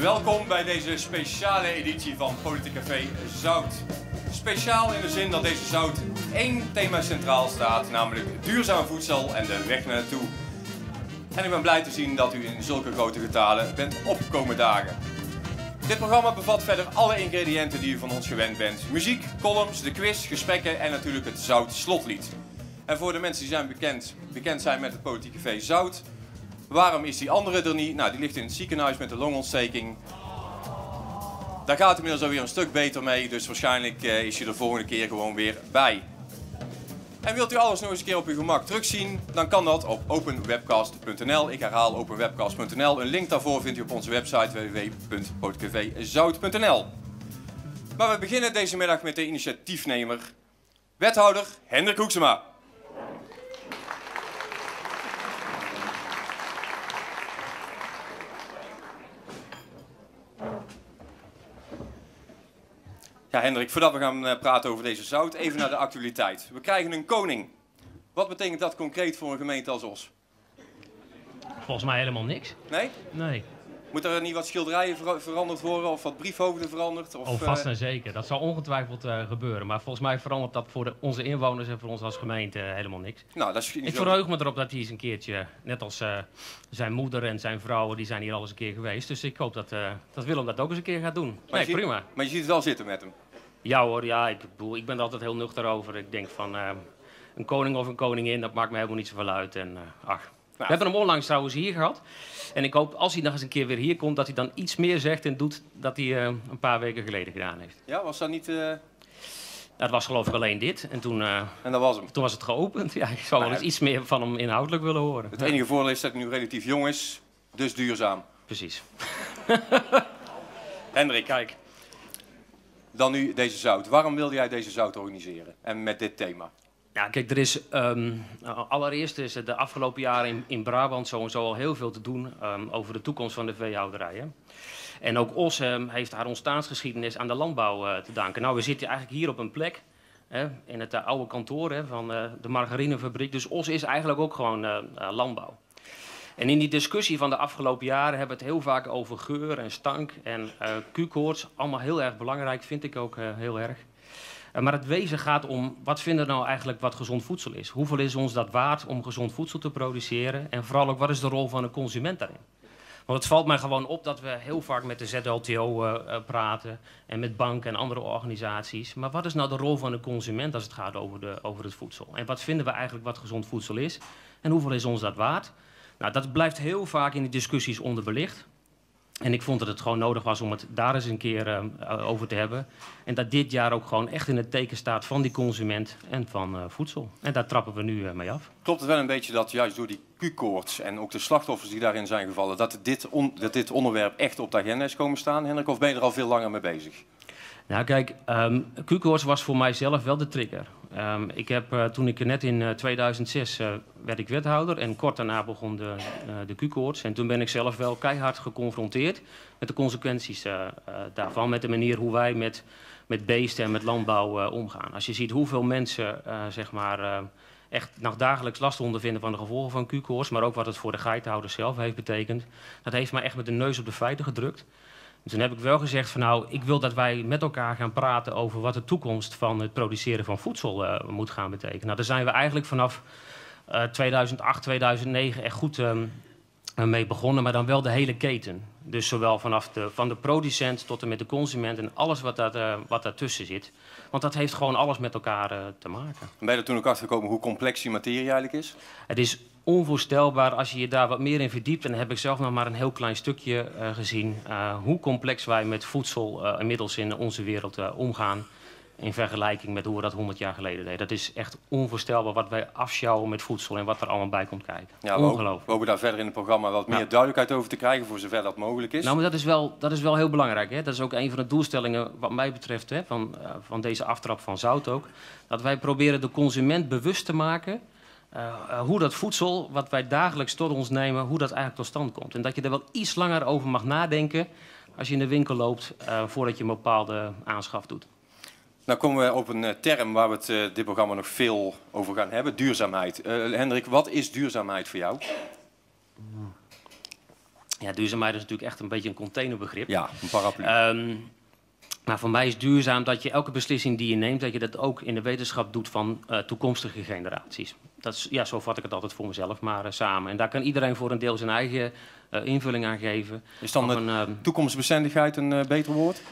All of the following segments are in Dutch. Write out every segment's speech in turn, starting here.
Welkom bij deze speciale editie van Politiek Café Zout. Speciaal in de zin dat deze Zout één thema centraal staat, namelijk duurzaam voedsel en de weg naartoe. En ik ben blij te zien dat u in zulke grote getalen bent opgekomen dagen. Dit programma bevat verder alle ingrediënten die u van ons gewend bent. Muziek, columns, de quiz, gesprekken en natuurlijk het Zout slotlied. En voor de mensen die zijn bekend zijn met het Politiek Café Zout... Waarom is die andere er niet? Nou, die ligt in het ziekenhuis met de longontsteking. Daar gaat het inmiddels alweer een stuk beter mee, dus waarschijnlijk is hij de volgende keer gewoon weer bij. En wilt u alles nog eens een keer op uw gemak terugzien? Dan kan dat op openwebcast.nl. Ik herhaal openwebcast.nl. Een link daarvoor vindt u op onze website www.politiekcafezout.nl. Maar we beginnen deze middag met de initiatiefnemer, wethouder Hendrik Hoeksema. Ja, Hendrik, voordat we gaan praten over deze Zout, even naar de actualiteit. We krijgen een koning. Wat betekent dat concreet voor een gemeente als Oss? Volgens mij helemaal niks. Nee? Nee. Moet er niet wat schilderijen veranderd worden of wat briefhoofden veranderd? Of, vast en zeker. Dat zal ongetwijfeld gebeuren. Maar volgens mij verandert dat voor onze inwoners en voor ons als gemeente helemaal niks. Nou, dat is niet verheug me erop dat hij eens een keertje, net als zijn moeder en zijn vrouwen, die zijn hier al eens een keer geweest. Dus ik hoop dat Willem dat ook eens een keer gaat doen. Maar nee, prima. Maar je ziet het wel zitten met hem? Ja hoor, ja, ik ben er altijd heel nuchter over. Ik denk van een koning of een koningin, dat maakt me helemaal niet zoveel uit. En ach... We hebben hem onlangs trouwens hier gehad. En ik hoop, als hij nog eens een keer weer hier komt, dat hij dan iets meer zegt en doet dat hij een paar weken geleden gedaan heeft. Ja, was dat niet... Dat was geloof ik alleen dit. En toen, en dat was hem. Toen was het geopend. Ja, ik zou wel eens iets meer van hem inhoudelijk willen horen. Het enige voordeel is dat hij nu relatief jong is, dus duurzaam. Precies. Hendrik, kijk. Dan nu deze Zout. Waarom wilde jij deze Zout organiseren? En met dit thema? Ja, kijk, er is allereerst is de afgelopen jaren in Brabant sowieso al heel veel te doen over de toekomst van de veehouderij. Hè? En ook Oss heeft haar ontstaansgeschiedenis aan de landbouw te danken. Nou, we zitten eigenlijk hier op een plek, hè, in het oude kantoor van de margarinefabriek. Dus Oss is eigenlijk ook gewoon landbouw. En in die discussie van de afgelopen jaren hebben we het heel vaak over geur en stank en Q-koorts. Allemaal heel erg belangrijk, vind ik ook heel erg. Maar het wezen gaat om, wat vinden we nou eigenlijk wat gezond voedsel is? Hoeveel is ons dat waard om gezond voedsel te produceren? En vooral ook, wat is de rol van de consument daarin? Want het valt mij gewoon op dat we heel vaak met de ZLTO praten en met banken en andere organisaties. Maar wat is nou de rol van de consument als het gaat over het voedsel? En wat vinden we eigenlijk wat gezond voedsel is? En hoeveel is ons dat waard? Nou, dat blijft heel vaak in de discussies onderbelicht. En ik vond dat het gewoon nodig was om het daar eens een keer over te hebben. En dat dit jaar ook gewoon echt in het teken staat van die consument en van voedsel. En daar trappen we nu mee af. Klopt het wel een beetje dat juist door die Q-koorts en ook de slachtoffers die daarin zijn gevallen... dat dit onderwerp echt op de agenda is komen staan, Hendrik? Of ben je er al veel langer mee bezig? Nou kijk, Q-koorts was voor mijzelf wel de trigger. Ik heb, toen ik net in 2006 werd ik wethouder en kort daarna begon de Q-koorts. En toen ben ik zelf wel keihard geconfronteerd met de consequenties daarvan. Met de manier hoe wij met beesten en met landbouw omgaan. Als je ziet hoeveel mensen zeg maar, echt nog dagelijks last ondervinden van de gevolgen van Q-koorts. Maar ook wat het voor de geitenhouders zelf heeft betekend. Dat heeft mij echt met de neus op de feiten gedrukt. Toen heb ik wel gezegd van nou, ik wil dat wij met elkaar gaan praten over wat de toekomst van het produceren van voedsel moet gaan betekenen. Nou, daar zijn we eigenlijk vanaf 2008, 2009 echt goed mee begonnen, maar dan wel de hele keten. Dus zowel vanaf van de producent tot en met de consument en alles wat daartussen zit. Want dat heeft gewoon alles met elkaar te maken. En ben je er toen ook achtergekomen hoe complex die materie eigenlijk is? Het is onvoorstelbaar als je je daar wat meer in verdiept. En dan heb ik zelf nog maar een heel klein stukje gezien. Hoe complex wij met voedsel inmiddels in onze wereld omgaan. In vergelijking met hoe we dat 100 jaar geleden deden. Dat is echt onvoorstelbaar wat wij afsjouwen met voedsel en wat er allemaal bij komt kijken. Ja, ongelooflijk. We hopen daar verder in het programma wat meer duidelijkheid over te krijgen, voor zover dat mogelijk is. Nou, maar dat is wel heel belangrijk. Hè? Dat is ook een van de doelstellingen wat mij betreft hè, van deze aftrap van Zout ook. Dat wij proberen de consument bewust te maken hoe dat voedsel wat wij dagelijks tot ons nemen, hoe dat eigenlijk tot stand komt. En dat je er wel iets langer over mag nadenken als je in de winkel loopt voordat je een bepaalde aanschaf doet. Nou komen we op een term waar we het dit programma nog veel over gaan hebben. Duurzaamheid. Hendrik, wat is duurzaamheid voor jou? Ja, duurzaamheid is natuurlijk echt een beetje een containerbegrip. Ja, een paraplu. Maar voor mij is duurzaam dat je elke beslissing die je neemt, dat je dat ook in de wetenschap doet van toekomstige generaties. Dat is, ja, zo vat ik het altijd voor mezelf, maar samen. En daar kan iedereen voor een deel zijn eigen invulling aan geven. Is dan toekomstbestendigheid een beter woord?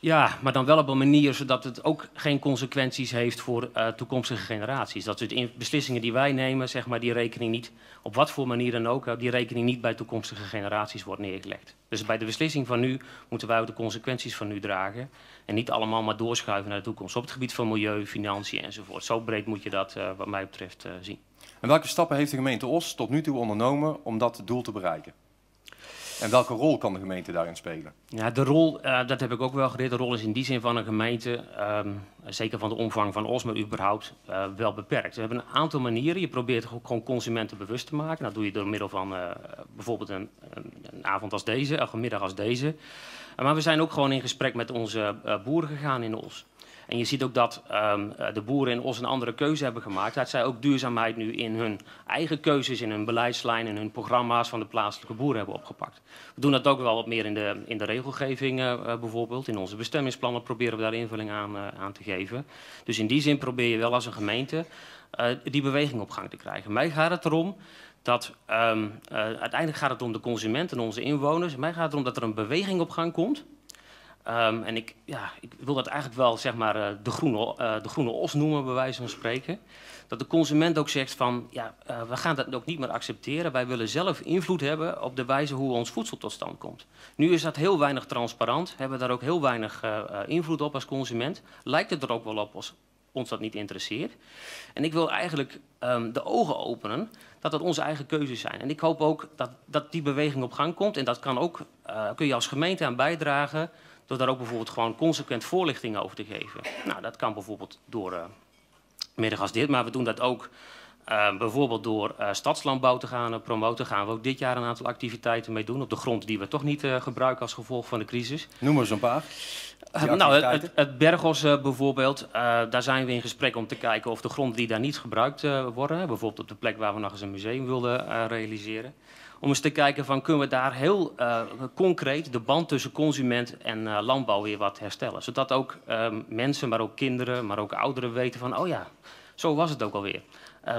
Ja, maar dan wel op een manier zodat het ook geen consequenties heeft voor toekomstige generaties. Dat dus beslissingen die wij nemen, zeg maar, die rekening niet, op wat voor manier dan ook, die rekening niet bij toekomstige generaties wordt neergelegd. Dus bij de beslissing van nu moeten wij ook de consequenties van nu dragen. En niet allemaal maar doorschuiven naar de toekomst. Op het gebied van milieu, financiën enzovoort. Zo breed moet je dat wat mij betreft zien. En welke stappen heeft de gemeente Oss tot nu toe ondernomen om dat doel te bereiken? En welke rol kan de gemeente daarin spelen? Ja, de rol, dat heb ik ook wel geleerd. De rol is in die zin van een gemeente, zeker van de omvang van Oss, maar überhaupt wel beperkt. We hebben een aantal manieren. Je probeert gewoon consumenten bewust te maken. Dat doe je door middel van bijvoorbeeld een avond als deze, een middag als deze. Maar we zijn ook gewoon in gesprek met onze boeren gegaan in Oss. En je ziet ook dat de boeren in Oss een andere keuze hebben gemaakt. Dat zij ook duurzaamheid nu in hun eigen keuzes, in hun beleidslijn, in hun programma's van de plaatselijke boeren hebben opgepakt. We doen dat ook wel wat meer in de regelgeving bijvoorbeeld. In onze bestemmingsplannen proberen we daar invulling aan te geven. Dus in die zin probeer je wel als een gemeente die beweging op gang te krijgen. Mij gaat het erom dat uiteindelijk gaat het om de consumenten en onze inwoners. Mij gaat het erom dat er een beweging op gang komt. En ik wil dat eigenlijk wel, zeg maar, de groene Oss noemen, bij wijze van spreken. Dat de consument ook zegt van, ja, we gaan dat ook niet meer accepteren. Wij willen zelf invloed hebben op de wijze hoe ons voedsel tot stand komt. Nu is dat heel weinig transparant, hebben we daar ook heel weinig invloed op als consument. Lijkt het er ook wel op als ons dat niet interesseert. En ik wil eigenlijk de ogen openen dat dat onze eigen keuzes zijn. En ik hoop ook dat die beweging op gang komt. En dat kan ook, kun je als gemeente aan bijdragen, door daar ook bijvoorbeeld gewoon consequent voorlichting over te geven. Nou, dat kan bijvoorbeeld door middag als dit. Maar we doen dat ook bijvoorbeeld door stadslandbouw te gaan promoten. Gaan we ook dit jaar een aantal activiteiten mee doen. Op de grond die we toch niet gebruiken als gevolg van de crisis. Noem eens een paar. Nou, het Berghos bijvoorbeeld. Daar zijn we in gesprek om te kijken of de grond die daar niet gebruikt worden. Bijvoorbeeld op de plek waar we nog eens een museum wilden realiseren. Om eens te kijken van, kunnen we daar heel concreet de band tussen consument en landbouw weer wat herstellen. Zodat ook mensen, maar ook kinderen, maar ook ouderen weten van, oh ja, zo was het ook alweer.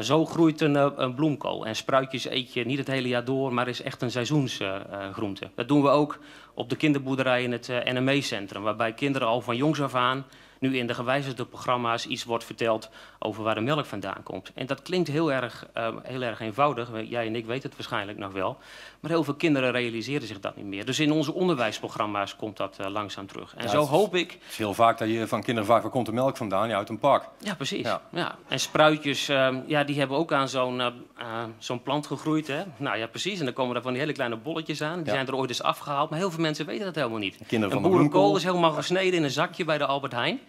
Zo groeit een bloemkool. En spruitjes eet je niet het hele jaar door, maar is echt een seizoensgroente. Dat doen we ook op de kinderboerderij in het NME-centrum. Waarbij kinderen al van jongs af aan nu in de gewijzigde programma's iets wordt verteld over waar de melk vandaan komt. En dat klinkt heel erg eenvoudig. Jij en ik weten het waarschijnlijk nog wel. Maar heel veel kinderen realiseren zich dat niet meer. Dus in onze onderwijsprogramma's komt dat langzaam terug. En ja, zo hoop ik... Het is heel vaak dat je van kinderen vraagt, waar komt de melk vandaan? Ja, uit een pak. Ja, precies. Ja. Ja. En spruitjes, die hebben ook aan zo'n plant gegroeid. Hè? Nou ja, precies. En dan komen er van die hele kleine bolletjes aan. Die zijn er ooit eens afgehaald. Maar heel veel mensen weten dat helemaal niet. Een boerenkool is helemaal gesneden in een zakje bij de Albert Heijn.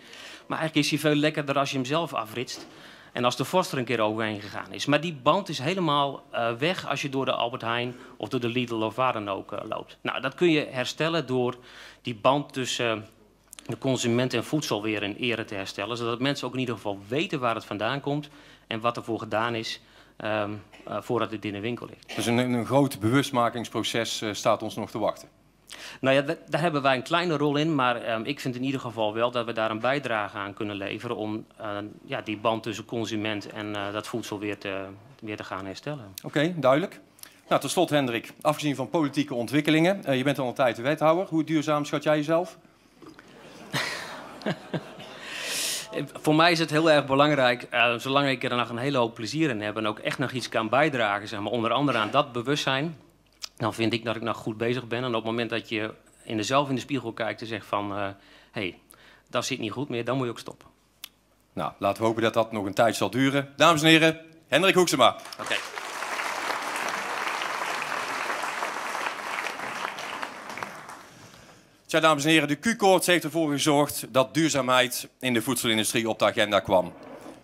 Maar eigenlijk is hij veel lekkerder als je hem zelf afritst. En als de vorst er een keer overheen gegaan is. Maar die band is helemaal weg als je door de Albert Heijn of door de Lidl of waar dan ook loopt. Nou, dat kun je herstellen door die band tussen de consument en voedsel weer in ere te herstellen. Zodat mensen ook in ieder geval weten waar het vandaan komt en wat ervoor gedaan is voordat het in de winkel ligt. Dus een groot bewustmakingsproces staat ons nog te wachten. Nou ja, daar hebben wij een kleine rol in, maar ik vind in ieder geval wel dat we daar een bijdrage aan kunnen leveren om die band tussen consument en dat voedsel weer te gaan herstellen. Oké, duidelijk. Nou, tot slot Hendrik, afgezien van politieke ontwikkelingen, je bent al een tijd de wethouder. Hoe duurzaam schat jij jezelf? Voor mij is het heel erg belangrijk, zolang ik er nog een hele hoop plezier in heb en ook echt nog iets kan bijdragen, zeg maar, onder andere aan dat bewustzijn. Dan vind ik dat ik nog goed bezig ben. En op het moment dat je zelf in de spiegel kijkt en zegt van... hey, dat zit niet goed meer, dan moet je ook stoppen. Nou, laten we hopen dat dat nog een tijd zal duren. Dames en heren, Hendrik Hoeksema. Oké. Tja, dames en heren, de Q-koorts heeft ervoor gezorgd dat duurzaamheid in de voedselindustrie op de agenda kwam.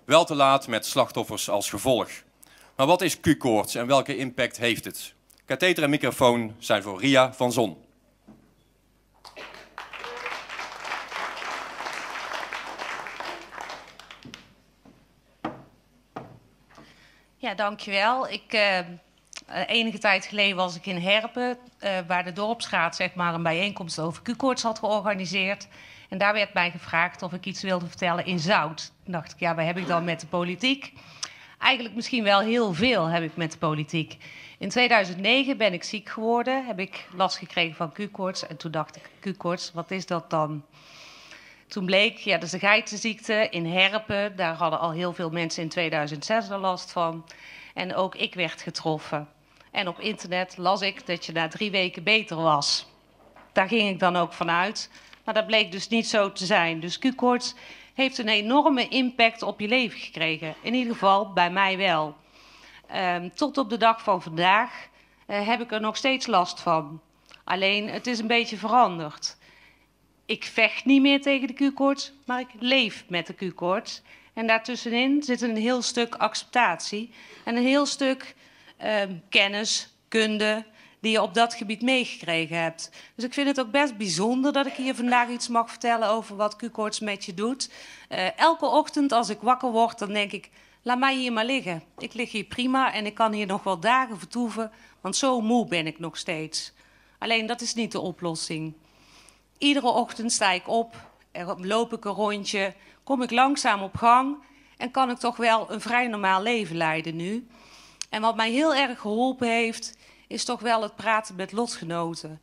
Wel te laat met slachtoffers als gevolg. Maar wat is Q-koorts en welke impact heeft het? Katheter en microfoon zijn voor Ria van Zon. Ja, dankjewel. Enige tijd geleden was ik in Herpen, waar de dorpsraad een bijeenkomst over Q-koorts had georganiseerd. En daar werd mij gevraagd of ik iets wilde vertellen in Zout. Toen dacht ik, ja, wat heb ik dan met de politiek? Eigenlijk misschien wel heel veel heb ik met de politiek. In 2009 ben ik ziek geworden, heb ik last gekregen van Q-koorts. En toen dacht ik, Q-koorts, wat is dat dan? Toen bleek, ja, dat is een geitenziekte in Herpen. Daar hadden al heel veel mensen in 2006 er last van. En ook ik werd getroffen. En op internet las ik dat je na 3 weken beter was. Daar ging ik dan ook vanuit. Maar dat bleek dus niet zo te zijn. Dus Q-koorts heeft een enorme impact op je leven gekregen. In ieder geval bij mij wel. Tot op de dag van vandaag heb ik er nog steeds last van. Alleen, het is een beetje veranderd. Ik vecht niet meer tegen de Q-koorts, maar ik leef met de Q-koorts. En daartussenin zit een heel stuk acceptatie en een heel stuk kennis, kunde die je op dat gebied meegekregen hebt. Dus ik vind het ook best bijzonder dat ik hier vandaag iets mag vertellen over wat Q-koorts met je doet. Elke ochtend als ik wakker word, dan denk ik, laat mij hier maar liggen. Ik lig hier prima en ik kan hier nog wel dagen vertoeven, want zo moe ben ik nog steeds. Alleen dat is niet de oplossing. Iedere ochtend sta ik op, loop ik een rondje, kom ik langzaam op gang en kan ik toch wel een vrij normaal leven leiden nu. En wat mij heel erg geholpen heeft, is toch wel het praten met lotgenoten.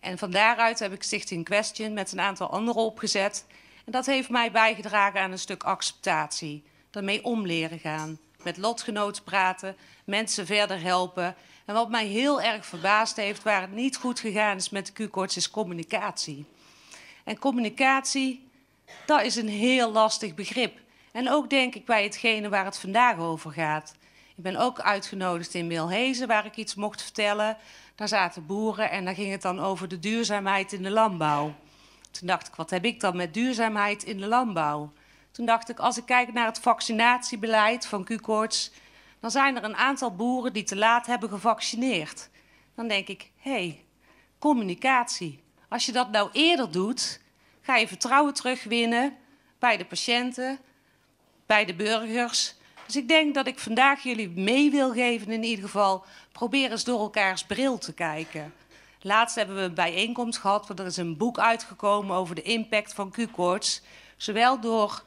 En van daaruit heb ik Stichting Question met een aantal anderen opgezet. En dat heeft mij bijgedragen aan een stuk acceptatie. Daarmee om leren gaan. Met lotgenoten praten, mensen verder helpen. En wat mij heel erg verbaasd heeft, waar het niet goed gegaan is met de Q-koorts, is communicatie. En communicatie, dat is een heel lastig begrip. En ook denk ik bij hetgene waar het vandaag over gaat. Ik ben ook uitgenodigd in Milhezen, waar ik iets mocht vertellen. Daar zaten boeren en daar ging het dan over de duurzaamheid in de landbouw. Toen dacht ik, wat heb ik dan met duurzaamheid in de landbouw? Toen dacht ik, als ik kijk naar het vaccinatiebeleid van Q-koorts, dan zijn er een aantal boeren die te laat hebben gevaccineerd. Dan denk ik, hé, communicatie. Als je dat nou eerder doet, ga je vertrouwen terugwinnen bij de patiënten, bij de burgers. Dus ik denk dat ik vandaag jullie mee wil geven in ieder geval, probeer eens door elkaars bril te kijken. Laatst hebben we een bijeenkomst gehad, want er is een boek uitgekomen over de impact van Q-koorts. Zowel door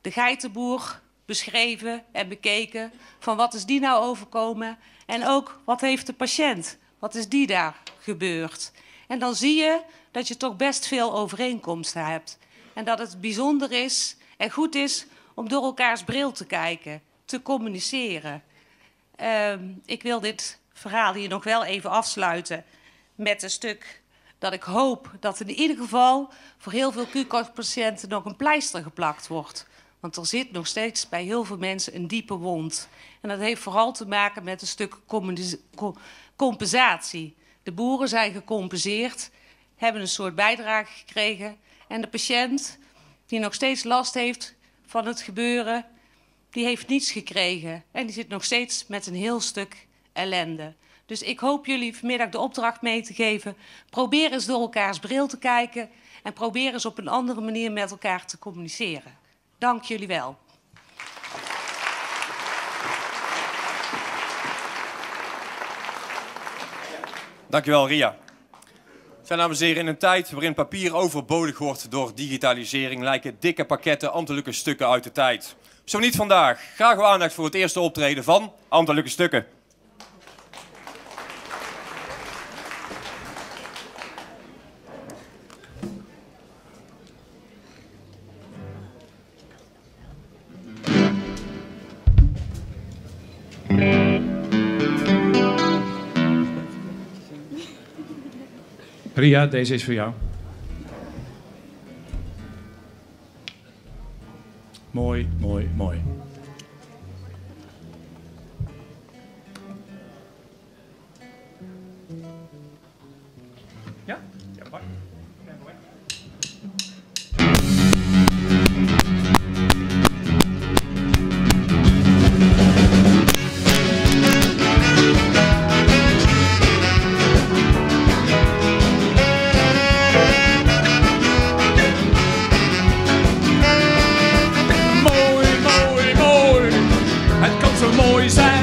de geitenboer beschreven en bekeken van wat is die nou overkomen en ook wat heeft de patiënt, wat is die daar gebeurd. En dan zie je dat je toch best veel overeenkomsten hebt en dat het bijzonder is en goed is om door elkaars bril te kijken, te communiceren. Ik wil dit verhaal hier nog wel even afsluiten met een stuk dat ik hoop dat in ieder geval voor heel veel Q-koortspatiënten nog een pleister geplakt wordt. Want er zit nog steeds bij heel veel mensen een diepe wond. En dat heeft vooral te maken met een stuk compensatie. De boeren zijn gecompenseerd, hebben een soort bijdrage gekregen. En de patiënt die nog steeds last heeft van het gebeuren, die heeft niets gekregen. En die zit nog steeds met een heel stuk ellende. Dus ik hoop jullie vanmiddag de opdracht mee te geven. Probeer eens door elkaars bril te kijken en probeer eens op een andere manier met elkaar te communiceren. Dank jullie wel. Dankjewel, Ria. We zijn namens heren in een tijd waarin papier overbodig wordt door digitalisering, lijken dikke pakketten ambtelijke stukken uit de tijd. Zo niet vandaag. Graag uw aandacht voor het eerste optreden van ambtelijke stukken. Ria, deze is voor jou. Mooi, mooi, mooi. Ja? Ja, pak. Mooi zijn.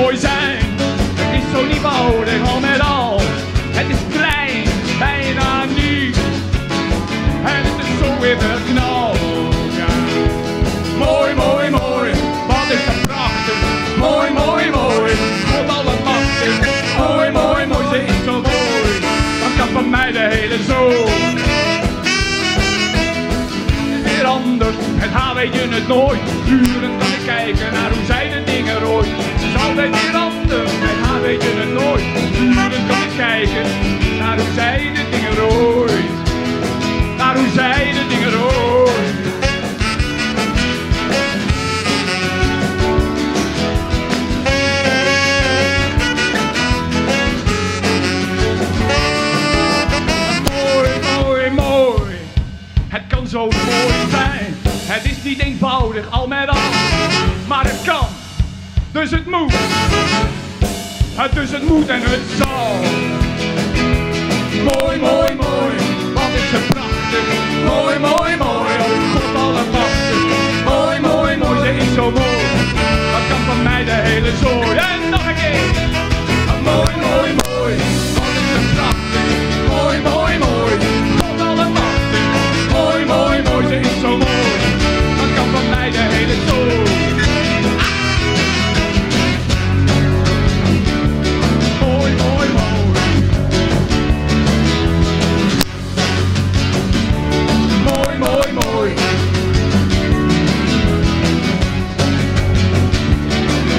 mooi zijn. Het is zo niet nodig al met al. Het is klein, bijna niets. En het is zo in de knal. Ja. Mooi, mooi, mooi. Wat is dat prachtig. Mooi, mooi, mooi. Tot alle machten. Mooi, mooi, mooi. Ze is zo mooi. Dan kan van mij de hele zoon. Weer anders, en haar weet je het nooit. Durend kan ik kijken naar hoe zij de dingen rooit. Het is altijd weer anders, en haar weet je het nooit. Durend kan ik kijken naar hoe zij de dingen rooit. Naar hoe zij de dingen rooit. Zo mooi zijn. Het is niet eenvoudig al met al, maar het kan, dus het moet. Het dus het moet en het zal. Mooi, mooi, mooi, wat is ze prachtig. Mooi, mooi, mooi, oh God alle machtig. Mooi, mooi, mooi, ze is zo mooi. Dat kan van mij de hele zooi. En nog een keer. Mooi, mooi, mooi, wat is ze prachtig. Mooi, mooi, mooi. Mooi, mooi, ze is zo mooi. Dan kan van mij de hele toon. Ah! Mooi, mooi, mooi. Mooi, mooi, mooi.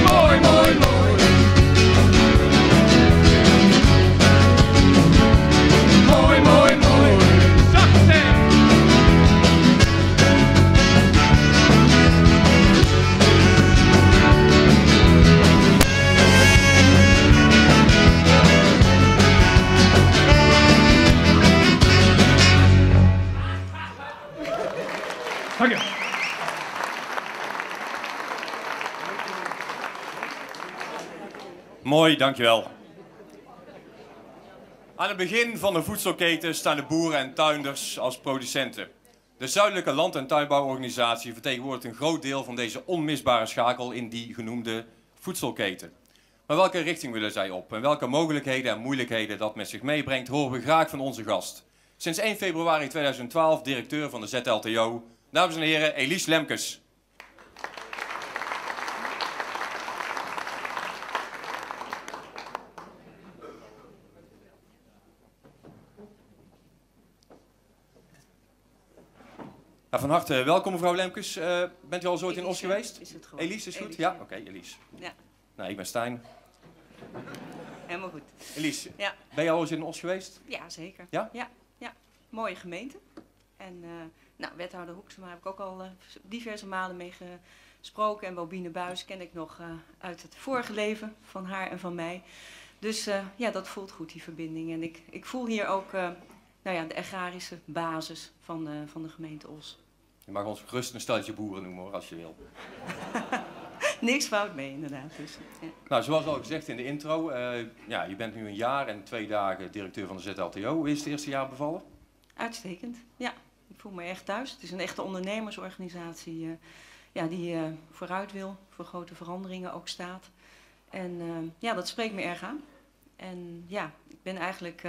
Mooi, mooi, mooi. Mooi, mooi, mooi. Dank je. Mooi, dankjewel. Aan het begin van de voedselketen staan de boeren en tuinders als producenten. De Zuidelijke Land- en Tuinbouworganisatie vertegenwoordigt een groot deel van deze onmisbare schakel in die genoemde voedselketen. Maar welke richting willen zij op en welke mogelijkheden en moeilijkheden dat met zich meebrengt, horen we graag van onze gast. Sinds 1 februari 2012 directeur van de ZLTO... Dames en heren, Elies Lemkes. Nou, van harte welkom, mevrouw Lemkes. Bent u al zo ooit in Oss geweest? Is het gewoon. Elies, is goed? Elies. Ja, oké, Elies. Ja. Nou, ik ben Stijn. Helemaal goed. Elies, ja. Ben je al eens in Oss geweest? Ja, zeker. Ja? Ja, ja. Mooie gemeente. En... Nou, wethouder Hoeksema heb ik ook al diverse malen mee gesproken. En Bobine Buijs ken ik nog uit het vorige leven van haar en van mij. Dus ja, dat voelt goed, die verbinding. En ik voel hier ook nou ja, de agrarische basis van de gemeente Oss. Je mag ons gerust een steltje boeren noemen hoor, als je wil. Niks fout mee, inderdaad. Dus, ja. Nou, zoals al gezegd in de intro, ja, je bent nu een jaar en 2 dagen directeur van de ZLTO. Hoe is het eerste jaar bevallen? Uitstekend, ja. Ik voel me echt thuis. Het is een echte ondernemersorganisatie ja, die vooruit wil, voor grote veranderingen ook staat. En ja, dat spreekt me erg aan. En ja, ik ben eigenlijk,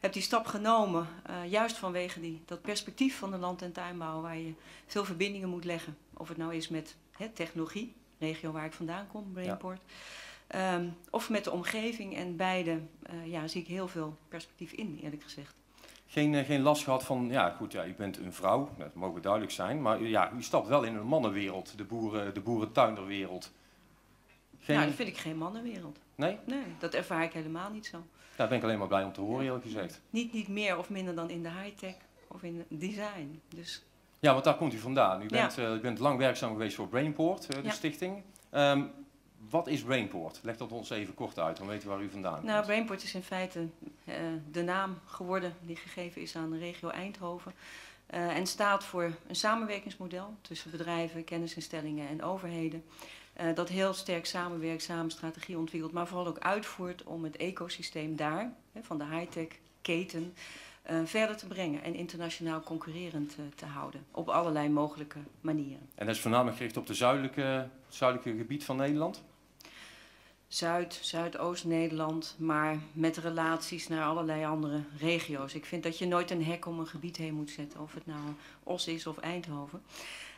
heb die stap genomen juist vanwege dat perspectief van de land- en tuinbouw waar je veel verbindingen moet leggen. Of het nou is met technologie, regio waar ik vandaan kom, Brainport. Ja. Of met de omgeving en beide ja, zie ik heel veel perspectief in, eerlijk gezegd. Geen last gehad van, ja goed, ja, u bent een vrouw, dat mogen duidelijk zijn, maar ja, u stapt wel in een mannenwereld, de boerentuinderwereld. Geen... Nou, dat vind ik geen mannenwereld. Nee? Nee, dat ervaar ik helemaal niet zo. Daar ben ik alleen maar blij om te horen, eerlijk gezegd. Niet meer of minder dan in de high-tech of in design, dus... Ja, want daar komt u vandaan. U bent, ja. U bent lang werkzaam geweest voor Brainport, de ja. stichting. Wat is Brainport? Leg dat ons even kort uit, dan weten we waar u vandaan komt. Nou, Brainport is in feite de naam geworden die gegeven is aan de regio Eindhoven. En staat voor een samenwerkingsmodel tussen bedrijven, kennisinstellingen en overheden. Dat heel sterk samenwerkt, samen strategie ontwikkelt, maar vooral ook uitvoert om het ecosysteem daar, van de high-tech keten, verder te brengen en internationaal concurrerend te houden. Op allerlei mogelijke manieren. En dat is voornamelijk gericht op het zuidelijke gebied van Nederland? Zuidoost-Nederland, maar met relaties naar allerlei andere regio's. Ik vind dat je nooit een hek om een gebied heen moet zetten, of het nou Oss is of Eindhoven.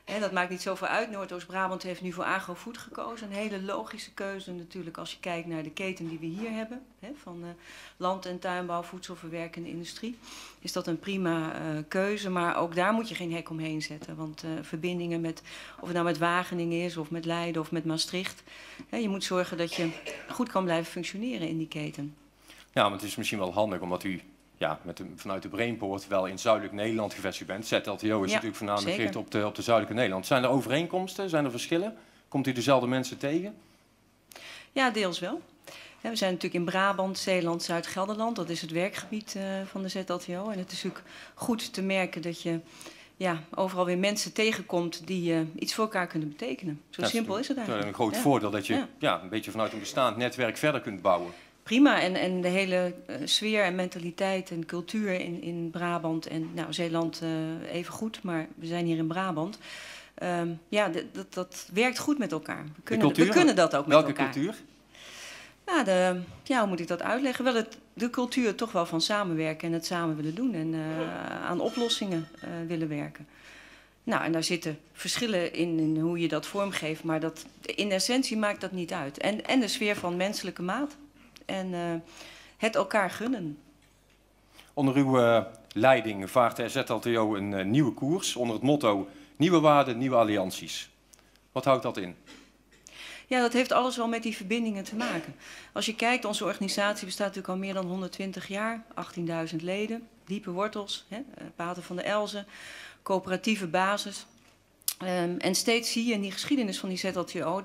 En dat maakt niet zoveel uit. Noordoost-Brabant heeft nu voor agrofood gekozen. Een hele logische keuze natuurlijk als je kijkt naar de keten die we hier hebben. Hè, van land- en tuinbouw, voedselverwerkende industrie. Is dat een prima keuze. Maar ook daar moet je geen hek omheen zetten. Want verbindingen met, of het nou met Wageningen is, of met Leiden, of met Maastricht. Hè, je moet zorgen dat je goed kan blijven functioneren in die keten. Ja, maar het is misschien wel handig omdat u... Ja, vanuit de Brainport wel in zuidelijk Nederland gevestigd bent. ZLTO is natuurlijk voornamelijk gericht op de zuidelijke Nederland. Zijn er overeenkomsten? Zijn er verschillen? Komt u dezelfde mensen tegen? Ja, deels wel. Ja, we zijn natuurlijk in Brabant, Zeeland, Zuid-Gelderland. Dat is het werkgebied van de ZLTO. En het is natuurlijk goed te merken dat je overal weer mensen tegenkomt die iets voor elkaar kunnen betekenen. Zo simpel is het eigenlijk. Een groot voordeel dat je een beetje vanuit een bestaand netwerk verder kunt bouwen. Prima, en de hele sfeer en mentaliteit en cultuur in Brabant en Zeeland even goed, maar we zijn hier in Brabant. Dat werkt goed met elkaar. We kunnen dat ook met elkaar. Welke cultuur? Nou, hoe moet ik dat uitleggen? Wel, de cultuur toch wel van samenwerken en het samen willen doen en aan oplossingen willen werken. Nou, en daar zitten verschillen in hoe je dat vormgeeft, maar dat, in essentie maakt dat niet uit. En de sfeer van menselijke maat. En het elkaar gunnen. Onder uw leiding vaart de ZLTO een nieuwe koers onder het motto nieuwe waarden, nieuwe allianties. Wat houdt dat in? Ja, dat heeft alles wel met die verbindingen te maken. Als je kijkt, onze organisatie bestaat natuurlijk al meer dan 120 jaar. 18.000 leden, diepe wortels, Pater van der Elzen, coöperatieve basis. En steeds zie je in die geschiedenis van die ZLTO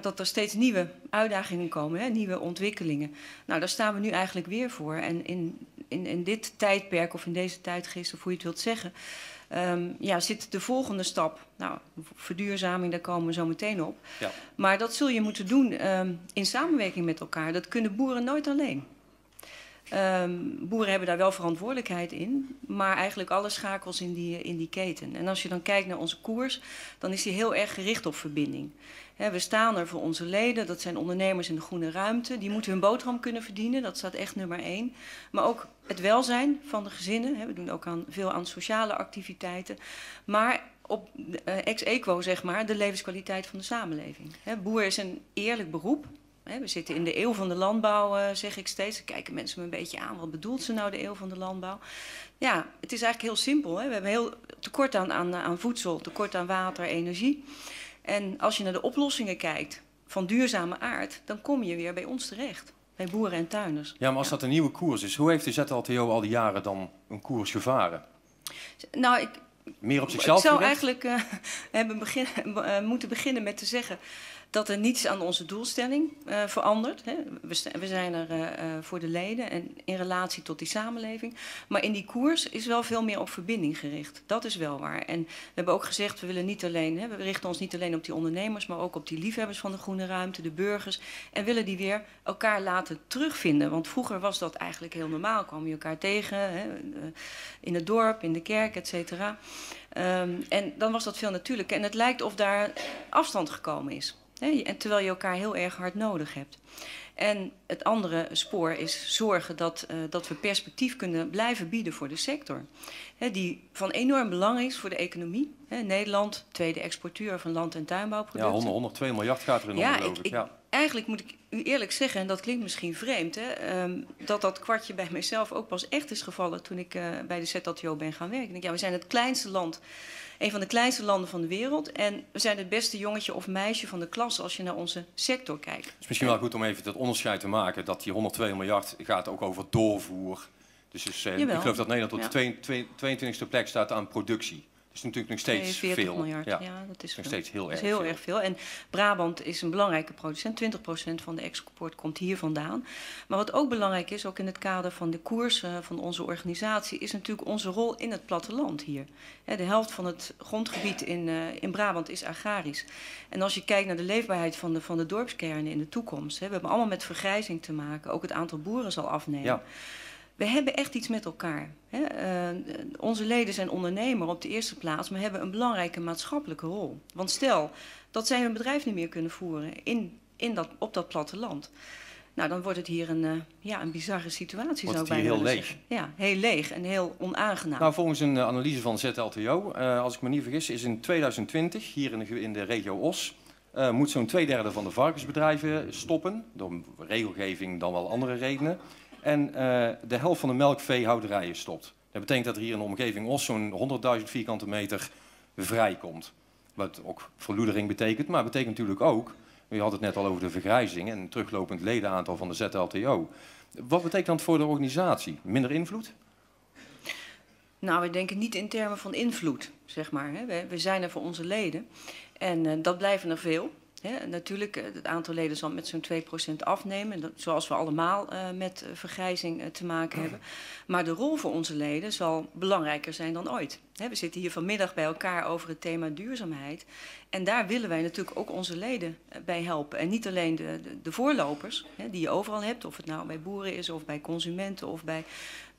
dat er steeds nieuwe uitdagingen komen, nieuwe ontwikkelingen. Nou, daar staan we nu eigenlijk weer voor. En in dit tijdperk of in deze tijdgeest, of hoe je het wilt zeggen, zit de volgende stap. Nou, verduurzaming, daar komen we zo meteen op. Ja. Maar dat zul je moeten doen in samenwerking met elkaar. Dat kunnen boeren nooit alleen. Boeren hebben daar wel verantwoordelijkheid in, maar eigenlijk alle schakels in die keten. En als je dan kijkt naar onze koers, dan is die heel erg gericht op verbinding. We staan er voor onze leden, dat zijn ondernemers in de groene ruimte. Die moeten hun boterham kunnen verdienen, dat staat echt nummer 1. Maar ook het welzijn van de gezinnen. We doen ook veel aan sociale activiteiten. Maar op ex-equo, zeg maar, de levenskwaliteit van de samenleving. Boer is een eerlijk beroep. We zitten in de eeuw van de landbouw, zeg ik steeds. Dan kijken mensen me een beetje aan. Wat bedoelt ze nou, de eeuw van de landbouw? Ja, het is eigenlijk heel simpel. We hebben heel tekort aan voedsel, tekort aan water, energie. En als je naar de oplossingen kijkt van duurzame aard, dan kom je weer bij ons terecht. Bij boeren en tuinders. Ja, maar als dat een nieuwe koers is, hoe heeft de ZLTO al die jaren dan een koers gevaren? Nou, meer op zichzelf ik zou eigenlijk moeten beginnen met te zeggen dat er niets aan onze doelstelling verandert. Hè. We zijn er voor de leden en in relatie tot die samenleving. Maar in die koers is wel veel meer op verbinding gericht. Dat is wel waar. En we hebben ook gezegd, we willen niet alleen, we richten ons niet alleen op die ondernemers, maar ook op die liefhebbers van de groene ruimte, de burgers. En willen die weer elkaar laten terugvinden. Want vroeger was dat eigenlijk heel normaal. Kwamen je elkaar tegen, hè, in het dorp, in de kerk, et cetera. En dan was dat veel natuurlijker. En het lijkt of daar afstand gekomen is. En terwijl je elkaar heel erg hard nodig hebt. En het andere spoor is zorgen dat we perspectief kunnen blijven bieden voor de sector. Die van enorm belang is voor de economie. Nederland, tweede exporteur van land- en tuinbouwproducten. Ja, 102 miljard gaat er in geloof ik. Ja. Eigenlijk moet ik u eerlijk zeggen, en dat klinkt misschien vreemd, hè, dat kwartje bij mezelf ook pas echt is gevallen toen ik bij de ZLTO ben gaan werken. Ik denk, we zijn het kleinste land, een van de kleinste landen van de wereld. En we zijn het beste jongetje of meisje van de klas als je naar onze sector kijkt. Het is misschien wel goed om even dat onderscheid te maken, dat die 102 miljard gaat ook over doorvoer. Dus ik geloof dat Nederland op de 22e plek staat aan productie. Dat is natuurlijk nog steeds 40 veel. Miljard, ja, dat is nog steeds heel erg veel. En Brabant is een belangrijke producent. 20% van de export komt hier vandaan. Maar wat ook belangrijk is, ook in het kader van de koers van onze organisatie, is natuurlijk onze rol in het platteland hier. De helft van het grondgebied in Brabant is agrarisch. En als je kijkt naar de leefbaarheid van de dorpskernen in de toekomst, we hebben allemaal met vergrijzing te maken. Ook het aantal boeren zal afnemen. Ja. We hebben echt iets met elkaar. Onze leden zijn ondernemer op de eerste plaats, maar hebben een belangrijke maatschappelijke rol. Want stel dat zij hun bedrijf niet meer kunnen voeren in op dat platteland. Nou, dan wordt het hier een bizarre situatie. Wordt het hier heel leeg? Zeggen. Ja, heel leeg en heel onaangenaam. Nou, volgens een analyse van ZLTO, als ik me niet vergis, is in 2020 hier in de regio Oss... moet zo'n 2/3 van de varkensbedrijven stoppen. Door regelgeving, dan wel andere redenen. En de helft van de melkveehouderijen stopt. Dat betekent dat er hier in de omgeving Oss zo'n 100.000 vierkante meter vrijkomt. Wat ook verloedering betekent, maar betekent natuurlijk ook... U had het net al over de vergrijzing en een teruglopend ledenaantal van de ZLTO. Wat betekent dat voor de organisatie? Minder invloed? Nou, we denken niet in termen van invloed, zeg maar. We zijn er voor onze leden en dat blijven er veel. Natuurlijk, het aantal leden zal met zo'n 2% afnemen, zoals we allemaal met vergrijzing te maken hebben. Maar de rol voor onze leden zal belangrijker zijn dan ooit. We zitten hier vanmiddag bij elkaar over het thema duurzaamheid. En daar willen wij natuurlijk ook onze leden bij helpen. En niet alleen de voorlopers, die je overal hebt, of het nou bij boeren is of bij consumenten of bij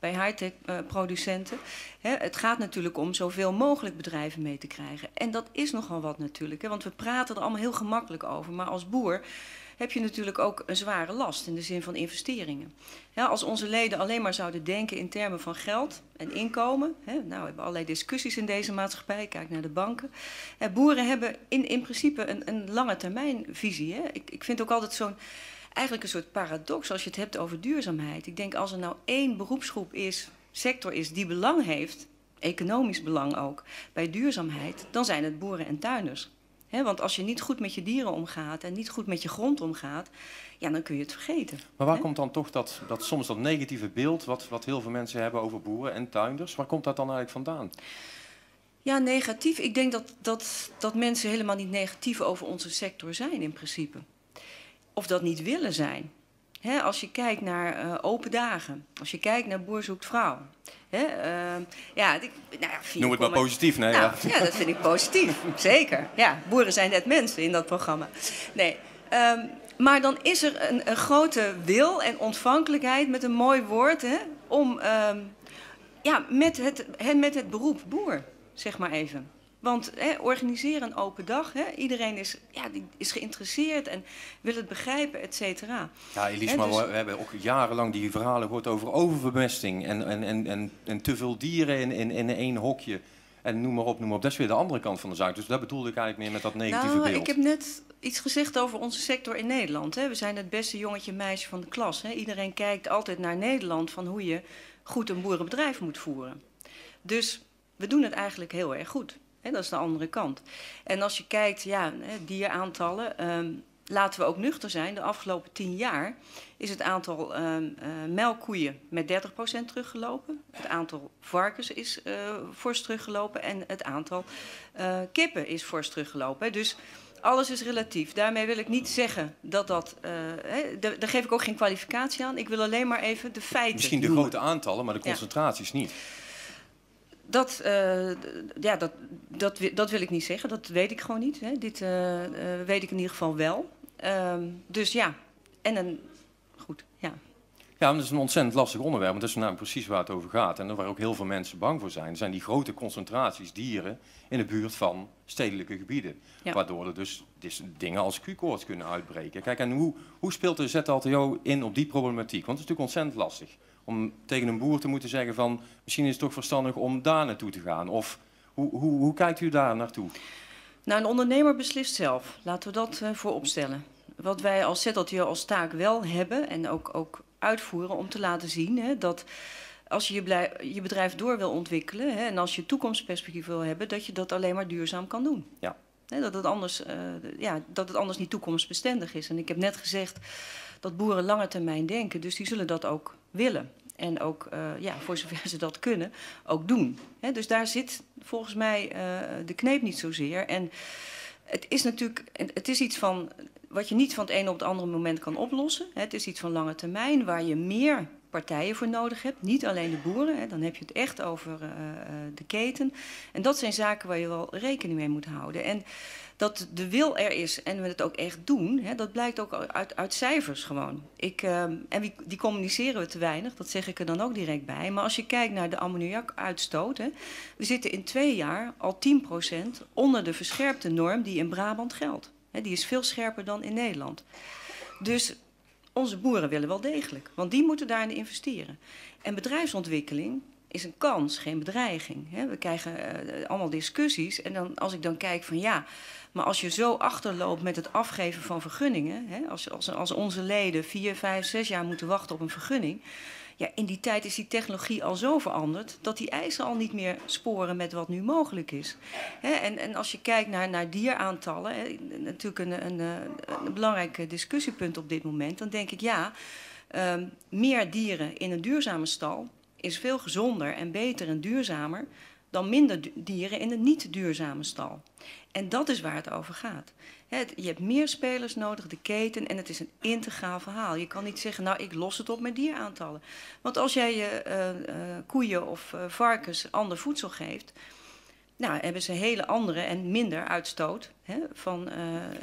high-tech producenten. Het gaat natuurlijk om zoveel mogelijk bedrijven mee te krijgen. En dat is nogal wat natuurlijk, want we praten er allemaal heel gemakkelijk over. Maar als boer heb je natuurlijk ook een zware last in de zin van investeringen. Ja, als onze leden alleen maar zouden denken in termen van geld en inkomen... nou, we hebben allerlei discussies in deze maatschappij, kijk naar de banken. Boeren hebben in principe een lange termijn visie. Ik vind ook altijd zo'n... Eigenlijk een soort paradox als je het hebt over duurzaamheid. Ik denk als er nou één beroepsgroep is, sector is, die belang heeft... economisch belang ook, bij duurzaamheid, dan zijn het boeren en tuinders. Want als je niet goed met je dieren omgaat en niet goed met je grond omgaat, ja, dan kun je het vergeten. Maar waar komt dan toch dat soms dat negatieve beeld wat heel veel mensen hebben over boeren en tuinders, waar komt dat dan eigenlijk vandaan? Ja, negatief. Ik denk dat mensen helemaal niet negatief over onze sector zijn in principe. Of dat niet willen zijn. Als je kijkt naar open dagen, als je kijkt naar Boer zoekt vrouw. Noem het maar positief, nee. Nou, ja. Ja, dat vind ik positief, zeker. Ja, boeren zijn net mensen in dat programma. Nee, maar dan is er een grote wil en ontvankelijkheid met een mooi woord om met het beroep boer, zeg maar even. Want organiseer een open dag. Iedereen is geïnteresseerd en wil het begrijpen, et cetera. Ja, Elies, maar dus... we hebben ook jarenlang die verhalen gehoord over overbemesting en te veel dieren in één hokje. En noem maar op, noem maar op. Dat is weer de andere kant van de zaak. Dus dat bedoelde ik eigenlijk meer met dat negatieve beeld. Ik heb net iets gezegd over onze sector in Nederland. We zijn het beste jongetje meisje van de klas. Iedereen kijkt altijd naar Nederland van hoe je goed een boerenbedrijf moet voeren. Dus we doen het eigenlijk heel erg goed. Dat is de andere kant. En als je kijkt, dieraantallen, laten we ook nuchter zijn. De afgelopen 10 jaar is het aantal melkkoeien met 30% teruggelopen. Het aantal varkens is fors teruggelopen en het aantal kippen is fors teruggelopen. Dus alles is relatief. Daarmee wil ik niet zeggen dat... daar geef ik ook geen kwalificatie aan. Ik wil alleen maar even de feiten Misschien de grote aantallen, maar de concentraties niet. Dat wil ik niet zeggen. Dat weet ik gewoon niet. Dit weet ik in ieder geval wel. Ja, dat is een ontzettend lastig onderwerp. Want dat is namelijk precies waar het over gaat. En waar ook heel veel mensen bang voor zijn. Er zijn die grote concentraties dieren in de buurt van stedelijke gebieden. Ja. Waardoor er dus dingen als Q-koorts kunnen uitbreken. Kijk, en hoe speelt de ZLTO in op die problematiek? Want het is natuurlijk ontzettend lastig. Om tegen een boer te moeten zeggen van, misschien is het toch verstandig om daar naartoe te gaan. Of hoe kijkt u daar naartoe? Nou, een ondernemer beslist zelf. Laten we dat voorop stellen. Wat wij als ZLTO als taak wel hebben en ook uitvoeren om te laten zien dat als je je bedrijf door wil ontwikkelen en als je toekomstperspectief wil hebben, dat je dat alleen maar duurzaam kan doen. Ja. Dat het anders niet toekomstbestendig is. En ik heb net gezegd dat boeren lange termijn denken, dus die zullen dat ook willen. En ook, voor zover ze dat kunnen, ook doen. Dus daar zit volgens mij de kneep niet zozeer. En het is natuurlijk, iets van wat je niet van het ene op het andere moment kan oplossen. Het is iets van lange termijn waar je meer partijen voor nodig hebt. Niet alleen de boeren, dan heb je het echt over de keten. En dat zijn zaken waar je wel rekening mee moet houden. En dat de wil er is en we het ook echt doen, dat blijkt ook uit cijfers gewoon. Die communiceren we te weinig, dat zeg ik er dan ook direct bij. Maar als je kijkt naar de ammoniakuitstoot, we zitten in 2 jaar al 10% onder de verscherpte norm die in Brabant geldt. Die is veel scherper dan in Nederland. Dus onze boeren willen wel degelijk, want die moeten daarin investeren. En bedrijfsontwikkeling is een kans, geen bedreiging. We krijgen allemaal discussies en dan, als ik dan kijk van ja, maar als je zo achterloopt met het afgeven van vergunningen, als onze leden 4, 5, 6 jaar moeten wachten op een vergunning, ja, in die tijd is die technologie al zo veranderd dat die eisen al niet meer sporen met wat nu mogelijk is. En als je kijkt naar dieraantallen, natuurlijk een belangrijk discussiepunt op dit moment, dan denk ik ja, meer dieren in een duurzame stal is veel gezonder en beter en duurzamer dan minder dieren in een niet-duurzame stal. En dat is waar het over gaat. Je hebt meer spelers nodig, de keten, en het is een integraal verhaal. Je kan niet zeggen, nou, ik los het op met dieraantallen. Want als jij je koeien of varkens ander voedsel geeft, nou, hebben ze een hele andere en minder uitstoot van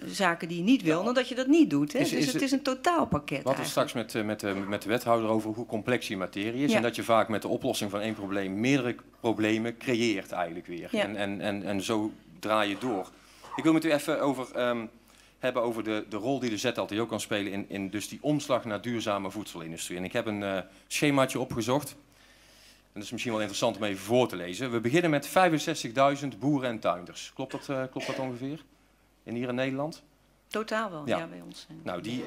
zaken die je niet wil, dan dat je dat niet doet. Dus het is een totaalpakket. Wat er straks met de wethouder over hoe complex die materie is. Ja. En dat je vaak met de oplossing van één probleem meerdere problemen creëert eigenlijk weer. Ja. En zo draai je door. Ik wil met u even over, hebben over de rol die de ZLTO kan spelen in dus die omslag naar duurzame voedselindustrie. En ik heb een schemaatje opgezocht. En dat is misschien wel interessant om even voor te lezen. We beginnen met 65.000 boeren en tuinders. Klopt dat ongeveer? En hier in Nederland? Totaal wel, ja, bij ons. Nou, die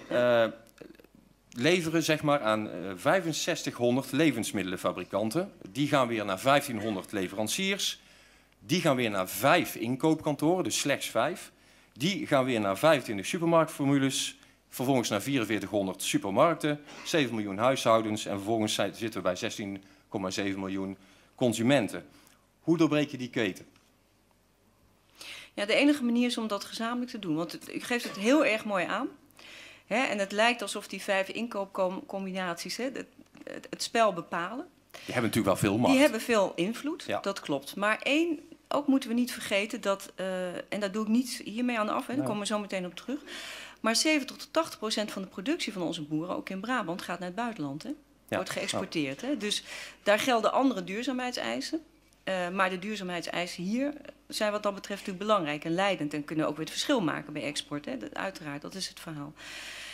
leveren zeg maar aan 6500 levensmiddelenfabrikanten. Die gaan weer naar 1500 leveranciers. Die gaan weer naar 5 inkoopkantoren, dus slechts 5. Die gaan weer naar 25 supermarktformules. Vervolgens naar 4400 supermarkten. 7 miljoen huishoudens. En vervolgens zitten we bij 16,7 miljoen consumenten. Hoe doorbreek je die keten? Ja, de enige manier is om dat gezamenlijk te doen. Want u geeft het heel erg mooi aan. En het lijkt alsof die 5 inkoopcombinaties het spel bepalen. Die hebben natuurlijk wel veel macht. Die hebben veel invloed, ja, dat klopt. Maar ook moeten we niet vergeten dat, en daar doe ik niet hiermee aan af, daar komen we zo meteen op terug. Maar 70 tot 80% van de productie van onze boeren, ook in Brabant, gaat naar het buitenland, hè? Ja. Wordt geëxporteerd. Hè? Dus daar gelden andere duurzaamheidseisen. Maar de duurzaamheidseisen hier zijn wat dat betreft natuurlijk belangrijk en leidend. En kunnen ook weer het verschil maken bij export. Hè? Uiteraard, dat is het verhaal.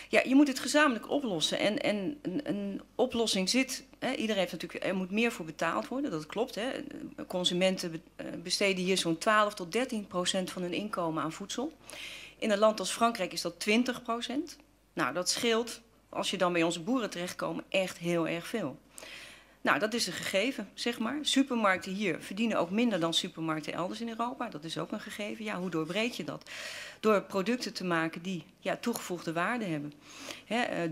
Ja, je moet het gezamenlijk oplossen. En een oplossing zit. Hè? Iedereen heeft natuurlijk, er moet meer voor betaald worden, dat klopt. Hè? Consumenten besteden hier zo'n 12 tot 13% van hun inkomen aan voedsel. In een land als Frankrijk is dat 20%. Nou, dat scheelt, als je dan bij onze boeren terechtkomen, echt heel erg veel. Nou, dat is een gegeven, zeg maar. Supermarkten hier verdienen ook minder dan supermarkten elders in Europa. Dat is ook een gegeven. Ja, hoe doorbreek je dat? Door producten te maken die, ja, toegevoegde waarde hebben.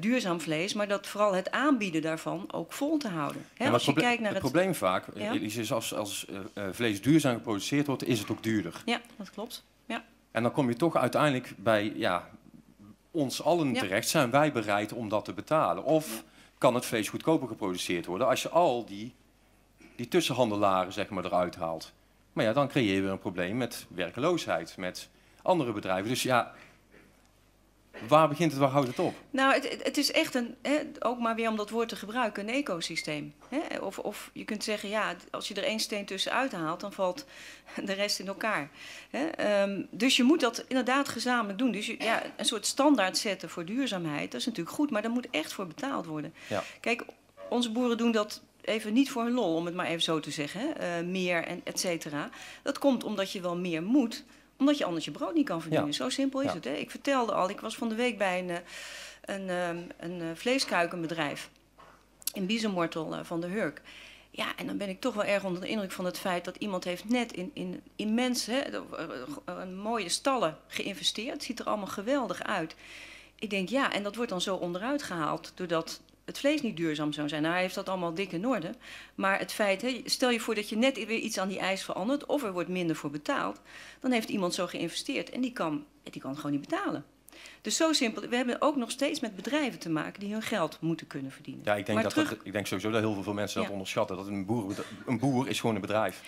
Duurzaam vlees, maar dat vooral het aanbieden daarvan ook vol te houden. Ja, als je kijkt naar het probleem vaak, ja? Is als vlees duurzaam geproduceerd wordt, is het ook duurder. Ja, dat klopt. Ja. En dan kom je toch uiteindelijk bij, ja, ons allen terecht, zijn wij bereid om dat te betalen? Of kan het vlees goedkoper geproduceerd worden als je al die tussenhandelaren, zeg maar, eruit haalt? Maar ja, dan creëer je weer een probleem met werkeloosheid, met andere bedrijven. Dus ja, waar begint het, waar houdt het op? Nou, het is echt een, ook maar weer om dat woord te gebruiken, een ecosysteem. Hè? Of je kunt zeggen, ja, als je er 1 steen tussenuit haalt, dan valt de rest in elkaar. Hè? Dus je moet dat inderdaad gezamenlijk doen. Dus ja, een soort standaard zetten voor duurzaamheid, dat is natuurlijk goed, maar daar moet echt voor betaald worden. Ja. Kijk, onze boeren doen dat even niet voor hun lol, om het maar even zo te zeggen. Hè? Meer en et cetera. Dat komt omdat je wel meer moet, omdat je anders je brood niet kan verdienen. Ja. Zo simpel is het. Hè? Ik vertelde al, ik was van de week bij een vleeskuikenbedrijf in Biezenmortel van de Hurk. Ja, en dan ben ik toch wel erg onder de indruk van het feit dat iemand heeft net in immens, mooie stallen geïnvesteerd. Het ziet er allemaal geweldig uit. Ik denk, ja, en dat wordt dan zo onderuit gehaald doordat het vlees niet duurzaam zou zijn. Nou, hij heeft dat allemaal dik in orde. Maar het feit, stel je voor dat je net weer iets aan die eis verandert, of er wordt minder voor betaald, dan heeft iemand zo geïnvesteerd en die kan gewoon niet betalen. Dus zo simpel. We hebben ook nog steeds met bedrijven te maken die hun geld moeten kunnen verdienen. Ja, ik denk sowieso dat heel veel mensen dat onderschatten. Dat een boer is gewoon een bedrijf.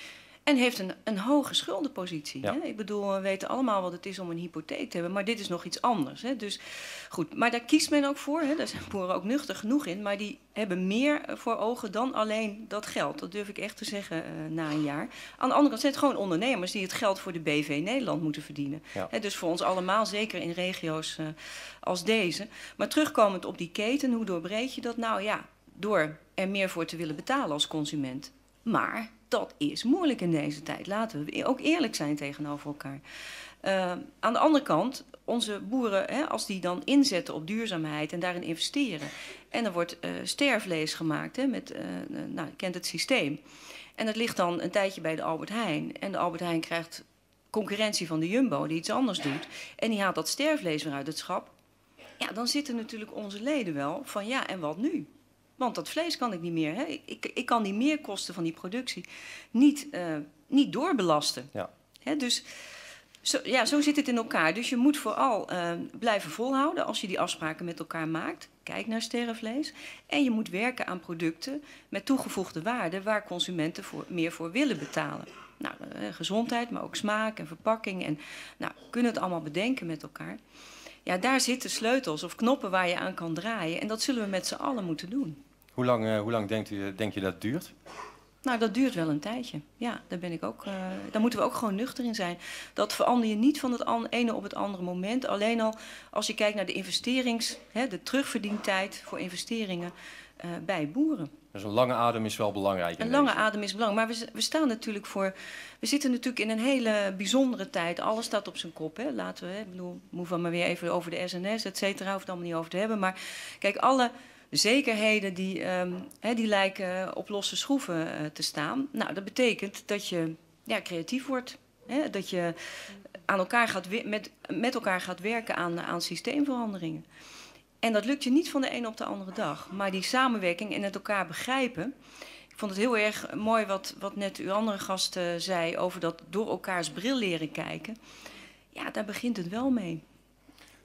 En heeft een hoge schuldenpositie. Ja. Hè? Ik bedoel, we weten allemaal wat het is om een hypotheek te hebben. Maar dit is nog iets anders. Hè? Dus goed, maar daar kiest men ook voor. Hè? Daar zijn boeren ook nuchter genoeg in. Maar die hebben meer voor ogen dan alleen dat geld. Dat durf ik echt te zeggen na een jaar. Aan de andere kant zijn het gewoon ondernemers die het geld voor de BV Nederland moeten verdienen. Ja. Hè? Dus voor ons allemaal, zeker in regio's als deze. Maar terugkomend op die keten, hoe doorbreed je dat? Nou ja, door er meer voor te willen betalen als consument. Maar dat is moeilijk in deze tijd. Laten we ook eerlijk zijn tegenover elkaar. Aan de andere kant, onze boeren, hè, als die dan inzetten op duurzaamheid en daarin investeren. En er wordt stervlees gemaakt, hè, met, nou, je kent het systeem. En dat ligt dan een tijdje bij de Albert Heijn. En de Albert Heijn krijgt concurrentie van de Jumbo, die iets anders doet. En die haalt dat sterfvlees weer uit het schap. Ja, dan zitten natuurlijk onze leden wel van ja, en wat nu? Want dat vlees kan ik niet meer. Hè? Ik kan die meerkosten van die productie niet doorbelasten. Ja. Hè? Dus zo zit het in elkaar. Dus je moet vooral blijven volhouden als je die afspraken met elkaar maakt. Kijk naar sterrenvlees. En je moet werken aan producten met toegevoegde waarde waar consumenten meer voor willen betalen. Nou, gezondheid, maar ook smaak en verpakking. En nou, we kunnen het allemaal bedenken met elkaar. Ja, daar zitten sleutels of knoppen waar je aan kan draaien. En dat zullen we met z'n allen moeten doen. Hoe lang denk je dat duurt? Nou, dat duurt wel een tijdje. Ja, daar moeten we ook gewoon nuchter in zijn. Dat verander je niet van het ene op het andere moment. Alleen al als je kijkt naar de de terugverdientijd voor investeringen bij boeren. Dus een lange adem is wel belangrijk. Een lange adem is belangrijk. Maar we zitten natuurlijk in een hele bijzondere tijd. Alles staat op zijn kop. Hè? Ik hoef het maar weer even over de SNS, et cetera. Hoef het allemaal niet over te hebben. Maar kijk, alle zekerheden die lijken op losse schroeven te staan. Nou, dat betekent dat je creatief wordt. Hè? Dat je aan elkaar met elkaar gaat werken aan systeemveranderingen. En dat lukt je niet van de een op de andere dag. Maar die samenwerking en het elkaar begrijpen. Ik vond het heel erg mooi wat net uw andere gast zei over dat door elkaars bril leren kijken. Ja, daar begint het wel mee.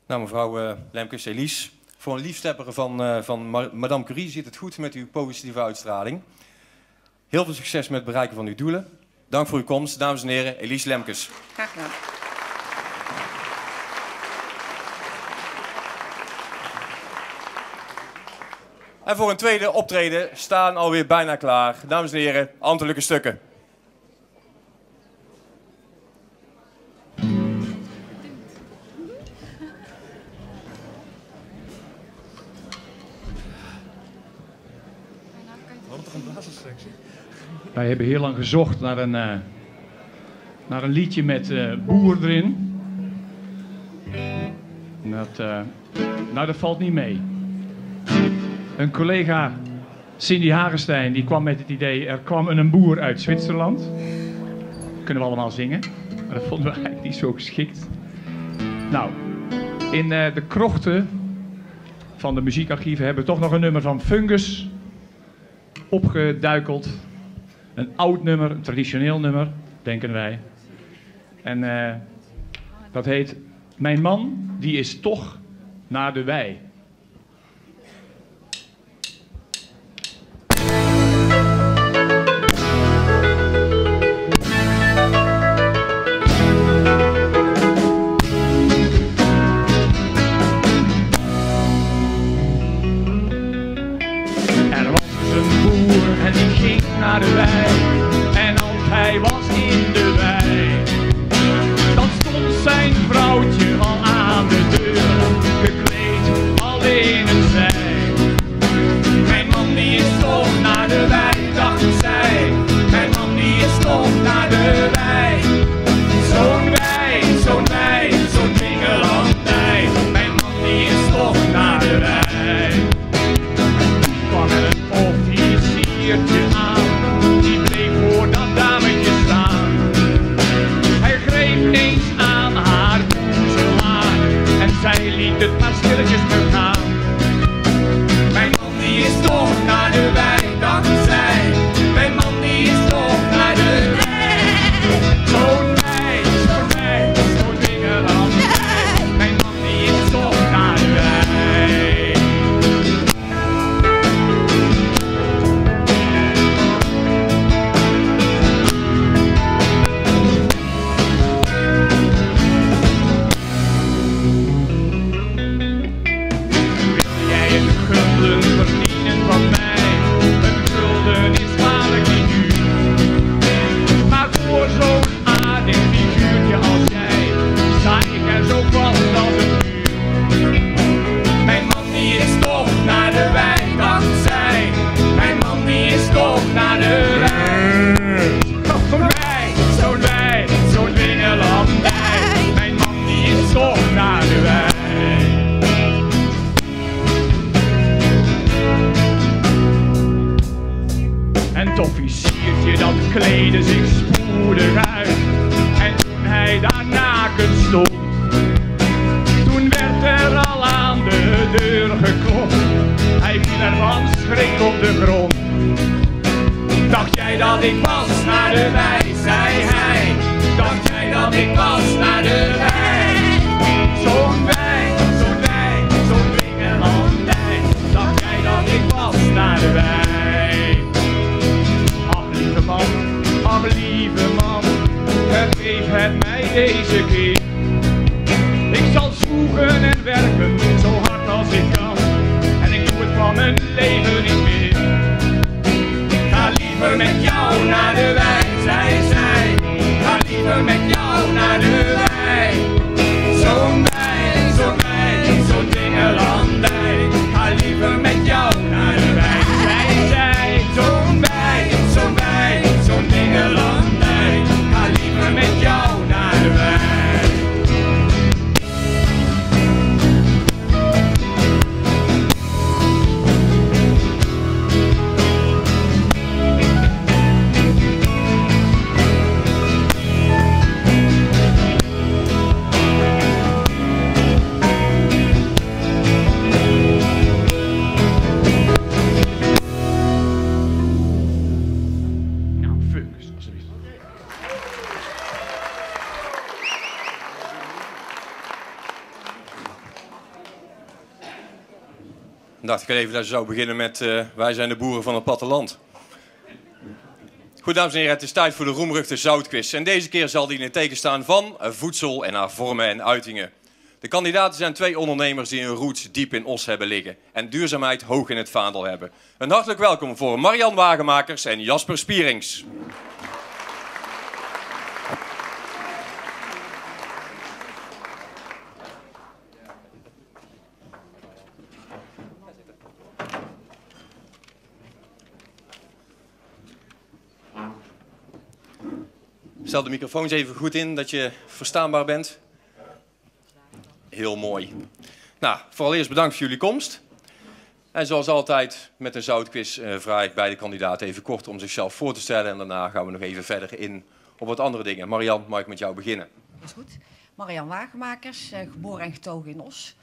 Nou, mevrouw Lemkes, Elies, voor een liefstepper van Madame Curie zit het goed met uw positieve uitstraling. Heel veel succes met het bereiken van uw doelen. Dank voor uw komst, dames en heren, Elies Lemkes. Graag gedaan. En voor een tweede optreden staan alweer bijna klaar. Dames en heren, ambtelijke stukken. Wij hebben heel lang gezocht naar een liedje met boer erin. Dat valt niet mee. Een collega, Cindy Hagenstein, die kwam met het idee, er kwam een boer uit Zwitserland. Dat kunnen we allemaal zingen, maar dat vonden we eigenlijk niet zo geschikt. Nou, in de krochten van de muziekarchieven hebben we toch nog een nummer van Fungus opgeduikeld. Een oud nummer, een traditioneel nummer, denken wij. En dat heet Mijn man, die is toch naar de wei. Vrouwtje al aan de deur, gekleed stond. Toen werd er al aan de deur geklopt. Hij viel ervan schrik op de grond. Dacht jij dat ik was naar de wei, zei hij. Dacht jij dat ik was naar de wei. Zo'n wei, zo'n wei, zo'n Dwingelandij. Dacht jij dat ik was naar de wei. Ach lieve man, ach lieve man. Vergeef het mij deze keer. Ik zal zoeken en werken, zo hard als ik kan. En ik doe het van mijn leven niet meer. Ga liever met jou naar de wei, zei zij. Ga liever met jou naar de wei. Zo'n wei, zo'n wei, zo'n Dwingelandij. Ga liever met jou naar de wei, zei zij. Zo'n wei, zo'n wei, zo'n Dwingelandij. Ga liever met jou naar de wei. Dacht ik even dat je zou beginnen met wij zijn de boeren van het platteland. Goed, dames en heren, het is tijd voor de roemruchte zoutquiz. En deze keer zal die in het teken staan van voedsel en haar vormen en uitingen. De kandidaten zijn twee ondernemers die hun roots diep in Oss hebben liggen en duurzaamheid hoog in het vaandel hebben. Een hartelijk welkom voor Marianne Wagemakers en Jasper Spierings. Stel de microfoons even goed in, dat je verstaanbaar bent. Heel mooi. Nou, vooraleerst bedankt voor jullie komst. En zoals altijd met een zoutquiz vraag ik beide kandidaten even kort om zichzelf voor te stellen. En daarna gaan we nog even verder in op wat andere dingen. Marianne, mag ik met jou beginnen? Dat is goed. Marianne Wagemakers, geboren en getogen in Oss.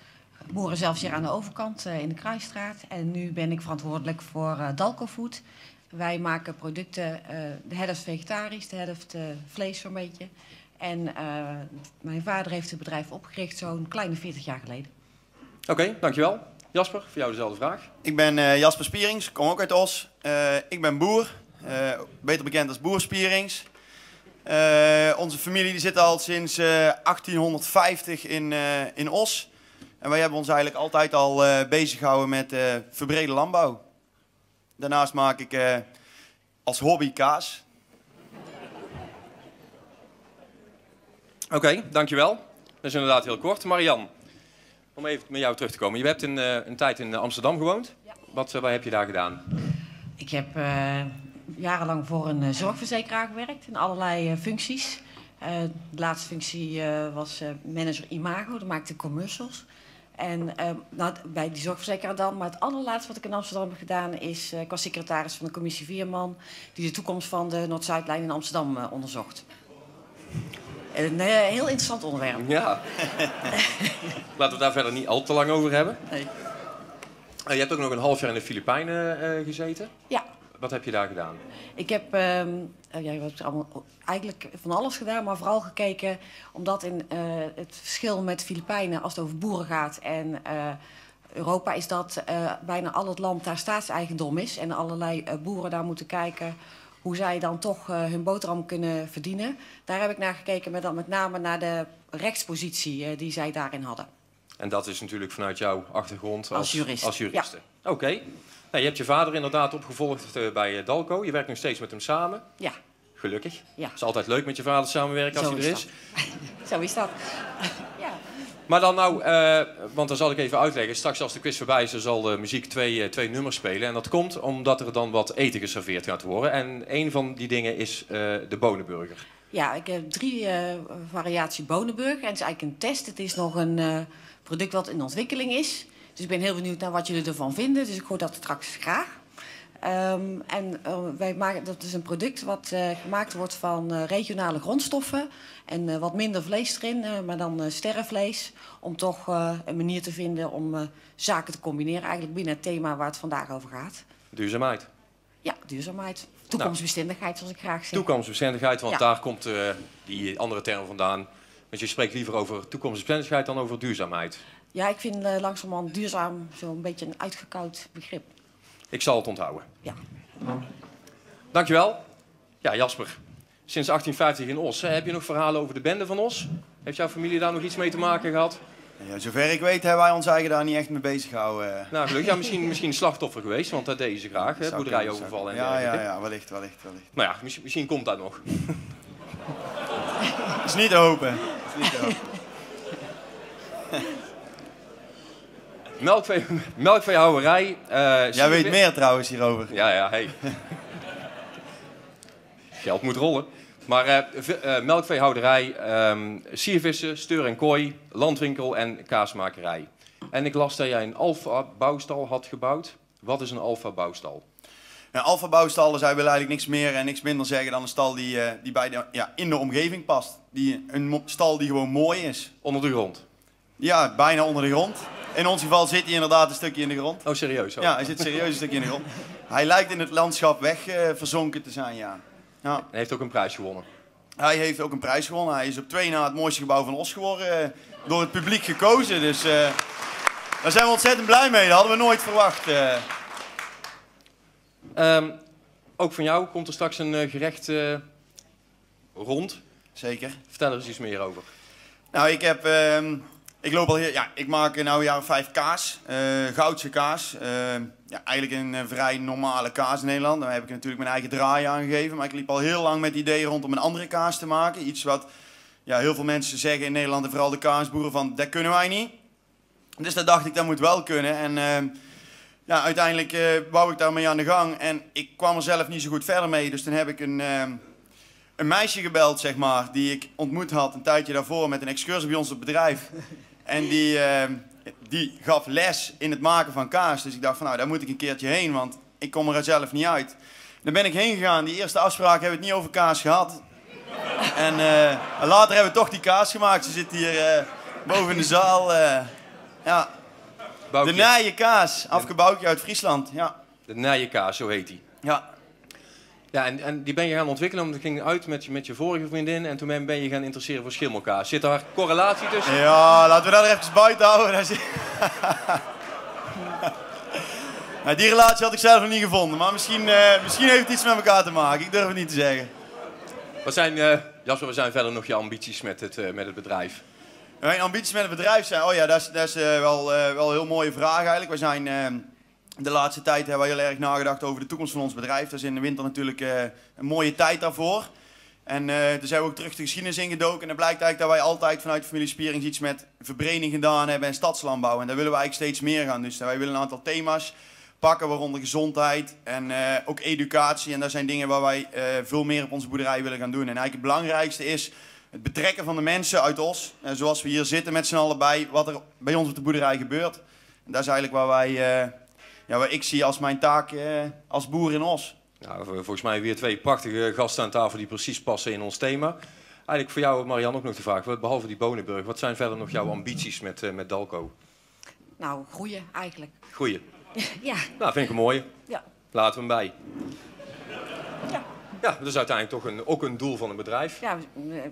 Geboren zelfs hier aan de overkant in de Kruisstraat. En nu ben ik verantwoordelijk voor Dalcofood. Wij maken producten, de helft vegetarisch, de helft vlees zo'n beetje. En mijn vader heeft het bedrijf opgericht zo'n kleine 40 jaar geleden. Oké, dankjewel. Jasper, voor jou dezelfde vraag. Ik ben Jasper Spierings, kom ook uit Oss. Ik ben boer, beter bekend als Boer Spierings. Onze familie die zit al sinds 1850 in Oss. En wij hebben ons eigenlijk altijd al bezig gehouden met verbrede landbouw. Daarnaast maak ik als hobby kaas. Oké, dankjewel. Dat is inderdaad heel kort. Marianne, om even met jou terug te komen. Je hebt een tijd in Amsterdam gewoond. Ja. Wat heb je daar gedaan? Ik heb jarenlang voor een zorgverzekeraar gewerkt in allerlei functies. De laatste functie was manager imago. Dat maakte commercials. En nou, bij die zorgverzekeraar dan. Maar het allerlaatste wat ik in Amsterdam heb gedaan is... ik was secretaris van de commissie Vierman... die de toekomst van de Noord-Zuidlijn in Amsterdam onderzocht. Een heel interessant onderwerp. Ja. Laten we daar verder niet al te lang over hebben. Nee. Je hebt ook nog een half jaar in de Filipijnen gezeten. Ja. Wat heb je daar gedaan? Ik heb eigenlijk van alles gedaan, maar vooral gekeken... omdat in het verschil met de Filipijnen, als het over boeren gaat en Europa... is dat bijna al het land daar staatseigendom is. En allerlei boeren daar moeten kijken hoe zij dan toch hun boterham kunnen verdienen. Daar heb ik naar gekeken, maar dan met name naar de rechtspositie die zij daarin hadden. En dat is natuurlijk vanuit jouw achtergrond als jurist. Als juriste. Ja. Oké. Nou, je hebt je vader inderdaad opgevolgd bij Dalco. Je werkt nog steeds met hem samen. Ja. Gelukkig. Ja. Het is altijd leuk met je vader samenwerken als hij er is. Zo is dat. Ja. Maar dan nou, want dan zal ik even uitleggen. Straks als de quiz voorbij is, dan zal de muziek twee nummers spelen. En dat komt omdat er dan wat eten geserveerd gaat worden. En een van die dingen is de bonenburger. Ja, ik heb 3 variatie bonenburger. En het is eigenlijk een test. Het is nog een product wat in ontwikkeling is. Dus ik ben heel benieuwd naar wat jullie ervan vinden. Dus ik hoor dat straks graag. Dat is een product wat gemaakt wordt van regionale grondstoffen en wat minder vlees erin, maar dan sterrenvlees. Om toch een manier te vinden om zaken te combineren, eigenlijk binnen het thema waar het vandaag over gaat. Duurzaamheid. Ja, duurzaamheid. Toekomstbestendigheid, zoals ik graag zeg. Toekomstbestendigheid, want daar komt die andere term vandaan. Want je spreekt liever over toekomstbestendigheid dan over duurzaamheid. Ja, ik vind langzamerhand duurzaam zo'n beetje een uitgekoud begrip. Ik zal het onthouden. Ja. Dankjewel. Ja, Jasper. Sinds 1850 in Oss. Hè? Heb je nog verhalen over de bende van Oss? Heeft jouw familie daar nog iets mee te maken gehad? Ja, zover ik weet hebben wij ons eigenlijk daar niet echt mee bezig gehouden. Nou, gelukkig. Ja, misschien slachtoffer geweest, want dat deden ze graag. Hè? Boerderijoverval en dergelijke. Ja, wellicht. Maar ja, misschien komt dat nog. Is niet open. Is niet open. Melkveehouwerij. Jij weet meer trouwens hierover. Ja, hey. Geld moet rollen. Maar melkveehouderij, siervissen, steur en kooi, landwinkel en kaasmakerij. En ik las dat jij een alfa-bouwstal had gebouwd. Wat is een alfa-bouwstal? Een alfa-bouwstal, zij willen eigenlijk niks meer en niks minder zeggen dan een stal die bij in de omgeving past. Een stal die gewoon mooi is. Onder de grond? Ja, bijna onder de grond. In ons geval zit hij inderdaad een stukje in de grond. Oh, serieus? Oh. Ja, hij zit serieus een stukje in de grond. Hij lijkt in het landschap wegverzonken te zijn, ja. Ja. Hij heeft ook een prijs gewonnen. Hij heeft ook een prijs gewonnen. Hij is op 2 na het mooiste gebouw van Oss geworden. Door het publiek gekozen. Dus daar zijn we ontzettend blij mee. Dat hadden we nooit verwacht. Ook van jou komt er straks een gerecht rond. Zeker. Vertel er eens iets meer over. Nou, ik maak nu een jaar of 5 kaas. Goudse kaas. Eigenlijk een vrij normale kaas in Nederland. Daar heb ik natuurlijk mijn eigen draai aan gegeven. Maar ik liep al heel lang met het idee rond om een andere kaas te maken. Iets wat heel veel mensen zeggen in Nederland en vooral de kaasboeren van dat kunnen wij niet. Dus dat dacht ik, dat moet wel kunnen. En uiteindelijk wou ik daarmee aan de gang. En ik kwam er zelf niet zo goed verder mee. Dus toen heb ik een meisje gebeld, zeg maar, die ik ontmoet had een tijdje daarvoor met een excursie bij ons op het bedrijf. En die gaf les in het maken van kaas. Dus ik dacht van, nou, daar moet ik een keertje heen, want ik kom er zelf niet uit. Daar ben ik heen gegaan. Die eerste afspraak hebben we het niet over kaas gehad. En later hebben we toch die kaas gemaakt. Ze zit hier boven in de zaal. De Nijje Kaas, afgebouwdje uit Friesland. Ja. De Nijje Kaas, zo heet die. Ja. Ja, en die ben je gaan ontwikkelen, want het ging uit met je vorige vriendin en toen ben je gaan interesseren voor schimmelkaas. Zit daar correlatie tussen? Ja, laten we dat er even buiten houden. Nou, die relatie had ik zelf nog niet gevonden, maar misschien heeft het iets met elkaar te maken. Ik durf het niet te zeggen. Jasper, wat zijn verder nog je ambities met het bedrijf? Mijn ambities met het bedrijf zijn, dat is wel een heel mooie vraag eigenlijk. We zijn... De laatste tijd hebben we heel erg nagedacht over de toekomst van ons bedrijf. Dat is in de winter natuurlijk een mooie tijd daarvoor. En dus hebben we ook terug de geschiedenis ingedoken. En dan blijkt eigenlijk dat wij altijd vanuit de familie Spierings iets met verbreding gedaan hebben en stadslandbouw. En daar willen we eigenlijk steeds meer gaan. Dus wij willen een aantal thema's pakken, waaronder gezondheid en ook educatie. En dat zijn dingen waar wij veel meer op onze boerderij willen gaan doen. En eigenlijk het belangrijkste is het betrekken van de mensen uit Oss. Zoals we hier zitten met z'n allen bij wat er bij ons op de boerderij gebeurt. En dat is eigenlijk waar wij... wat ik zie als mijn taak als boer in Oss. Nou, volgens mij weer 2 prachtige gasten aan tafel die precies passen in ons thema. Eigenlijk voor jou, Marianne, ook nog de vraag. Behalve die Bonenburg, wat zijn verder nog jouw ambities met Dalco? Nou, groeien eigenlijk. Groeien? Ja. Nou, vind ik een mooie. Ja. Laten we hem bij. Ja. Ja, dat is uiteindelijk toch ook een doel van een bedrijf. Ja,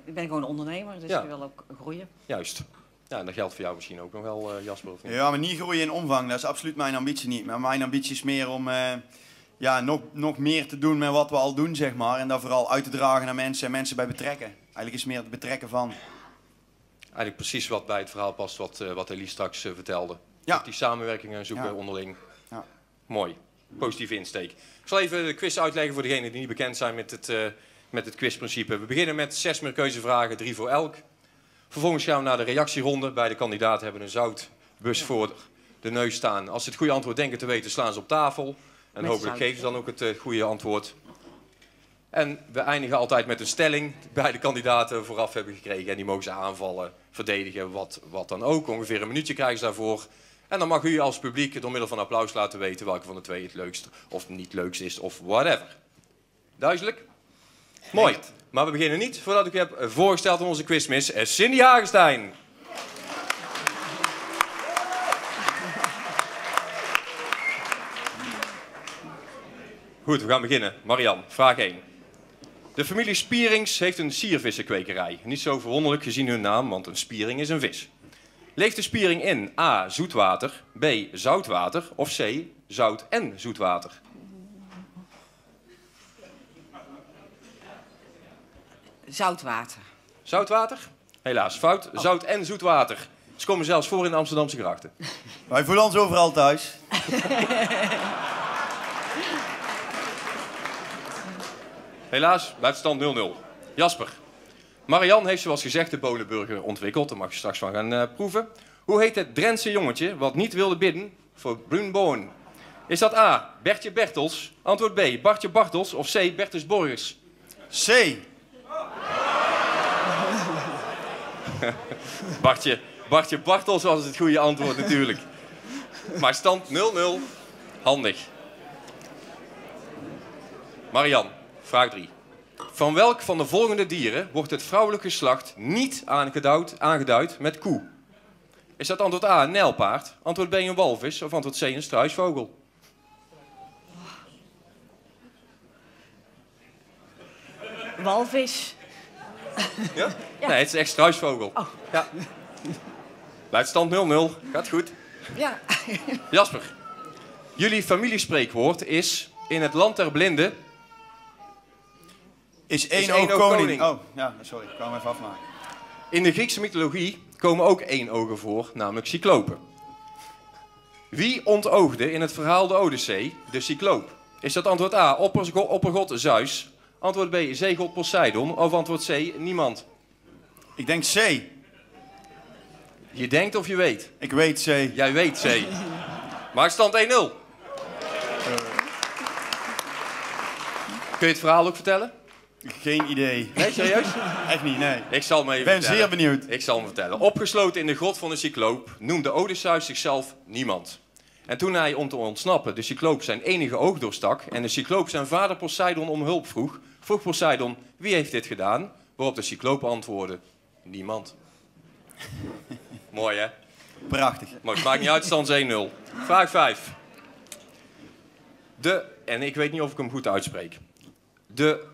ik ben gewoon een ondernemer, dus ik wil ook groeien. Juist. Ja, en dat geldt voor jou misschien ook nog wel, Jasper. Ja, maar niet groeien in omvang. Dat is absoluut mijn ambitie niet. Maar mijn ambitie is meer om nog meer te doen met wat we al doen, zeg maar. En dat vooral uit te dragen naar mensen en mensen bij betrekken. Eigenlijk is meer het betrekken van. Eigenlijk precies wat bij het verhaal past wat Elies straks vertelde. Ja. Op die samenwerkingen zoeken onderling. Ja. Mooi. Positieve insteek. Ik zal even de quiz uitleggen voor degenen die niet bekend zijn met het quizprincipe. We beginnen met 6 meerkeuzevragen, 3 voor elk. Vervolgens gaan we naar de reactieronde. Beide kandidaten hebben een zoutbus voor de neus staan. Als ze het goede antwoord denken te weten, slaan ze op tafel. En hopelijk geven ze dan ook het goede antwoord. En we eindigen altijd met een stelling die beide kandidaten vooraf hebben gekregen. En die mogen ze aanvallen, verdedigen, wat dan ook. Ongeveer een minuutje krijgen ze daarvoor. En dan mag u als publiek door middel van applaus laten weten welke van de twee het leukst of niet leukst is of whatever. Duidelijk? Mooi. Maar we beginnen niet voordat ik u heb voorgesteld aan onze quizmiss Cindy Hagenstein. Goed, we gaan beginnen. Marianne, vraag 1. De familie Spierings heeft een siervissenkwekerij. Niet zo verwonderlijk gezien hun naam, want een spiering is een vis. Leeft de spiering in A. zoetwater, B. zoutwater of C. zout en zoetwater? Zoutwater. Zoutwater? Helaas, fout. Oh. Zout en zoetwater. Ze komen zelfs voor in de Amsterdamse grachten. Wij voelen ons overal thuis. Helaas blijft stand 0-0. Jasper, Marianne heeft zoals gezegd de bonenburger ontwikkeld. Daar mag je straks van gaan proeven. Hoe heet het Drentse jongetje wat niet wilde bidden voor Brunboon? Is dat A. Bertje Bertels, antwoord B. Bartje Bartels of C. Bertus Borgers? C. Bartje Bartels was het goede antwoord natuurlijk. Maar stand 0-0. Handig. Marianne. Vraag 3. Van welk van de volgende dieren wordt het vrouwelijk geslacht niet aangeduid met koe? Is dat antwoord A een nijlpaard, antwoord B een walvis of antwoord C een struisvogel? Walvis. Ja? Ja. Nee, het is echt struisvogel. Oh. Ja. Blijft stand 0-0. Gaat goed. Ja. Jasper, jullie familiespreekwoord is in het land der blinden... Is één oog koning. Oh, ja, sorry. Ik kwam even afmaken. In de Griekse mythologie komen ook éénogen voor, namelijk cyclopen. Wie ontoogde in het verhaal de Odyssee de cycloop? Is dat antwoord A, oppergod Zeus, antwoord B, zeegod Poseidon of antwoord C, niemand? Ik denk C. Je denkt of je weet? Ik weet C. Jij weet C. Maar stand 1-0. Kun je het verhaal ook vertellen? Geen idee. Nee, serieus? Echt niet, nee. Ik zal me even vertellen. Zeer benieuwd. Ik zal hem vertellen. Opgesloten in de grot van de cycloop noemde Odysseus zichzelf niemand. En toen hij, om te ontsnappen, de cycloop zijn enige oog doorstak en de cycloop zijn vader Poseidon om hulp vroeg, vroeg Poseidon, wie heeft dit gedaan? Waarop de cycloop antwoordde, niemand. Mooi, hè? Prachtig. Maar het maakt niet uit, stand 1-0. Vraag 5. En ik weet niet of ik hem goed uitspreek. De...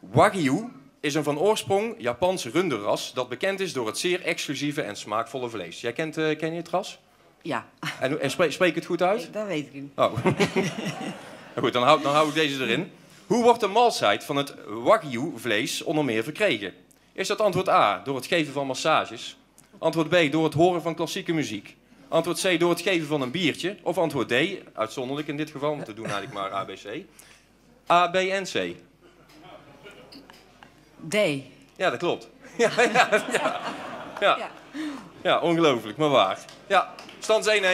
Wagyu is een van oorsprong Japans runderras dat bekend is door het zeer exclusieve en smaakvolle vlees. Jij ken je het ras? Ja. En spreek het goed uit? Dat weet ik niet. Oh. Goed, dan hou ik deze erin. Hoe wordt de malsheid van het Wagyu vlees onder meer verkregen? Is dat antwoord A, door het geven van massages? Antwoord B, door het horen van klassieke muziek? Antwoord C, door het geven van een biertje? Of antwoord D, uitzonderlijk in dit geval, want we doen eigenlijk maar ABC. A, B en C. D. Ja, dat klopt. Ja, ongelooflijk, maar waar. Ja, stand 1-1.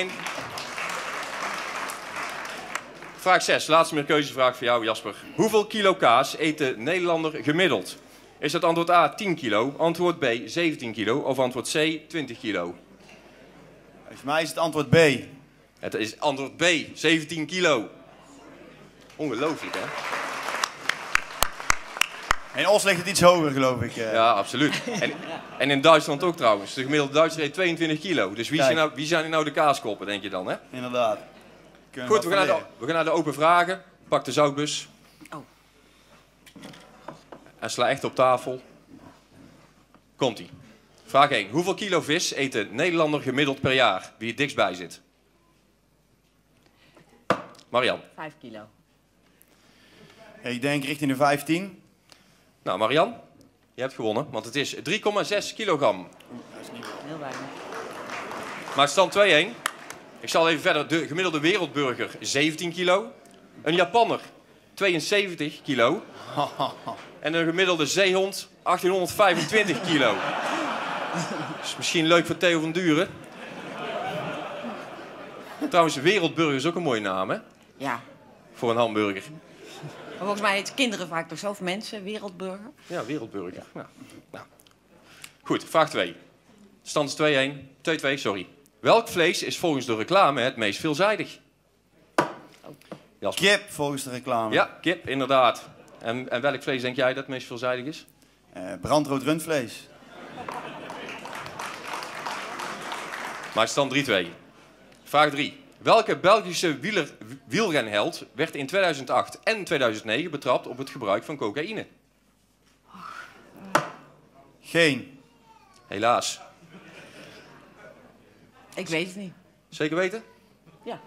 Vraag 6, laatste meerkeuzevraag voor jou, Jasper. Hoeveel kilo kaas eet de Nederlander gemiddeld? Is dat antwoord A 10 kilo, antwoord B 17 kilo of antwoord C 20 kilo? Voor mij is het antwoord B. Het is antwoord B, 17 kilo. Ongelooflijk, hè? In Oss ligt het iets hoger, geloof ik. Ja, absoluut. En in Duitsland ook trouwens. De gemiddelde Duitser eet 22 kilo. Dus wie zijn nou de kaaskoppen, denk je dan, hè? Inderdaad. Goed, we gaan naar de open vragen. Pak de zoutbus. Oh. En sla echt op tafel. Komt-ie. Vraag 1. Hoeveel kilo vis eet de Nederlander gemiddeld per jaar? Wie het dichtst bij zit? Marianne. 5 kilo. Ik denk richting de 15. Nou, Marianne, je hebt gewonnen, want het is 3,6 kilogram. Dat is niet heel weinig. Maar stand 2-1. Ik zal even verder. De gemiddelde wereldburger 17 kilo. Een Japanner 72 kilo. En een gemiddelde zeehond 1825 kilo. Dat is misschien leuk voor Theo van Duren. Trouwens, wereldburger is ook een mooie naam, hè? Ja. Voor een hamburger. Maar volgens mij heet kinderen vaak toch zelf mensen, wereldburger. Ja, wereldburger. Ja. Nou. Goed, vraag 2. Stand is 2-1. 2-2, sorry. Welk vlees is volgens de reclame het meest veelzijdig? Jasper. Kip, volgens de reclame. Ja, kip, inderdaad. En welk vlees denk jij dat het meest veelzijdig is? Brandrood rundvlees. Maar het is dan 3-2. Vraag 3. Welke Belgische wielrenheld werd in 2008 en 2009 betrapt op het gebruik van cocaïne? Geen. Helaas. Ik weet het niet. Zeker weten? Ja.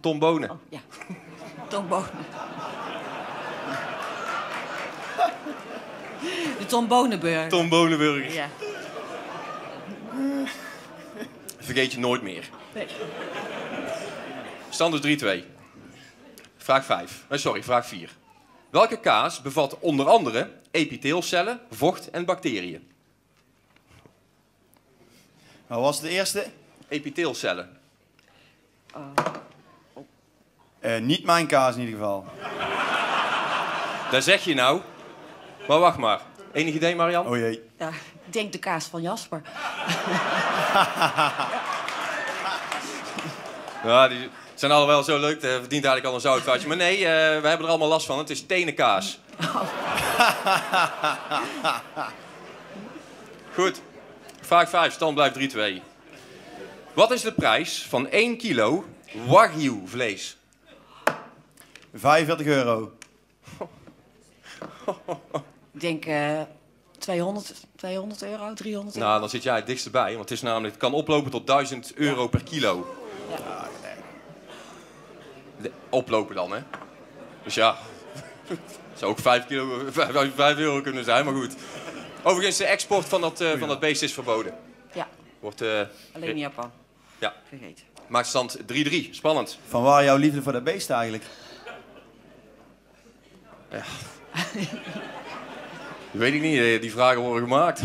Tom Bonen. Oh, ja. Tom Bonen. De Tom Bonenburg. Tom Bonenburg. Ja. Vergeet je nooit meer. Nee. Stand dus 3-2. Vraag 4. Welke kaas bevat onder andere epiteelcellen, vocht en bacteriën? Wat was de eerste? Epiteelcellen. Niet mijn kaas in ieder geval. Daar zeg je nou. Maar wacht maar. Enig idee, Marianne? Oh jee. Ja, ik denk de kaas van Jasper. Ja, die zijn allemaal wel zo leuk. Het verdient eigenlijk al een zoutvaartje. Maar nee, we hebben er allemaal last van. Het is tenenkaas. Oh. Goed. Vraag 5. Stand blijft 3-2. Wat is de prijs van 1 kilo wagyu vlees? €45. Ik denk €200, €300. Nou, dan zit jij het dichtst bij. Want het is namelijk, het kan oplopen tot €1000 per kilo. Ja. Ja, nee. Oplopen dan, hè? Dus ja, het zou ook €5 kunnen zijn, maar goed. Overigens, de export van dat beest is verboden. Ja. Wordt, alleen in Japan. Ja. Vergeet. Maakt stand 3-3. Spannend. Van waar jouw liefde voor dat beest eigenlijk? Ja. Dat weet ik niet, die vragen worden gemaakt.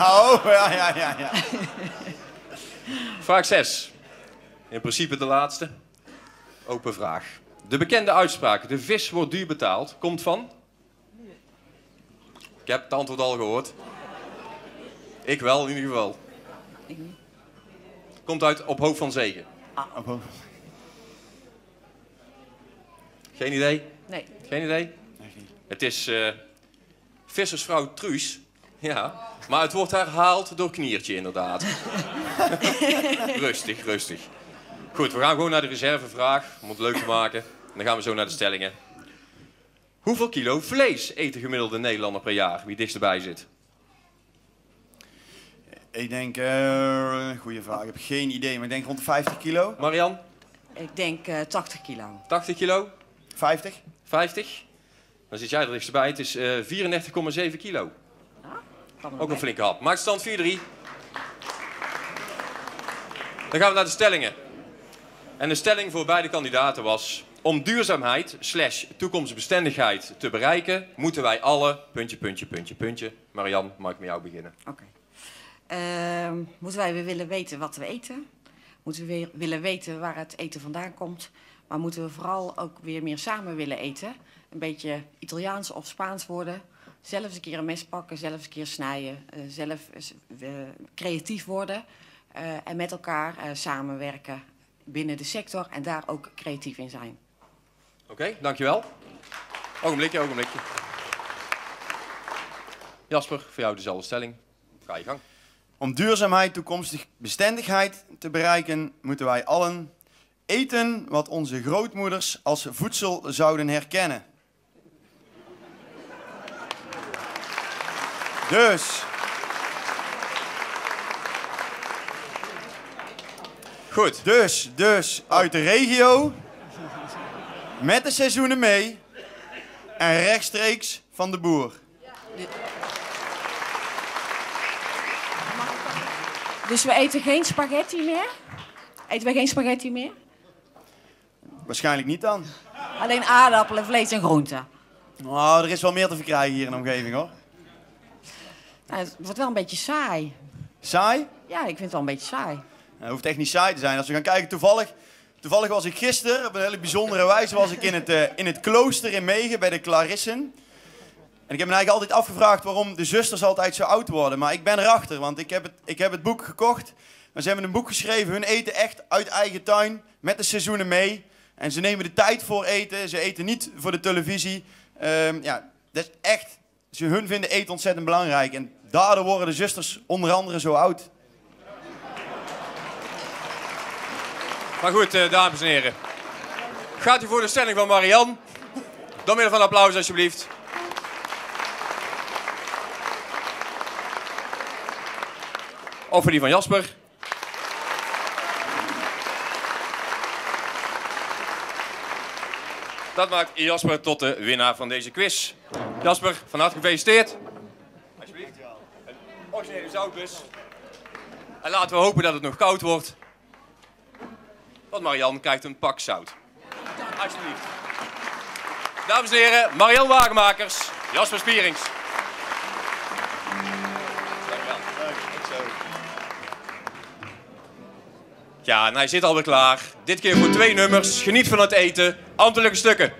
Oh, ja. Vraag 6. In principe de laatste. Open vraag. De bekende uitspraak, de vis wordt duur betaald, komt van? Ik heb het antwoord al gehoord. Ik wel, in ieder geval. Komt uit Op Hoop van Zegen. Ah. Geen idee? Nee. Geen idee? Het is vissersvrouw Truus, ja, maar het wordt herhaald door Kniertje inderdaad. Rustig. Goed, we gaan gewoon naar de reservevraag om het leuk te maken. En dan gaan we zo naar de stellingen. Hoeveel kilo vlees eet de gemiddelde Nederlander per jaar, wie dichterbij zit? Ik denk, goede vraag, ik heb geen idee, maar ik denk rond 50 kilo. Marianne? Ik denk 80 kilo. 80 kilo? 50. 50? Dan zit jij er dichtst bij. Het is 34,7 kilo. Ja, ook een flinke hap. Maakt stand 4-3. Dan gaan we naar de stellingen. En de stelling voor beide kandidaten was... Om duurzaamheid / toekomstbestendigheid te bereiken... moeten wij alle... ... Marianne, mag ik met jou beginnen? Oké. Moeten wij weer willen weten wat we eten? Moeten we weer willen weten waar het eten vandaan komt? Maar moeten we vooral ook weer meer samen willen eten... Een beetje Italiaans of Spaans worden. Zelf eens een keer een mes pakken, zelf eens een keer snijden. Zelf creatief worden. En met elkaar samenwerken binnen de sector. En daar ook creatief in zijn. Oké, dankjewel. Ogenblikje. Jasper, voor jou dezelfde stelling. Ga je gang. Om duurzaamheid, toekomstige bestendigheid te bereiken... moeten wij allen... eten wat onze grootmoeders als voedsel zouden herkennen. Dus. Goed. Dus uit de regio. Met de seizoenen mee. En rechtstreeks van de boer. Dus we eten geen spaghetti meer? Eten wij geen spaghetti meer? Waarschijnlijk niet dan. Alleen aardappelen, vlees en groenten. Nou, er is wel meer te verkrijgen hier in de omgeving, hoor. Nou, het wordt wel een beetje saai. Saai? Ja, ik vind het wel een beetje saai. Nou, het hoeft echt niet saai te zijn. Als we gaan kijken, toevallig was ik gisteren, op een hele bijzondere wijze, was ik in het klooster in Megen bij de Clarissen. En ik heb me eigenlijk altijd afgevraagd waarom de zusters altijd zo oud worden. Maar ik ben erachter, want ik heb het boek gekocht... Maar ze hebben een boek geschreven. Hun eten echt uit eigen tuin. Met de seizoenen mee. En ze nemen de tijd voor eten. Ze eten niet voor de televisie. Ja, dat is echt... Hun vinden eten ontzettend belangrijk. En daardoor worden de zusters onder andere zo oud. Maar goed, dames en heren. Gaat u voor de stelling van Marianne? Door middel van applaus, alsjeblieft. Of voor die van Jasper. Dat maakt Jasper tot de winnaar van deze quiz. Jasper, van harte gefeliciteerd. Alsjeblieft. Een originele zoutbus. En laten we hopen dat het nog koud wordt. Want Marianne krijgt een pak zout. Alsjeblieft. Dames en heren, Marianne Wagemakers, Jasper Spierings. Ja, en hij zit alweer klaar. Dit keer voor 2 nummers. Geniet van het eten. Ambtelijke stukken.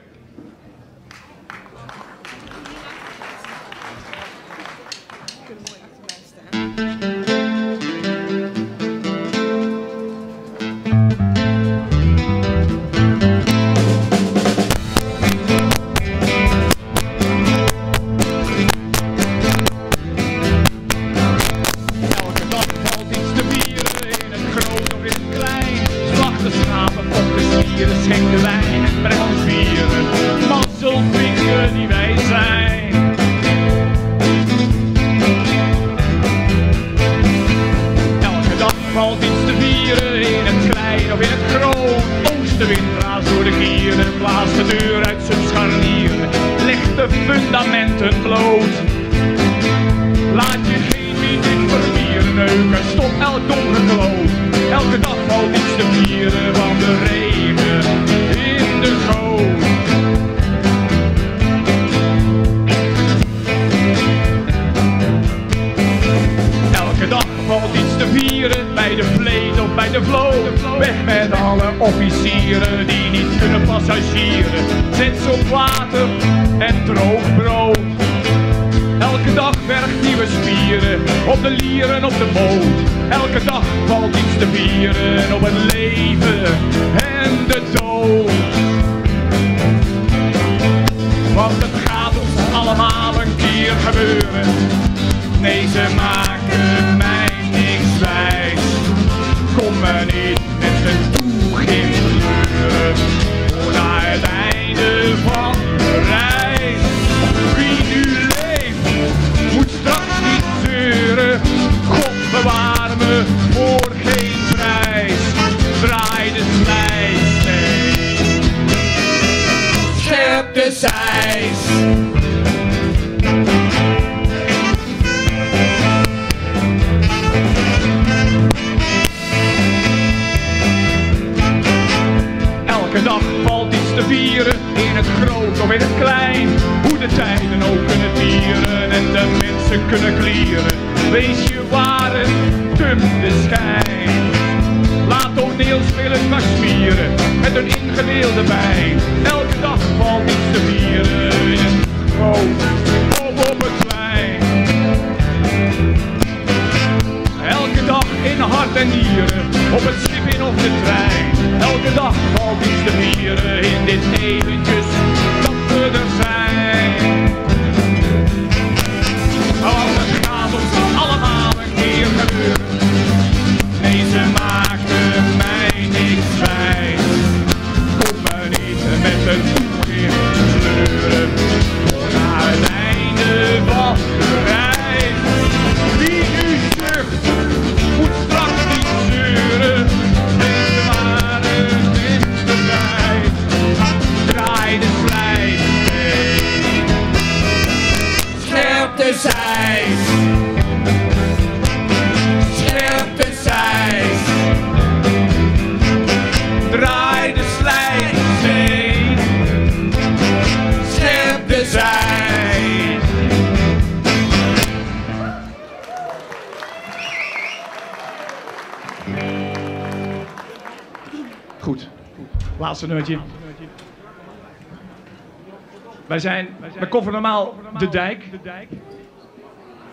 Wij zijn bij Koffer Normaal de Dijk.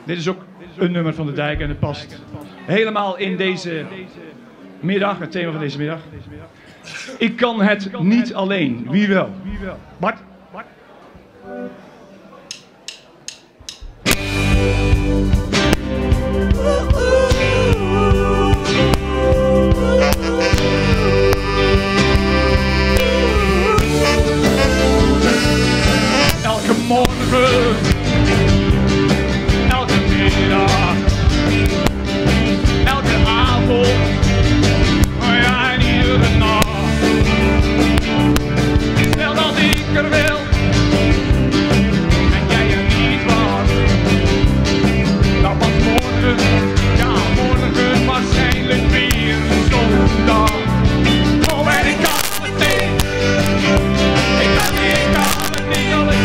Dit is ook een nummer van de dijk en het past helemaal in deze middag, het thema van deze middag. Ik kan het niet alleen, wie wel? Bart? Elke morgen, elke middag, elke avond, ja en iedere nacht. Stel dat ik er wil en jij er niet was, dan was morgen, ja morgen waarschijnlijk weer een zondag. Oh en ik kan het niet, ik kan het niet alleen.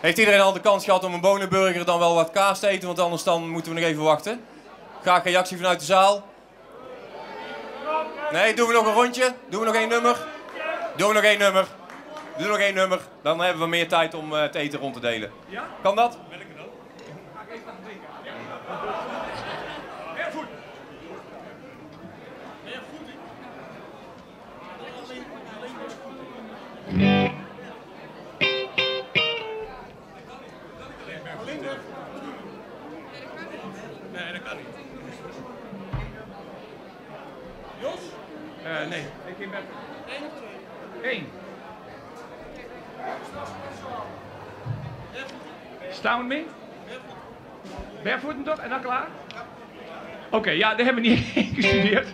Heeft iedereen al de kans gehad om een bonenburger dan wel wat kaas te eten? Want anders dan moeten we nog even wachten. Graag reactie vanuit de zaal. Nee, doen we nog een rondje? Doen we nog één nummer? Doen we nog één nummer? Doe nog één nummer. Dan hebben we meer tijd om het eten rond te delen. Kan dat? Welke dan? Ga ik even aan het drinken. Meer voet. Meer voet. Meer voet. Nee, dat kan niet. Jos? Nee. Ik ben weg. 1 of 2? 1. Staan we mee? Barefoot en dat? En dan klaar? Oké, ja, daar hebben we niet heen gestudeerd.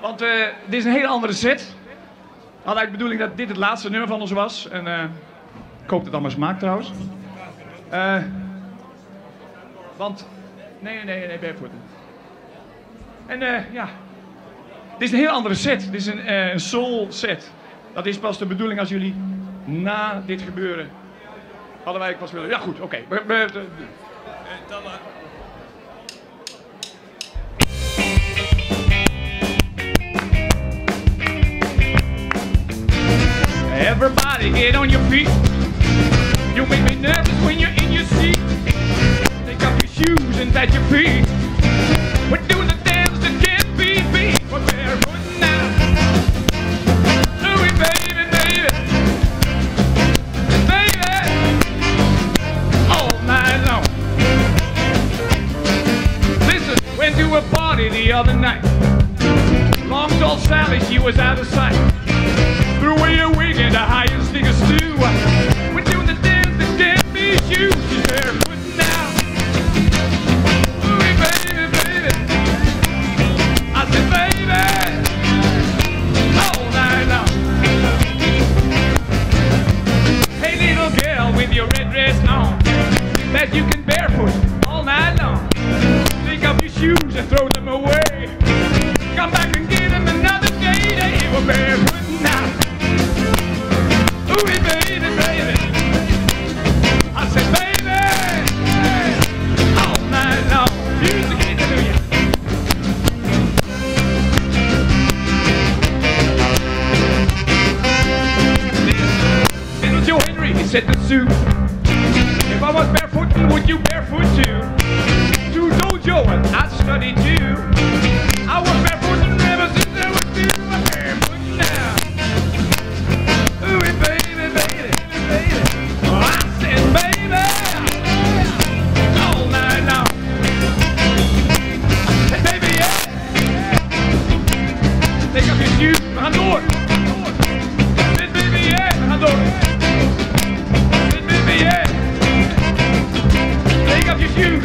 Want dit is een hele andere set. Had ik de bedoeling dat dit het laatste nummer van ons was. En ik hoop dat het allemaal smaakt trouwens. Want, nee, barefoot. En ja, dit is een heel andere set. Dit is een soul set. Dat is pas de bedoeling als jullie na dit gebeuren hadden wij pas willen. Ja goed, oké. Dan maar. Everybody get on your feet. You make me nervous when you're in your seat. Take off your shoes and pat your feet. We're doing the dance that can't be beat. We're barefoot now. Ooh, baby, baby, baby, all night long. Listen, went to a party the other night. Long tall Sally, she was out of sight. Threw away her wig and the highest stickers too. We're doing the dance that can't be shoes. She's barefoot now. Ooh, baby, baby. I said, baby, all night long. Hey, little girl with your red dress on, that you can barefoot all night long. Take off your shoes and throw them away. Come back and give them another day. They were barefoot. Said the suit. If I was barefoot, would you barefoot too? To dojo and I studied you. I was barefoot and never since I was two. I'm barefoot now. Ooh, baby, baby, baby. I said, baby, all night long. I said, baby, yeah. Take up your shoes, my lord. I said, baby, yeah, my lord. You.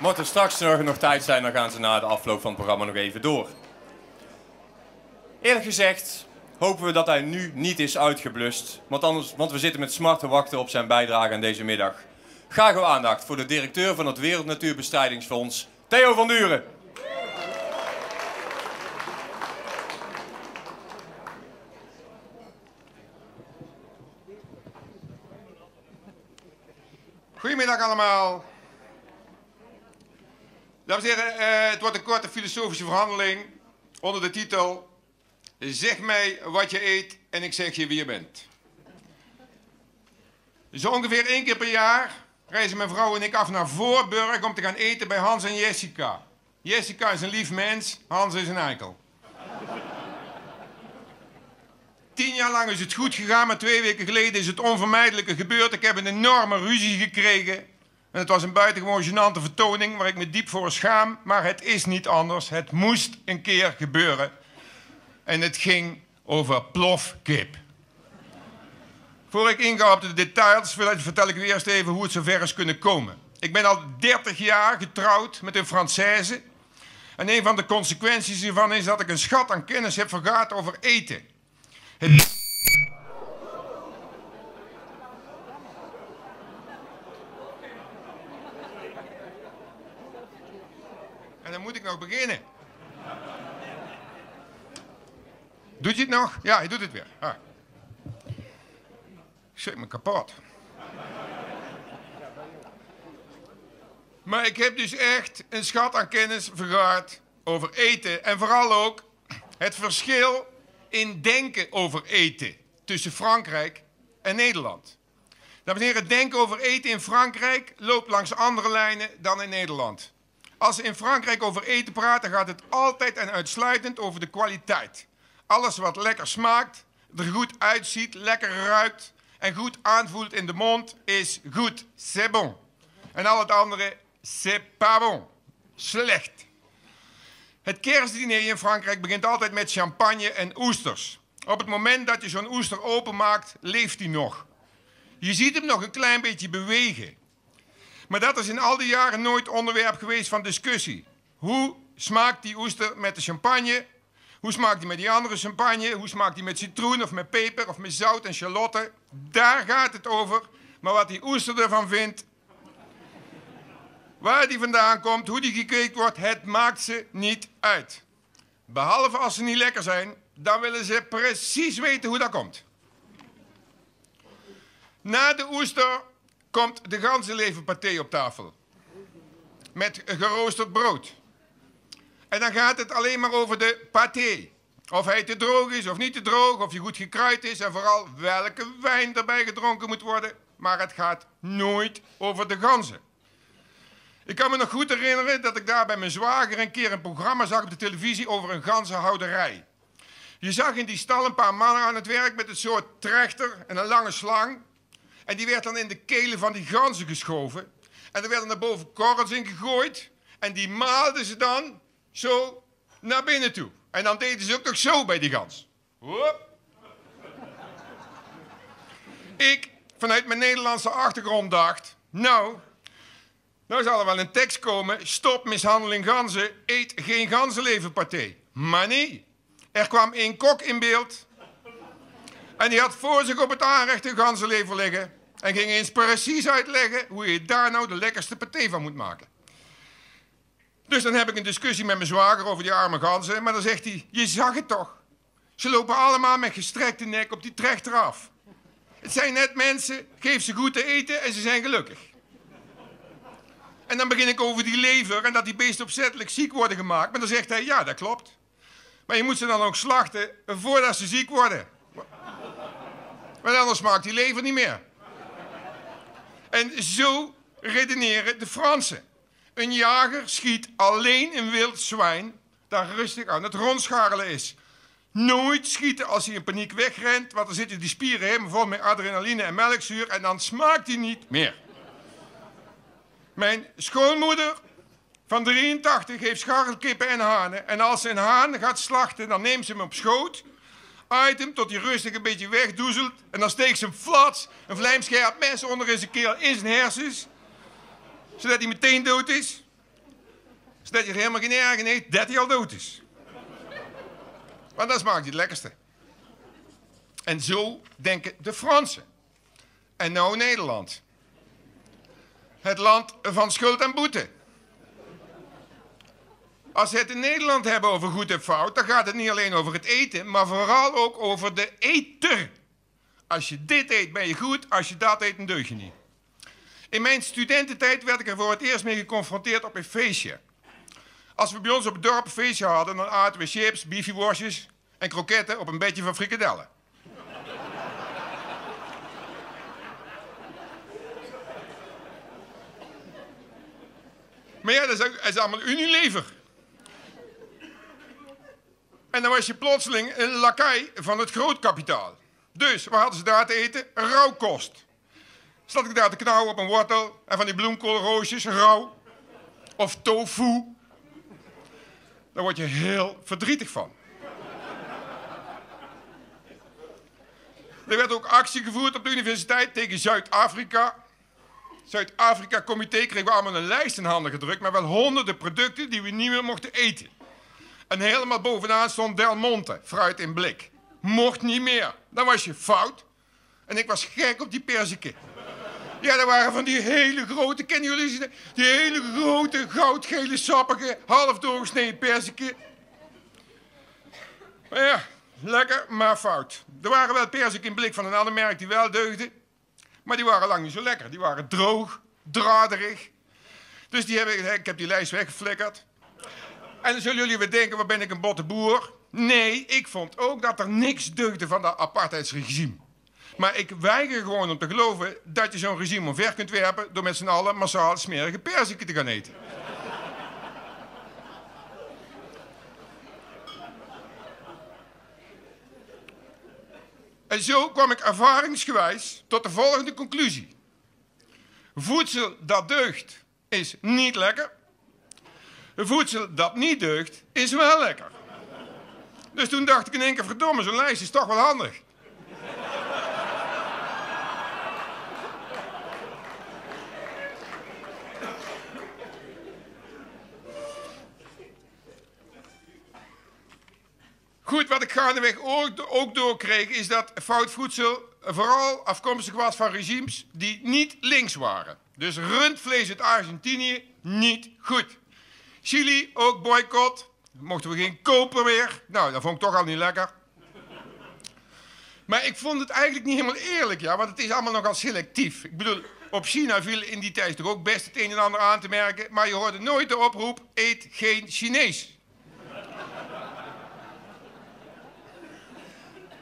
Mocht er straks nog tijd zijn, dan gaan ze na de afloop van het programma nog even door. Eerlijk gezegd hopen we dat hij nu niet is uitgeblust, want we zitten met smart te wachten op zijn bijdrage aan deze middag. Graag uw aandacht voor de directeur van het Wereld Natuurbestrijdingsfonds, Theo van Duren. Goedemiddag allemaal. Dames en heren, het wordt een korte filosofische verhandeling onder de titel Zeg mij wat je eet en ik zeg je wie je bent. Zo ongeveer 1 keer per jaar reizen mijn vrouw en ik af naar Voorburg om te gaan eten bij Hans en Jessica. Jessica is een lief mens, Hans is een eikel. 10 jaar lang is het goed gegaan, maar 2 weken geleden is het onvermijdelijke gebeurd. Ik heb een enorme ruzie gekregen. En het was een buitengewoon gênante vertoning waar ik me diep voor schaam. Maar het is niet anders. Het moest een keer gebeuren. En het ging over plofkip. Voor ik inga op de details, vertel ik u eerst even hoe het zover is kunnen komen. Ik ben al 30 jaar getrouwd met een Française. En een van de consequenties hiervan is dat ik een schat aan kennis heb vergaard over eten. En dan moet ik nog beginnen. Doet je het nog? Ja, hij doet het weer. Ah. Ik schrik me kapot. Maar ik heb dus echt een schat aan kennis vergaard over eten. En vooral ook het verschil in denken over eten tussen Frankrijk en Nederland. Dames en heren, het denken over eten in Frankrijk loopt langs andere lijnen dan in Nederland. Als ze in Frankrijk over eten praten, gaat het altijd en uitsluitend over de kwaliteit. Alles wat lekker smaakt, er goed uitziet, lekker ruikt en goed aanvoelt in de mond is goed. C'est bon. En al het andere, c'est pas bon. Slecht. Het kerstdiner in Frankrijk begint altijd met champagne en oesters. Op het moment dat je zo'n oester openmaakt, leeft hij nog. Je ziet hem nog een klein beetje bewegen. Maar dat is in al die jaren nooit onderwerp geweest van discussie. Hoe smaakt die oester met de champagne? Hoe smaakt die met die andere champagne? Hoe smaakt die met citroen of met peper of met zout en sjalotten? Daar gaat het over. Maar wat die oester ervan vindt, waar die vandaan komt, hoe die gekweekt wordt, het maakt ze niet uit. Behalve als ze niet lekker zijn, dan willen ze precies weten hoe dat komt. Na de oester komt de ganzenleverpaté op tafel. Met geroosterd brood. En dan gaat het alleen maar over de paté. Of hij te droog is of niet te droog, of hij goed gekruid is en vooral welke wijn erbij gedronken moet worden. Maar het gaat nooit over de ganzen. Ik kan me nog goed herinneren dat ik daar bij mijn zwager een keer een programma zag op de televisie over een ganzenhouderij. Je zag in die stal een paar mannen aan het werk met een soort trechter en een lange slang. En die werd dan in de kelen van die ganzen geschoven. En er werden naar boven korrels in gegooid. En die maalden ze dan zo naar binnen toe. En dan deden ze ook nog zo bij die gans. Hop. Ik, vanuit mijn Nederlandse achtergrond, dacht, nou zal er wel een tekst komen, stop mishandeling ganzen, eet geen ganzenleverpaté. Maar nee, er kwam één kok in beeld en die had voor zich op het aanrecht een ganzenlever liggen en ging eens precies uitleggen hoe je daar nou de lekkerste paté van moet maken. Dus dan heb ik een discussie met mijn zwager over die arme ganzen, maar dan zegt hij, je zag het toch? Ze lopen allemaal met gestrekte nek op die trechter af. Het zijn net mensen, geef ze goed te eten en ze zijn gelukkig. En dan begin ik over die lever en dat die beesten opzettelijk ziek worden gemaakt. Maar dan zegt hij, ja, dat klopt. Maar je moet ze dan ook slachten voordat ze ziek worden. Want anders smaakt die lever niet meer. En zo redeneren de Fransen. Een jager schiet alleen een wild zwijn dat rustig aan het rondscharrelen is. Nooit schieten als hij in paniek wegrent, want dan zitten die spieren helemaal vol met adrenaline en melkzuur en dan smaakt hij niet meer. Mijn schoonmoeder van 83 heeft scharrelkippen en hanen. En als ze een haan gaat slachten, dan neemt ze hem op schoot. Aait hem tot hij rustig een beetje wegdoezelt. En dan steekt ze hem flats, een vlijmscherp mes onder in zijn keel, in zijn hersens. Zodat hij meteen dood is. is dat je er helemaal geen erg in heeft dat hij al dood is. Want dat smaakt het lekkerste. En zo denken de Fransen. En nou Nederland. Het land van schuld en boete. Als we het in Nederland hebben over goed en fout, dan gaat het niet alleen over het eten, maar vooral ook over de eter. Als je dit eet, ben je goed. Als je dat eet, dan deug je niet. In mijn studententijd werd ik er voor het eerst mee geconfronteerd op een feestje. Als we bij ons op het dorp een feestje hadden, dan aten we chips, beefyworstjes en kroketten op een bedje van frikadellen. Maar ja, dat is allemaal Unilever. En dan was je plotseling een lakai van het grootkapitaal. Dus, wat hadden ze daar te eten? Rauwkost. Zat ik daar te knauwen op een wortel en van die bloemkoolroosjes, rauw. Of tofu. Daar word je heel verdrietig van. Er werd ook actie gevoerd op de universiteit tegen Zuid-Afrika. Zuid-Afrika-comité kregen we allemaal een lijst in handen gedrukt, maar wel honderden producten die we niet meer mochten eten. En helemaal bovenaan stond Del Monte, fruit in blik. Mocht niet meer. Dan was je fout. En ik was gek op die perziken. Ja, dat waren van die hele grote, kennen jullie ze? Die hele grote, goudgele, sappige, half doorgesneden perziken. Maar ja, lekker, maar fout. Er waren wel perziken in blik van een ander merk die wel deugden. Maar die waren lang niet zo lekker. Die waren droog, draderig. Dus ik heb die lijst weggeflikkerd. En dan zullen jullie weer denken, wat ben ik een botte boer? Nee, ik vond ook dat er niks deugde van dat apartheidsregime. Maar ik weiger gewoon om te geloven dat je zo'n regime omver kunt werpen door met z'n allen massaal smerige perziken te gaan eten. En zo kwam ik ervaringsgewijs tot de volgende conclusie. Voedsel dat deugt is niet lekker. Voedsel dat niet deugt is wel lekker. Dus toen dacht ik in één keer, verdomme, zo'n lijst is toch wel handig. Goed, wat ik gaandeweg ook doorkreeg is dat fout voedsel vooral afkomstig was van regimes die niet links waren. Dus rundvlees uit Argentinië, niet goed. Chili, ook boycott. Mochten we geen kopen meer. Nou, dat vond ik toch al niet lekker. Maar ik vond het eigenlijk niet helemaal eerlijk, ja, want het is allemaal nogal selectief. Ik bedoel, op China viel in die tijd toch ook best het een en ander aan te merken, maar je hoorde nooit de oproep, eet geen Chinees.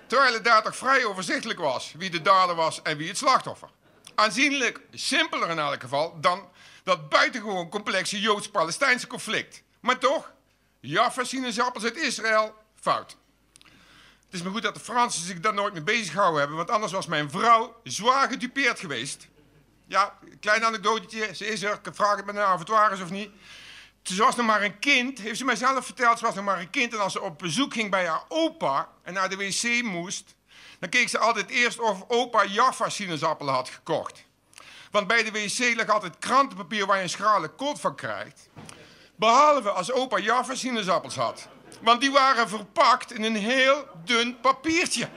Terwijl het daar toch vrij overzichtelijk was wie de dader was en wie het slachtoffer. Aanzienlijk simpeler in elk geval dan dat buitengewoon complexe Joods-Palestijnse conflict. Maar toch, Jaffa sinaasappels uit Israël, fout. Het is maar goed dat de Fransen zich daar nooit mee bezig gehouden hebben, want anders was mijn vrouw zwaar gedupeerd geweest. Ja, klein anekdotetje, ze is er, ik vraag het me na of het waar is of niet. Ze was nog maar een kind, heeft ze mij zelf verteld, ze was nog maar een kind. En als ze op bezoek ging bij haar opa en naar de wc moest, dan keek ze altijd eerst of opa Jaffa sinaasappelen had gekocht. Want bij de wc lag altijd krantenpapier waar je een schrale kot van krijgt. Behalve als opa Jaffa sinaasappels had. Want die waren verpakt in een heel dun papiertje.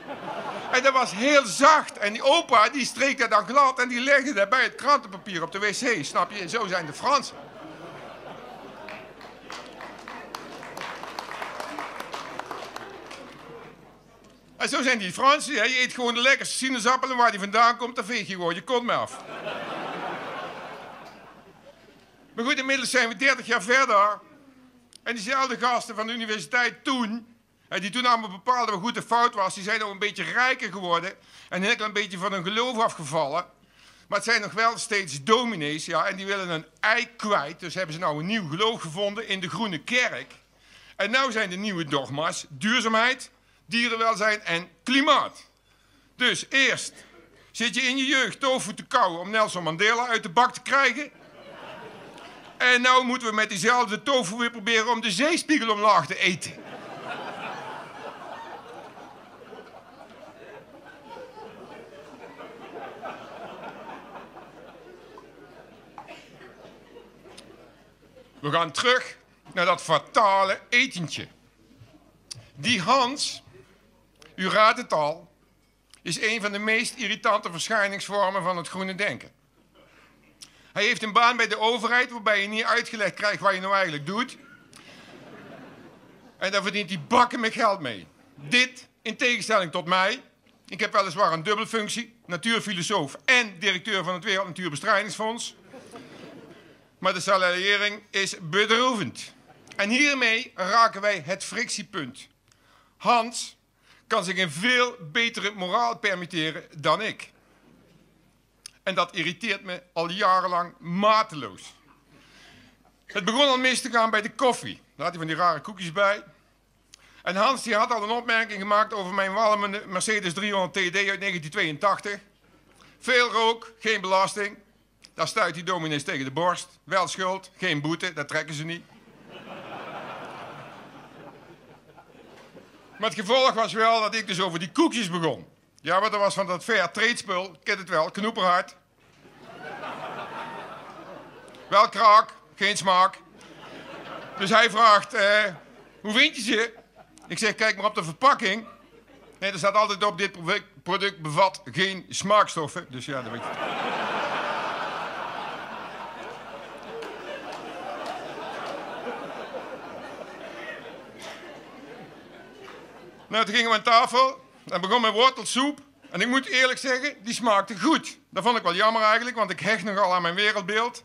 En dat was heel zacht. En die opa die streek dat dan glad en die legde dat bij het krantenpapier op de wc. Snap je? En zo zijn de Fransen. En zo zijn die Fransen, je eet gewoon de lekkerste sinaasappelen waar die vandaan komt, dan veeg je gewoon je kont mee af. Maar goed, inmiddels zijn we 30 jaar verder. En diezelfde gasten van de universiteit toen, die toen allemaal bepaalden wat goed en fout was, die zijn al een beetje rijker geworden en heel klein beetje van hun geloof afgevallen. Maar het zijn nog wel steeds dominees, ja, en die willen een ei kwijt. Dus hebben ze nou een nieuw geloof gevonden in de Groene Kerk. En nou zijn de nieuwe dogma's duurzaamheid, dierenwelzijn en klimaat. Dus eerst zit je in je jeugd tofu te kauwen om Nelson Mandela uit de bak te krijgen. En nou moeten we met diezelfde tofu weer proberen om de zeespiegel omlaag te eten. We gaan terug naar dat fatale etentje. Die Hans, u raadt het al, is een van de meest irritante verschijningsvormen van het groene denken. Hij heeft een baan bij de overheid waarbij je niet uitgelegd krijgt wat je nou eigenlijk doet. En daar verdient hij bakken met geld mee. Dit in tegenstelling tot mij. Ik heb weliswaar een dubbelfunctie, natuurfilosoof en directeur van het Wereld Natuurbestrijdingsfonds. Maar de salariering is bedroevend. En hiermee raken wij het frictiepunt. Hans kan zich een veel betere moraal permitteren dan ik. En dat irriteert me al jarenlang mateloos. Het begon al mis te gaan bij de koffie. Daar had hij van die rare koekjes bij. En Hans die had al een opmerking gemaakt over mijn walmende Mercedes 300 TD uit 1982. Veel rook, geen belasting. Daar stuit die dominees tegen de borst. Wel schuld, geen boete, dat trekken ze niet. Maar het gevolg was wel dat ik dus over die koekjes begon. Ja, wat er was van dat fair trade spul, kent het wel, knoeperhard. Wel kraak, geen smaak. Dus hij vraagt, hoe vind je ze? Ik zeg, kijk maar op de verpakking. Nee, er staat altijd op, dit product bevat geen smaakstoffen. Dus ja, dat weet je. Nou, toen gingen we aan tafel en begon met wortelsoep. En ik moet eerlijk zeggen, die smaakte goed. Dat vond ik wel jammer eigenlijk, want ik hecht nogal aan mijn wereldbeeld.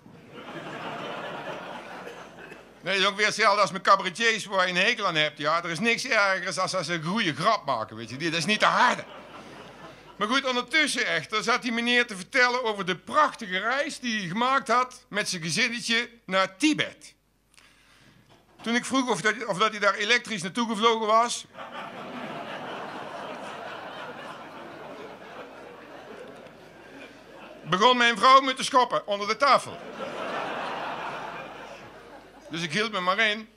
Nee, dat is ook weer hetzelfde als mijn cabaretiers waar je een hekel aan hebt. Ja, er is niks ergers als als ze een goede grap maken, weet je. Dat is niet te harde. Maar goed, ondertussen echter zat die meneer te vertellen over de prachtige reis die hij gemaakt had met zijn gezinnetje naar Tibet. Toen ik vroeg of dat hij daar elektrisch naartoe gevlogen was. Begon mijn vrouw me te schoppen onder de tafel. Dus ik hield me maar in.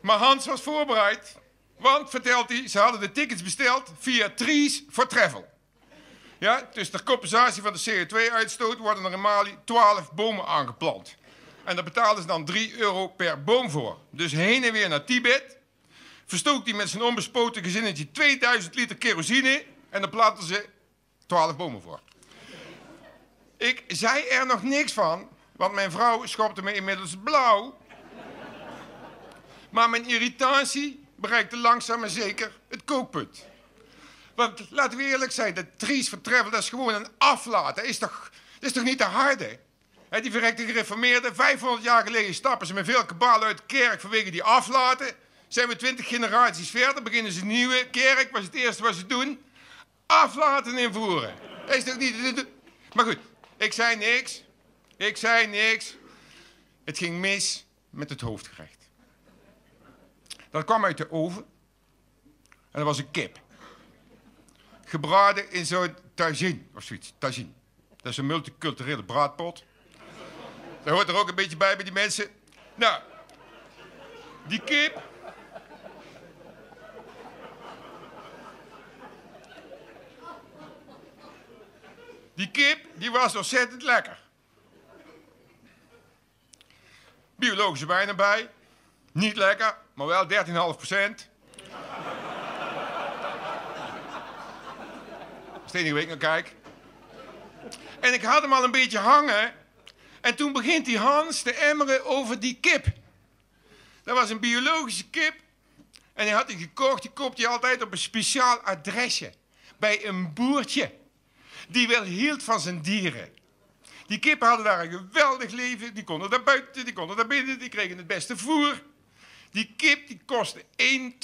Maar Hans was voorbereid, want, vertelt hij, ze hadden de tickets besteld via Trees for Travel. Ja, dus ter compensatie van de CO2-uitstoot worden er in Mali 12 bomen aangeplant. En daar betaalden ze dan €3 per boom voor. Dus heen en weer naar Tibet. Verstookt hij met zijn onbespoten gezinnetje 2000 liter kerosine en daar planten ze 12 bomen voor. Ik zei er nog niks van, want mijn vrouw schopte me inmiddels blauw. Maar mijn irritatie bereikte langzaam en zeker het kookpunt. Want laten we eerlijk zijn, dat Trees for Travel, dat is gewoon een aflaat. Dat is toch niet te harde? He, die verrekte gereformeerden, 500 jaar geleden stappen ze met veel kabaal uit de kerk vanwege die aflaten. Zijn we 20 generaties verder, beginnen ze een nieuwe kerk, was het eerste wat ze doen. Aflaten invoeren. Dat is toch niet... Maar goed, ik zei niks. Het ging mis met het hoofdgerecht. Dat kwam uit de oven. En dat was een kip. Gebraden in zo'n tagine of zoiets. Tagine. Dat is een multiculturele braadpot. Dat hoort er ook een beetje bij die mensen. Nou, die kip... Die kip, die was ontzettend lekker. Biologische wijn erbij. Niet lekker, maar wel 13,5%. Dat is de enige week naar kijk. En ik had hem al een beetje hangen. En toen begint die Hans te emmeren over die kip. Dat was een biologische kip. En die had hij gekocht. Die koopt hij altijd op een speciaal adresje. Bij een boertje. Die wel hield van zijn dieren. Die kippen hadden daar een geweldig leven. Die konden daar buiten, die konden daar binnen, die kregen het beste voer. Die kip die kostte €21.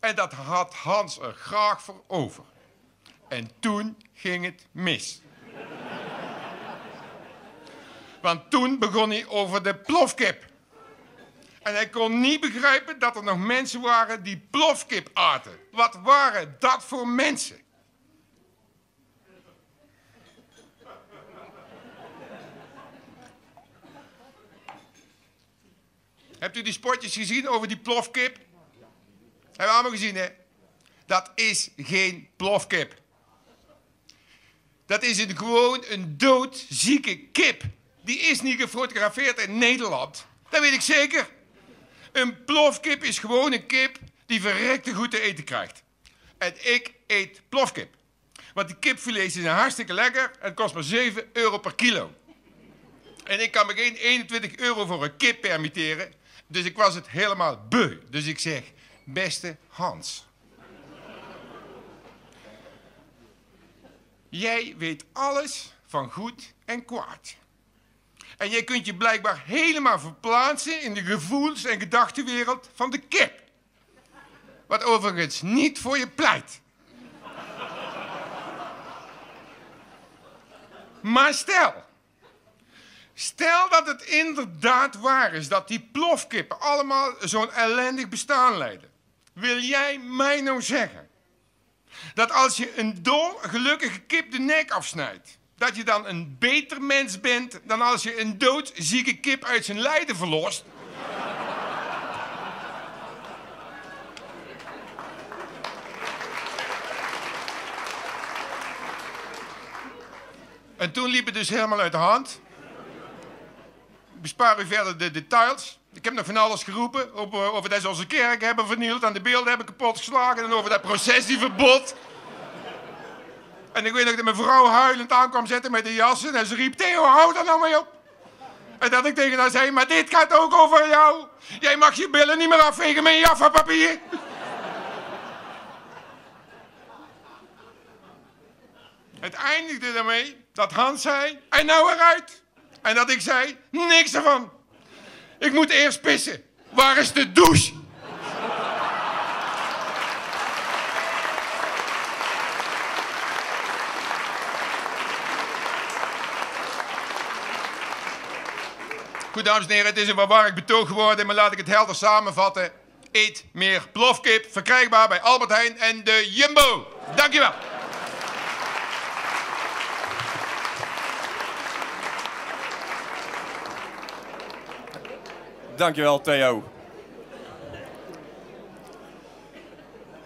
En dat had Hans er graag voor over. En toen ging het mis. Want toen begon hij over de plofkip. En hij kon niet begrijpen dat er nog mensen waren die plofkip aten. Wat waren dat voor mensen? Hebt u die spotjes gezien over die plofkip? Hebben we allemaal gezien, hè? Dat is geen plofkip. Dat is gewoon een doodzieke kip. Die is niet gefotografeerd in Nederland. Dat weet ik zeker. Een plofkip is gewoon een kip die verrekte goed te eten krijgt. En ik eet plofkip. Want die kipfilets zijn hartstikke lekker en kost maar €7 per kilo. En ik kan me geen €21 voor een kip permitteren. Dus ik was het helemaal beu. Dus ik zeg, beste Hans. Jij weet alles van goed en kwaad. En jij kunt je blijkbaar helemaal verplaatsen in de gevoels- en gedachtenwereld van de kip. Wat overigens niet voor je pleit. Maar stel dat het inderdaad waar is dat die plofkippen allemaal zo'n ellendig bestaan leiden. Wil jij mij nou zeggen dat als je een dolgelukkige kip de nek afsnijdt, dat je dan een beter mens bent dan als je een doodzieke kip uit zijn lijden verlost? En toen liep het dus helemaal uit de hand. Ik bespaar u verder de details. Ik heb nog van alles geroepen over dat ze onze kerk hebben vernield en de beelden hebben kapotgeslagen en over dat processieverbod. En ik weet nog dat mijn vrouw huilend aankwam zetten met de jassen en ze riep, Theo, hou daar nou mee op. En dat ik tegen haar zei, maar dit gaat ook over jou. Jij mag je billen niet meer afvegen met Jaffa papier. Het eindigde daarmee dat Hans zei, en nou eruit. En dat ik zei, niks ervan. Ik moet eerst pissen. Waar is de douche? Goed, dames en heren, het is een warwarig betoog geworden, maar laat ik het helder samenvatten. Eet meer plofkip, verkrijgbaar bij Albert Heijn en de Jumbo. Dankjewel. Dankjewel, Theo.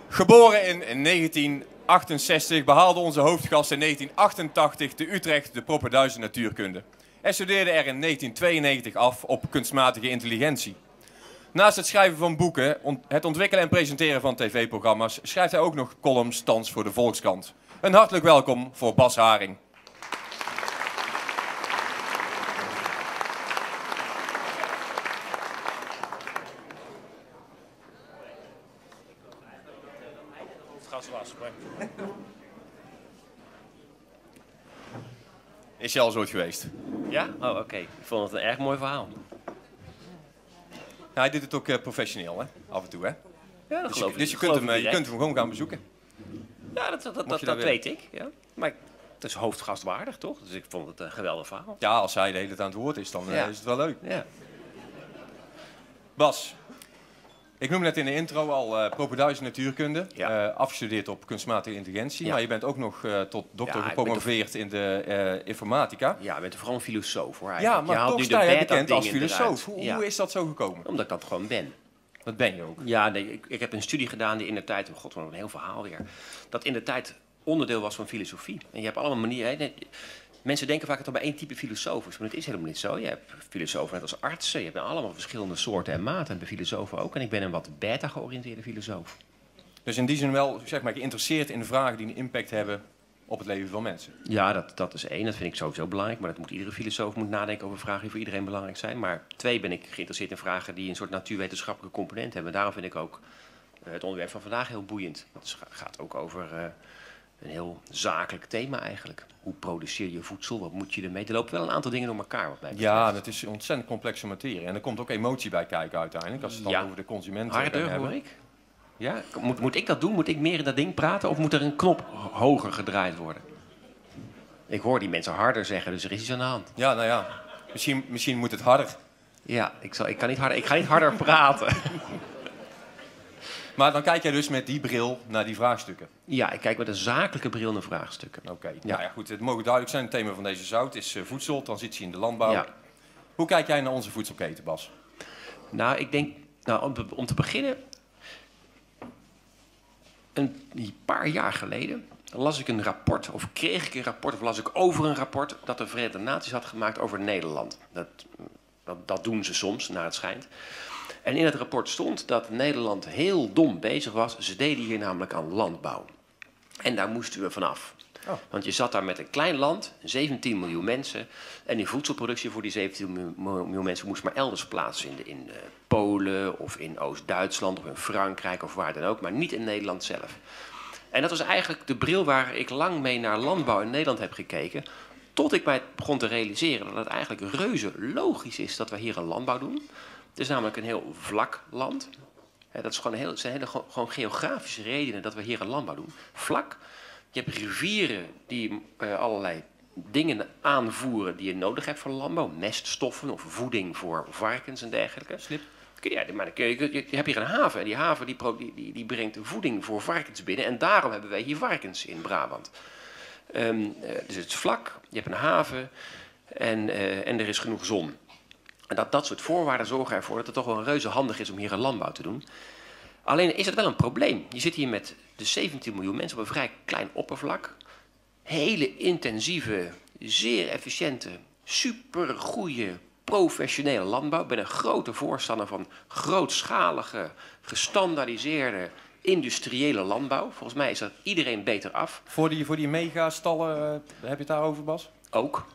Geboren in 1968 behaalde onze hoofdgast in 1988 te Utrecht de propeduize natuurkunde. En studeerde er in 1992 af op kunstmatige intelligentie. Naast het schrijven van boeken, het ontwikkelen en presenteren van tv-programma's, schrijft hij ook nog columns thans voor de Volkskrant. Een hartelijk welkom voor Bas Haring. Is je al zo geweest? Ja? Oh, oké. Ik vond het een erg mooi verhaal. Nou, hij doet het ook professioneel, hè? Af en toe, hè? Ja, dat geloof ik. Dus je kunt hem gewoon gaan bezoeken. Ja, dat weet ik. Ja. Maar het is hoofdgastwaardig, toch? Dus ik vond het een geweldig verhaal. Ja, als hij de hele tijd aan het woord is, dan is het wel leuk. Ja. Bas, ik noem net in de intro al propeduize natuurkunde, afgestudeerd op kunstmatige intelligentie, maar je bent ook nog tot dokter gepromoveerd in de informatica. Ja, je bent vooral een filosoof hoor eigenlijk. Ja, maar toch sta je bekend als filosoof. Hoe is dat zo gekomen? Omdat ik dat gewoon ben. Dat ben je ook. Ja, nee, ik heb een studie gedaan die in de tijd, oh god, wat een heel verhaal weer, dat in de tijd onderdeel was van filosofie. En je hebt allemaal manieren. Hè, mensen denken vaak dat er maar één type filosoof is, maar dat is helemaal niet zo. Je hebt filosofen net als artsen, je hebt allemaal verschillende soorten en maten. En bij filosofen ook. En ik ben een wat beta-georiënteerde filosoof. Dus in die zin wel, zeg maar, geïnteresseerd in de vragen die een impact hebben op het leven van mensen. Ja, dat is één. Dat vind ik sowieso belangrijk. Maar dat moet iedere filosoof nadenken over vragen die voor iedereen belangrijk zijn. Maar twee, ben ik geïnteresseerd in vragen die een soort natuurwetenschappelijke component hebben. En daarom vind ik ook het onderwerp van vandaag heel boeiend. Het gaat ook over een heel zakelijk thema eigenlijk. Hoe produceer je voedsel? Wat moet je ermee? Er lopen wel een aantal dingen door elkaar wat mij betreft. Ja, dat is ontzettend complexe materie. En er komt ook emotie bij kijken uiteindelijk. Als het dan over de consumenten harder hoor ik. Ja? Moet ik dat doen? Moet ik meer in dat ding praten? Of moet er een knop hoger gedraaid worden? Ik hoor die mensen harder zeggen, dus er is iets aan de hand. Ja, nou ja. Misschien moet het harder. Ja, ik ga niet harder praten. Maar dan kijk jij dus met die bril naar die vraagstukken? Ja, ik kijk met een zakelijke bril naar vraagstukken. Oké. Ja. Nou ja, goed. Het mogen duidelijk zijn. Het thema van deze zout is voedsel, transitie in de landbouw. Ja. Hoe kijk jij naar onze voedselketen, Bas? Nou, ik denk, om te beginnen, een paar jaar geleden kreeg ik een rapport, of las ik over een rapport dat de Verenigde Naties had gemaakt over Nederland. Dat Dat doen ze soms, naar het schijnt. En in het rapport stond dat Nederland heel dom bezig was. Ze deden hier namelijk aan landbouw. En daar moesten we vanaf. Oh. Want je zat daar met een klein land, 17 miljoen mensen. En die voedselproductie voor die 17 miljoen mensen moest maar elders plaatsvinden. In Polen of in Oost-Duitsland of in Frankrijk of waar dan ook. Maar niet in Nederland zelf. En dat was eigenlijk de bril waar ik lang mee naar landbouw in Nederland heb gekeken. Tot ik mij begon te realiseren dat het eigenlijk reuze logisch is dat we hier een landbouw doen. Het is namelijk een heel vlak land. Dat is gewoon heel, het zijn gewoon geografische redenen dat we hier een landbouw doen. Vlak. Je hebt rivieren die allerlei dingen aanvoeren die je nodig hebt voor landbouw. Meststoffen of voeding voor varkens en dergelijke. Slip. Ja, maar je hebt hier een haven en die haven die brengt voeding voor varkens binnen. En daarom hebben wij hier varkens in Brabant. Dus het is vlak, je hebt een haven en er is genoeg zon. En dat soort voorwaarden zorgen ervoor dat het toch wel reuze handig is om hier een landbouw te doen. Alleen is het wel een probleem. Je zit hier met de 17 miljoen mensen op een vrij klein oppervlak. Hele intensieve, zeer efficiënte, supergoeie, professionele landbouw. Ik ben een grote voorstander van grootschalige, gestandaardiseerde, industriële landbouw. Volgens mij is dat iedereen beter af. Voor die megastallen, heb je het daarover, Bas? Ook.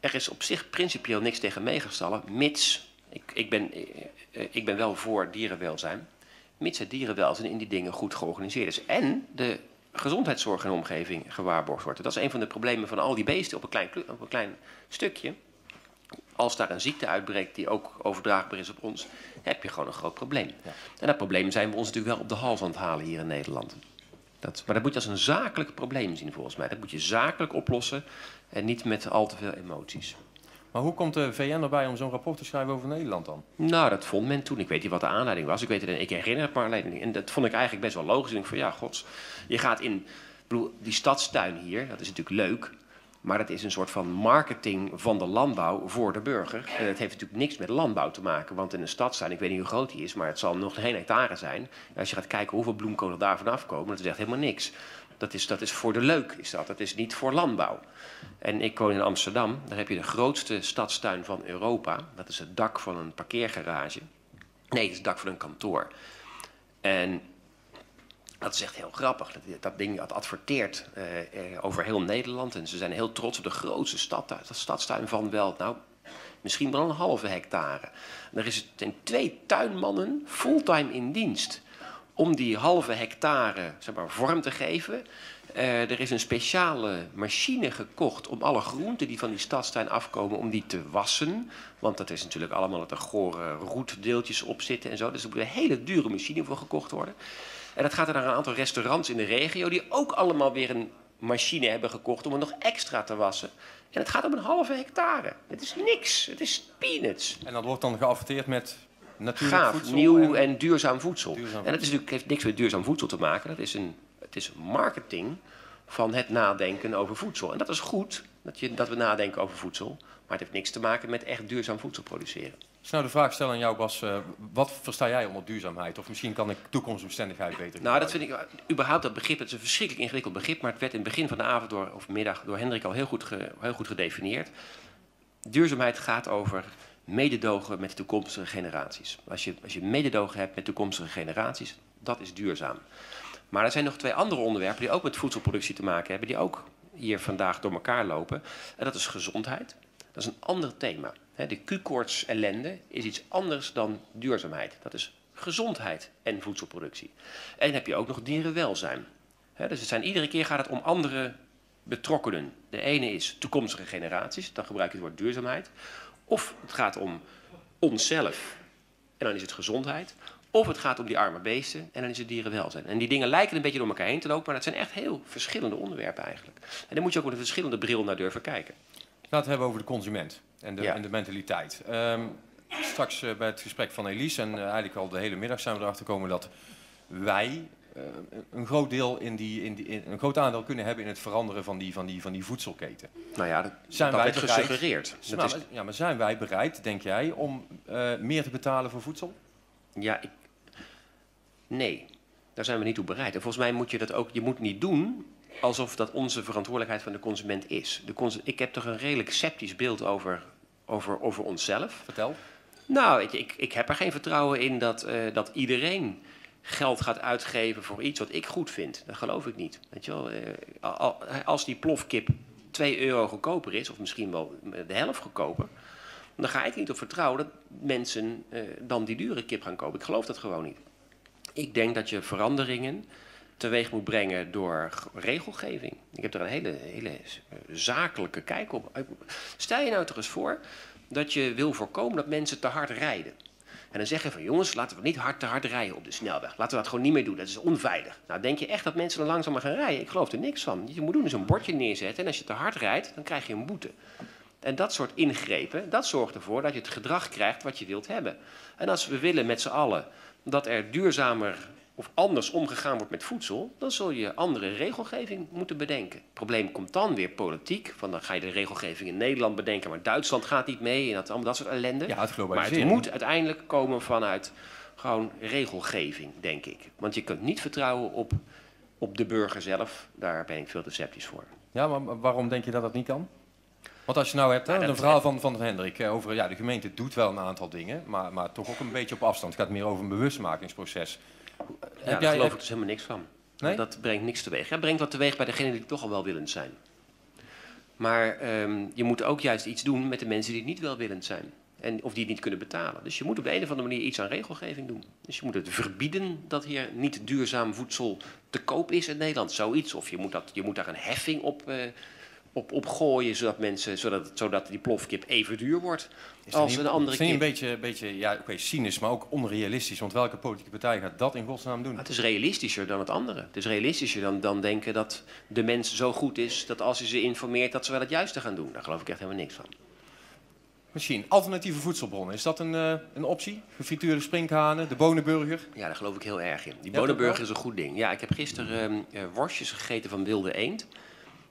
Er is op zich principieel niks tegen megastallen, mits. Ik ben wel voor dierenwelzijn. Mits het dierenwelzijn in die dingen goed georganiseerd is. En de gezondheidszorg en omgeving gewaarborgd wordt. Dat is een van de problemen van al die beesten op een klein stukje. Als daar een ziekte uitbreekt die ook overdraagbaar is op ons, heb je gewoon een groot probleem. Ja. En dat probleem zijn we ons natuurlijk wel op de hals aan het halen hier in Nederland. Maar dat moet je als een zakelijk probleem zien volgens mij. Dat moet je zakelijk oplossen en niet met al te veel emoties. Maar hoe komt de VN erbij om zo'n rapport te schrijven over Nederland dan? Nou, dat vond men toen. Ik weet niet wat de aanleiding was. Ik herinner het maar alleen niet. En dat vond ik eigenlijk best wel logisch. Ik denk van ja, gods, je gaat in... Ik bedoel, die stadstuin hier, dat is natuurlijk leuk. Maar dat is een soort van marketing van de landbouw voor de burger. En dat heeft natuurlijk niks met landbouw te maken. Want in een stadstuin, ik weet niet hoe groot die is, maar het zal nog geen hectare zijn. En als je gaat kijken hoeveel bloemkolen daar vanaf komen, dat is echt helemaal niks. Dat is voor de leuk, is dat. Dat is niet voor landbouw. En ik woon in Amsterdam. Daar heb je de grootste stadstuin van Europa. Dat is het dak van een parkeergarage. Nee, het is het dak van een kantoor. En dat is echt heel grappig. Dat ding dat adverteert over heel Nederland. En ze zijn heel trots op de grootste stadstuin van wel. Nou, misschien wel een halve hectare. En er zijn 2 tuinmannen fulltime in dienst om die halve hectare, zeg maar, vorm te geven. Er is een speciale machine gekocht om alle groenten die van die stadstuin afkomen, om die te wassen. Want dat is natuurlijk allemaal dat er gore roetdeeltjes op zitten en zo. Dus er moet een hele dure machine voor gekocht worden. En dat gaat er naar een aantal restaurants in de regio die ook allemaal weer een machine hebben gekocht om het nog extra te wassen. En het gaat om een halve hectare. Het is niks. Het is peanuts. En dat wordt dan geadverteerd met natuurlijk gaaf, voedsel, nieuw en duurzaam voedsel. En dat is natuurlijk, heeft niks met duurzaam voedsel te maken. Het is marketing van het nadenken over voedsel. En dat is goed, dat we nadenken over voedsel. Maar het heeft niks te maken met echt duurzaam voedsel produceren. Dus nou de vraag stellen aan jou, Bas, wat versta jij onder duurzaamheid? Of misschien kan ik toekomstbestendigheid beter. Nou, dat vind ik, überhaupt dat begrip, het is een verschrikkelijk ingewikkeld begrip. Maar het werd in het begin van de avond of middag door Hendrik al heel goed gedefinieerd. Duurzaamheid gaat over mededogen met toekomstige generaties. Als je mededogen hebt met toekomstige generaties, dat is duurzaam. Maar er zijn nog 2 andere onderwerpen die ook met voedselproductie te maken hebben, die ook hier vandaag door elkaar lopen. En dat is gezondheid. Dat is een ander thema. De Q-koorts ellende is iets anders dan duurzaamheid. Dat is gezondheid en voedselproductie. En dan heb je ook nog dierenwelzijn. Dus iedere keer gaat het om andere betrokkenen. De ene is toekomstige generaties, dan gebruik je het woord duurzaamheid. Of het gaat om onszelf, en dan is het gezondheid. Of het gaat om die arme beesten, en dan is het dierenwelzijn. En die dingen lijken een beetje door elkaar heen te lopen, maar dat zijn echt heel verschillende onderwerpen eigenlijk. En daar moet je ook met een verschillende bril naar durven kijken. Laten we het hebben over de consument en de mentaliteit. Straks bij het gesprek van Elies en eigenlijk al de hele middag zijn we erachter gekomen dat wij een groot deel een groot aandeel kunnen hebben in het veranderen van die voedselketen. Nou ja, dat werd gesuggereerd. Maar zijn wij bereid, denk jij, om meer te betalen voor voedsel? Ja, nee, daar zijn we niet toe bereid. En volgens mij moet je dat ook, je moet niet doen alsof dat onze verantwoordelijkheid van de consument is. Ik heb toch een redelijk sceptisch beeld over onszelf. Vertel. Nou, ik heb er geen vertrouwen in dat iedereen geld gaat uitgeven voor iets wat ik goed vind. Dat geloof ik niet. Weet je wel? Als die plofkip €2 goedkoper is, of misschien wel de helft goedkoper, dan ga ik niet op vertrouwen dat mensen dan die dure kip gaan kopen. Ik geloof dat gewoon niet. Ik denk dat je veranderingen teweeg moet brengen door regelgeving. Ik heb er een hele zakelijke kijk op. Stel je nou toch eens voor dat je wil voorkomen dat mensen te hard rijden. En dan zeggen van jongens, laten we niet te hard rijden op de snelweg. Laten we dat gewoon niet meer doen, dat is onveilig. Nou, denk je echt dat mensen dan langzamer gaan rijden? Ik geloof er niks van. Wat je moet doen is een bordje neerzetten en als je te hard rijdt, dan krijg je een boete. En dat soort ingrepen, dat zorgt ervoor dat je het gedrag krijgt wat je wilt hebben. En als we willen met z'n allen dat er duurzamer of anders omgegaan wordt met voedsel, dan zul je andere regelgeving moeten bedenken. Het probleem komt dan weer politiek. Van dan ga je de regelgeving in Nederland bedenken, maar Duitsland gaat niet mee en allemaal dat soort ellende. Ja, het maar het moet uiteindelijk komen vanuit gewoon regelgeving, denk ik. Want je kunt niet vertrouwen op de burger zelf. Daar ben ik veel te sceptisch voor. Ja, maar waarom denk je dat dat niet kan? Want als je nou hebt, een verhaal van Hendrik over de gemeente doet wel een aantal dingen, maar toch ook een beetje op afstand. Het gaat meer over een bewustmakingsproces. Ja, daar geloof ik dus helemaal niks van. Nee? Dat brengt niks teweeg. Dat brengt wat teweeg bij degenen die toch al welwillend zijn. Maar je moet ook juist iets doen met de mensen die niet welwillend zijn. Of die het niet kunnen betalen. Dus je moet op de een of andere manier iets aan regelgeving doen. Dus je moet het verbieden dat hier niet duurzaam voedsel te koop is in Nederland. Zoiets. Of je moet daar een heffing op gooien, zodat die plofkip even duur wordt als een andere kip. Het is een beetje cynisch, maar ook onrealistisch. Want welke politieke partij gaat dat in godsnaam doen? Maar het is realistischer dan het andere. Het is realistischer dan denken dat de mens zo goed is dat als je ze informeert dat ze wel het juiste gaan doen. Daar geloof ik echt helemaal niks van. Misschien. Alternatieve voedselbronnen, is dat een optie? Gefrituurde sprinkhanen, de bonenburger? Ja, daar geloof ik heel erg in. Die bonenburger is een goed ding. Ja, ik heb gisteren worstjes gegeten van wilde eend.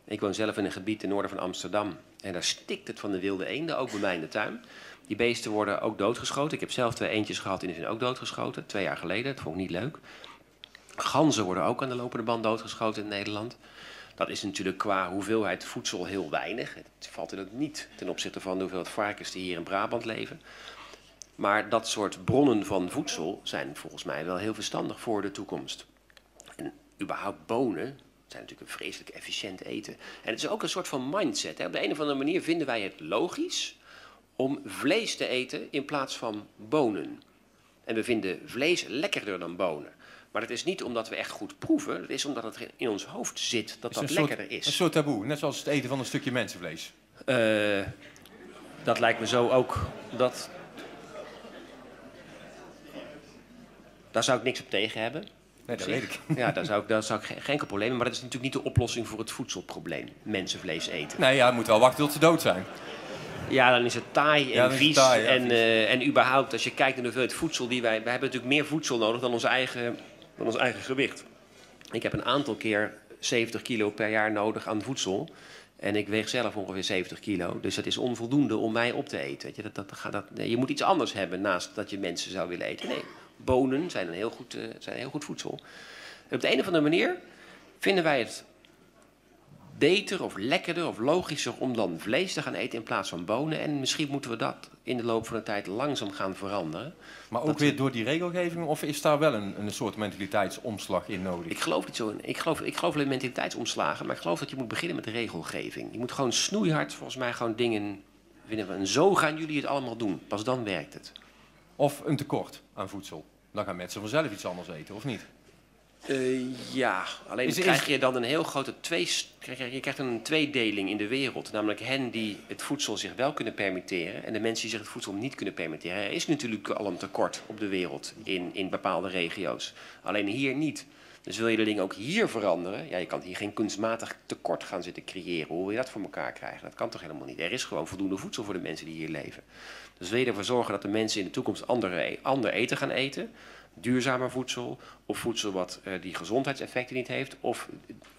Ik woon zelf in een gebied ten noorden van Amsterdam. En daar stikt het van de wilde eenden, ook bij mij in de tuin. Die beesten worden ook doodgeschoten. Ik heb zelf 2 eendjes gehad en die zijn ook doodgeschoten. 2 jaar geleden, dat vond ik niet leuk. Ganzen worden ook aan de lopende band doodgeschoten in Nederland. Dat is natuurlijk qua hoeveelheid voedsel heel weinig. Het valt in het niet ten opzichte van de hoeveelheid varkens die hier in Brabant leven. Maar dat soort bronnen van voedsel zijn volgens mij wel heel verstandig voor de toekomst. En überhaupt bonen zijn natuurlijk een vreselijk efficiënt eten. En het is ook een soort van mindset. Hè? Op de een of andere manier vinden wij het logisch om vlees te eten in plaats van bonen. En we vinden vlees lekkerder dan bonen. Maar dat is niet omdat we echt goed proeven. Dat is omdat het in ons hoofd zit dat lekkerder is. Een soort taboe, net zoals het eten van een stukje mensenvlees. Dat lijkt me zo ook. Daar zou ik niks op tegen hebben. Nee, dat weet ik. Ja, daar zou ik geen probleem mee. Maar dat is natuurlijk niet de oplossing voor het voedselprobleem. Mensenvlees eten. Nee, ja, je moet wel wachten tot ze dood zijn. Ja, dan is het taai en vies. Taai, ja, en überhaupt, als je kijkt naar de hoeveelheid voedsel die wij... Wij hebben natuurlijk meer voedsel nodig dan ons eigen gewicht. Ik heb een aantal keer 70 kilo per jaar nodig aan voedsel. En ik weeg zelf ongeveer 70 kilo. Dus dat is onvoldoende om mij op te eten. Weet je, je moet iets anders hebben naast dat je mensen zou willen eten. Nee. Bonen zijn een heel goed voedsel. En op de een of andere manier vinden wij het beter of lekkerder of logischer om dan vlees te gaan eten in plaats van bonen. En misschien moeten we dat in de loop van de tijd langzaam gaan veranderen. Maar ook weer door die regelgeving? Of is daar wel een soort mentaliteitsomslag in nodig? Ik geloof niet zo in. Ik geloof in mentaliteitsomslagen, maar ik geloof dat je moet beginnen met de regelgeving. Je moet gewoon snoeihard volgens mij gewoon dingen vinden. En zo gaan jullie het allemaal doen. Pas dan werkt het. Of een tekort aan voedsel. Dan gaan mensen vanzelf iets anders eten, of niet? Alleen krijg je dan een heel grote tweedeling in de wereld. Namelijk hen die het voedsel zich wel kunnen permitteren en de mensen die zich het voedsel niet kunnen permitteren. Er is natuurlijk al een tekort op de wereld in bepaalde regio's. Alleen hier niet. Dus wil je de dingen ook hier veranderen? Ja, je kan hier geen kunstmatig tekort gaan zitten creëren. Hoe wil je dat voor elkaar krijgen? Dat kan toch helemaal niet? Er is gewoon voldoende voedsel voor de mensen die hier leven. Dus wil je ervoor zorgen dat de mensen in de toekomst ander eten gaan eten? Duurzamer voedsel of voedsel wat die gezondheidseffecten niet heeft. Of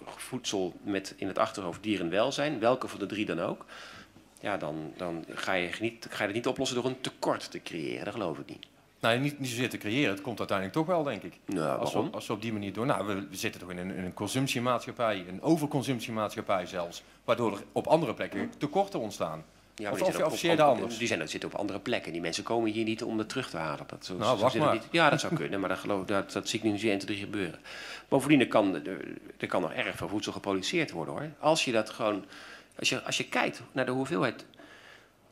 voedsel met in het achterhoofd dierenwelzijn. Welke van de 3 dan ook. Ja, dan ga je het niet oplossen door een tekort te creëren. Dat geloof ik niet. Nou, niet zozeer te creëren. Het komt uiteindelijk toch wel, denk ik. Nou, als we op die manier door... Nou, we zitten toch in een consumptiemaatschappij, een overconsumptiemaatschappij zelfs. Waardoor er op andere plekken tekorten ontstaan. Ja, die zitten op andere plekken. Die mensen komen hier niet om dat terug te halen. Dat, zo, nou, wacht maar. Niet, ja, dat zou kunnen, maar dat zie ik nu 1, 2, 3 gebeuren. Bovendien, er kan nog erg veel voedsel geproduceerd worden, hoor. Als je dat gewoon... Als je kijkt naar de hoeveelheid...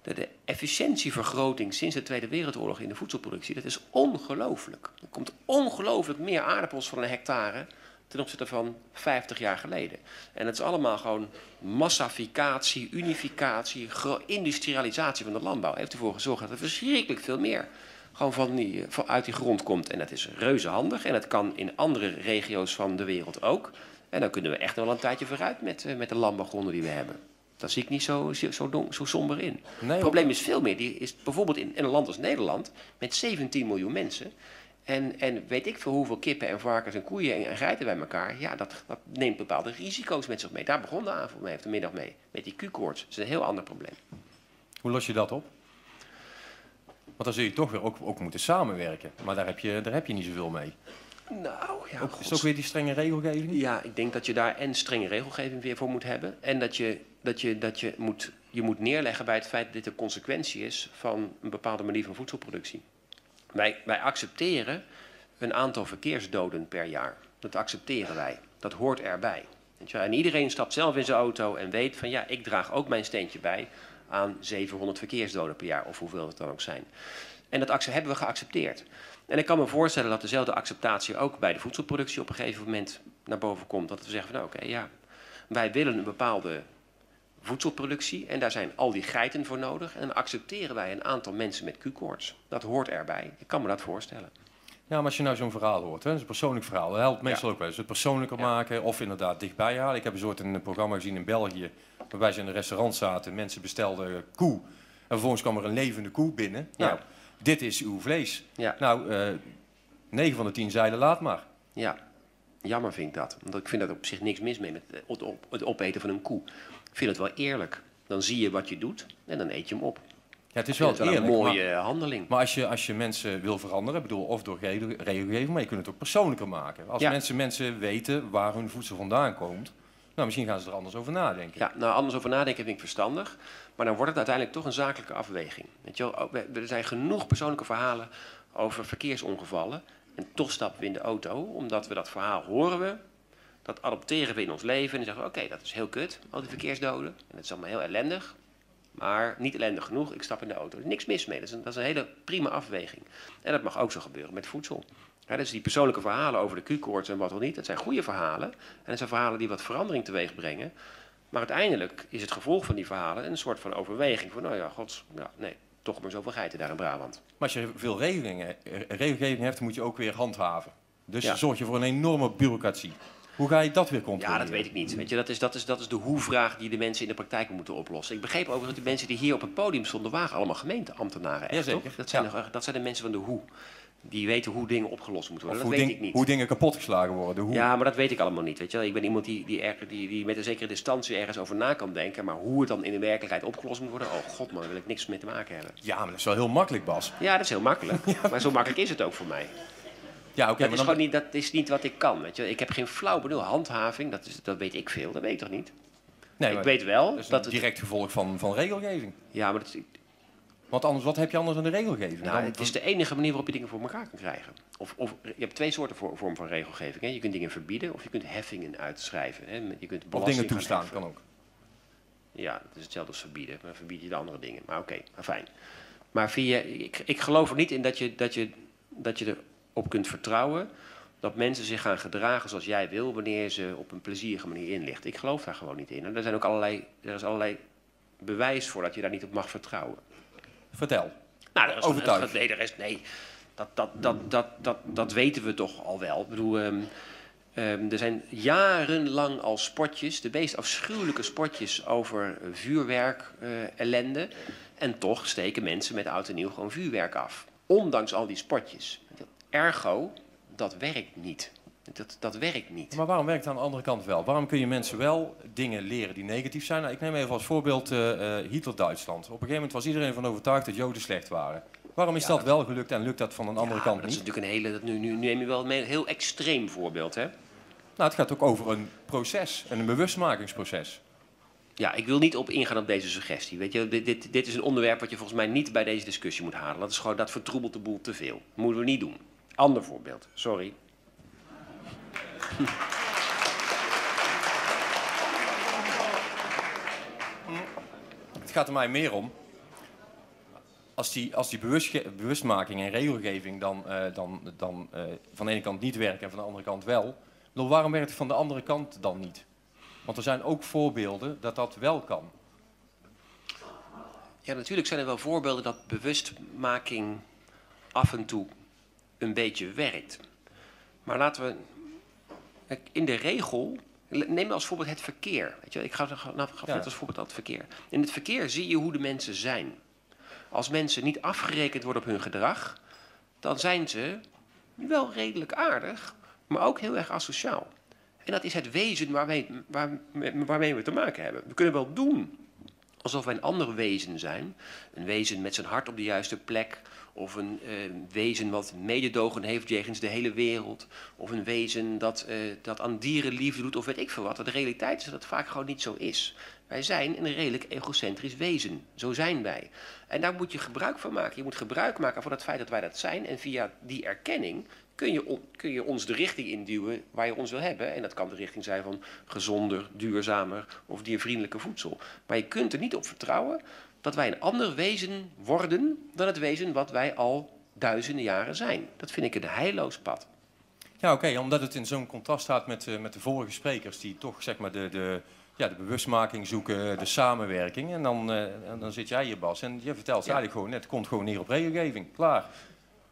De efficiëntievergroting sinds de Tweede Wereldoorlog in de voedselproductie... dat is ongelooflijk. Er komt ongelooflijk meer aardappels van een hectare... ten opzichte van 50 jaar geleden. En het is allemaal gewoon massificatie, unificatie... industrialisatie van de landbouw. Heeft ervoor gezorgd dat er verschrikkelijk veel meer... gewoon uit die grond komt. En dat is reuze handig. En dat kan in andere regio's van de wereld ook. En dan kunnen we echt wel een tijdje vooruit met de landbouwgronden die we hebben. Daar zie ik niet zo somber in. Nee, het probleem is veel meer. Die is bijvoorbeeld in een land als Nederland met 17 miljoen mensen... En weet ik veel hoeveel kippen en varkens en koeien en geiten bij elkaar... ja, dat neemt bepaalde risico's met zich mee. Daar begon de avond mee, of de middag mee, met die Q-koorts. Dat is een heel ander probleem. Hoe los je dat op? Want dan zul je toch weer ook moeten samenwerken. Maar daar heb je niet zoveel mee. Nou, ja, is het ook weer die strenge regelgeving? Ja, ik denk dat je daar en strenge regelgeving weer voor moet hebben... en dat je moet neerleggen bij het feit dat dit een consequentie is... van een bepaalde manier van voedselproductie. Wij accepteren een aantal verkeersdoden per jaar. Dat accepteren wij. Dat hoort erbij. En iedereen stapt zelf in zijn auto en weet van... ja, ik draag ook mijn steentje bij aan 700 verkeersdoden per jaar... of hoeveel het dan ook zijn. En dat hebben we geaccepteerd. En ik kan me voorstellen dat dezelfde acceptatie ook bij de voedselproductie... op een gegeven moment naar boven komt. Dat we zeggen van oké, wij willen een bepaalde voedselproductie... en daar zijn al die geiten voor nodig. En dan accepteren wij een aantal mensen met Q-koorts. Dat hoort erbij. Ik kan me dat voorstellen. Ja, maar als je nou zo'n verhaal hoort, hè, dat is een persoonlijk verhaal. Dat helpt meestal ook wel eens. Het persoonlijker maken of inderdaad dichtbij halen. Ik heb een programma gezien in België... waarbij ze in een restaurant zaten. Mensen bestelden koe. En vervolgens kwam er een levende koe binnen. Nou, dit is uw vlees. Ja. Nou, 9 van de 10 zeiden laat maar. Ja, jammer vind ik dat. Want ik vind dat op zich niks mis mee met het opeten van een koe. Ik vind het wel eerlijk. Dan zie je wat je doet en dan eet je hem op. Ja, het is wel eerlijk, een mooie handeling. Maar als je mensen wil veranderen, ik bedoel, of door regelgeving, maar je kunt het ook persoonlijker maken. Als mensen weten waar hun voedsel vandaan komt, nou, misschien gaan ze er anders over nadenken. Ja, nou, anders over nadenken vind ik verstandig. Maar dan wordt het uiteindelijk toch een zakelijke afweging. Weet je wel, er zijn genoeg persoonlijke verhalen over verkeersongevallen. En toch stappen we in de auto, omdat we dat verhaal horen we. Dat adopteren we in ons leven. En dan zeggen we, oké, dat is heel kut, al die verkeersdoden. En dat is allemaal heel ellendig. Maar niet ellendig genoeg, ik stap in de auto. Er is niks mis mee, dat is een hele prima afweging. En dat mag ook zo gebeuren met voedsel. Ja, dus die persoonlijke verhalen over de Q-koorts en wat wel niet... dat zijn goede verhalen. En dat zijn verhalen die wat verandering teweeg brengen. Maar uiteindelijk is het gevolg van die verhalen een soort van overweging. Van, nou ja, gods, ja, nee, toch maar zoveel geiten daar in Brabant. Maar als je veel regelgeving hebt, moet je ook weer handhaven. Dus zorg je voor een enorme bureaucratie. Hoe ga je dat weer controleren? Ja, dat weet ik niet. Weet je, dat is de hoe-vraag die de mensen in de praktijk moeten oplossen. Ik begreep overigens dat de mensen die hier op het podium stonden... waren allemaal gemeenteambtenaren. Echt, ja, toch? Dat zijn de mensen van de hoe. Die weten hoe dingen opgelost moeten worden. Of dat weet ik niet. Hoe dingen kapotgeslagen worden. Hoe... Ja, maar dat weet ik allemaal niet. Weet je? Ik ben iemand die met een zekere distantie ergens over na kan denken. Maar hoe het dan in de werkelijkheid opgelost moet worden... oh god man, daar wil ik niks mee te maken hebben. Ja, maar dat is wel heel makkelijk, Bas. Ja, dat is heel makkelijk. Ja. Maar zo makkelijk is het ook voor mij. Ja, okay, dat is niet wat ik kan. Weet je? Ik heb geen flauw benul. Handhaving, dat weet ik veel. Dat weet ik toch niet? Nee, ik weet wel... Dat is direct gevolg van regelgeving. Ja, maar dat... Wat heb je anders aan de regelgeving? Nou, het is de enige manier waarop je dingen voor elkaar kan krijgen. Of je hebt 2 soorten vorm van regelgeving. Hè. Je kunt dingen verbieden of je kunt heffingen uitschrijven. Hè. Je kunt of dingen toestaan, kan ook. Ja, dat is hetzelfde als verbieden. Maar dan verbied je de andere dingen. Maar oké, fijn. Maar ik geloof er niet in dat je erop kunt vertrouwen... dat mensen zich gaan gedragen zoals jij wil... wanneer ze op een plezierige manier inlichten. Ik geloof daar gewoon niet in. En er is allerlei bewijs voor dat je daar niet op mag vertrouwen. Vertel. Nou, overtuigd. Nee, de rest, nee. Dat weten we toch al wel. Ik bedoel, er zijn jarenlang al spotjes, de meest afschuwelijke spotjes over vuurwerk, ellende. En toch steken mensen met oud en nieuw gewoon vuurwerk af. Ondanks al die spotjes. Ergo, dat werkt niet. Dat werkt niet. Maar waarom werkt het aan de andere kant wel? Waarom kun je mensen wel dingen leren die negatief zijn? Nou, ik neem even als voorbeeld Hitler-Duitsland. Op een gegeven moment was iedereen ervan overtuigd dat Joden slecht waren. Waarom is dat wel gelukt en lukt dat van een andere kant niet? Dat is natuurlijk een hele... Nu neem je wel een heel extreem voorbeeld, hè? Nou, het gaat ook over een proces, een bewustmakingsproces. Ja, ik wil niet op ingaan op deze suggestie. Weet je, dit is een onderwerp wat je volgens mij niet bij deze discussie moet halen. Dat is gewoon, dat vertroebelt de boel te veel. Dat moeten we niet doen. Ander voorbeeld, sorry. Het gaat er mij meer om. Als die bewustmaking en regelgeving dan van de ene kant niet werken en van de andere kant wel. Bedoel, waarom werkt het van de andere kant dan niet? Want er zijn ook voorbeelden dat dat wel kan. Ja, natuurlijk zijn er wel voorbeelden dat bewustmaking af en toe een beetje werkt. Maar laten we... In de regel... Neem als voorbeeld het verkeer. Weet je, ik ga als voorbeeld dat verkeer. In het verkeer zie je hoe de mensen zijn. Als mensen niet afgerekend worden op hun gedrag... dan zijn ze wel redelijk aardig... maar ook heel erg asociaal. En dat is het wezen waarmee we te maken hebben. We kunnen wel doen alsof wij een ander wezen zijn. Een wezen met zijn hart op de juiste plek. Of een wezen wat mededogen heeft jegens de hele wereld. Of een wezen dat aan dierenliefde doet of weet ik veel wat. De realiteit is dat het vaak gewoon niet zo is. Wij zijn een redelijk egocentrisch wezen. Zo zijn wij. En daar moet je gebruik van maken. Je moet gebruik maken van het feit dat wij dat zijn. En via die erkenning... Kun je ons de richting induwen waar je ons wil hebben. En dat kan de richting zijn van gezonder, duurzamer of diervriendelijker voedsel. Maar je kunt er niet op vertrouwen dat wij een ander wezen worden... dan het wezen wat wij al duizenden jaren zijn. Dat vind ik een heilloos pad. Ja, oké, omdat het in zo'n contrast staat met de vorige sprekers... die toch zeg maar de bewustmaking zoeken, de samenwerking. En dan zit jij hier, Bas, en je vertelt eigenlijk gewoon... het komt gewoon neer op regelgeving, klaar.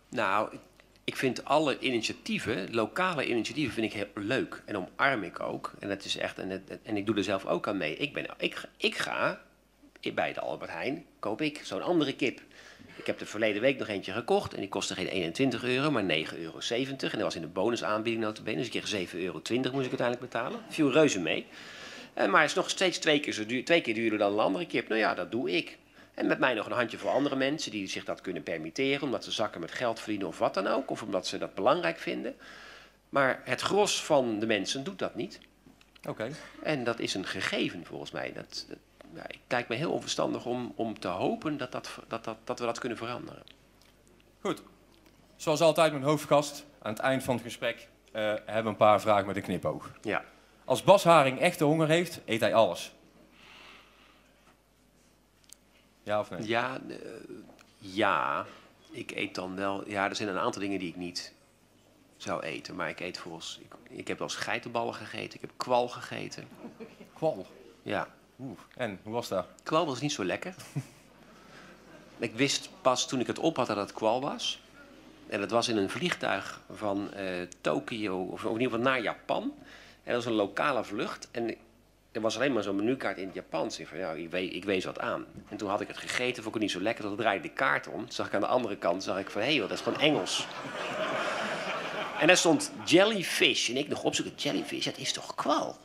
Nou... Ik vind alle initiatieven, lokale initiatieven, vind ik heel leuk. En omarm ik ook. En dat is echt, en ik doe er zelf ook aan mee. Ik ga bij de Albert Heijn, koop ik zo'n andere kip. Ik heb er verleden week nog eentje gekocht. En die kostte geen €21, maar €9,70. En dat was in de bonusaanbieding notabene. Dus ik kreeg €7,20 moest ik uiteindelijk betalen. Viel reuze mee. Maar het is nog steeds twee keer duurder dan een andere kip. Nou ja, dat doe ik. En met mij nog een handje voor andere mensen die zich dat kunnen permitteren... omdat ze zakken met geld verdienen of wat dan ook... of omdat ze dat belangrijk vinden. Maar het gros van de mensen doet dat niet. Oké. En dat is een gegeven volgens mij. Het lijkt me heel onverstandig om te hopen dat we dat kunnen veranderen. Goed. Zoals altijd mijn hoofdgast, aan het eind van het gesprek... hebben we een paar vragen met een knipoog. Ja. Als Bas Haring echte honger heeft, eet hij alles. Ja of nee? Ja, ik eet dan wel... Ja, er zijn een aantal dingen die ik niet zou eten. Maar ik eet volgens... Ik heb wel eens geitenballen gegeten. Ik heb kwal gegeten. Kwal? Ja. Oeh. En, hoe was dat? Kwal was niet zo lekker. Ik wist pas toen ik het op had dat het kwal was. En dat was in een vliegtuig van Tokio, of in ieder geval naar Japan. En dat was een lokale vlucht. En... Er was alleen maar zo'n menukaart in het Japans. Ik wees wat aan. En toen had ik het gegeten, vond ik het niet zo lekker. Toen draaide ik de kaart om. Toen zag ik aan de andere kant, dat is gewoon Engels. En daar stond jellyfish. En ik nog opzoeken, jellyfish, dat is toch kwal?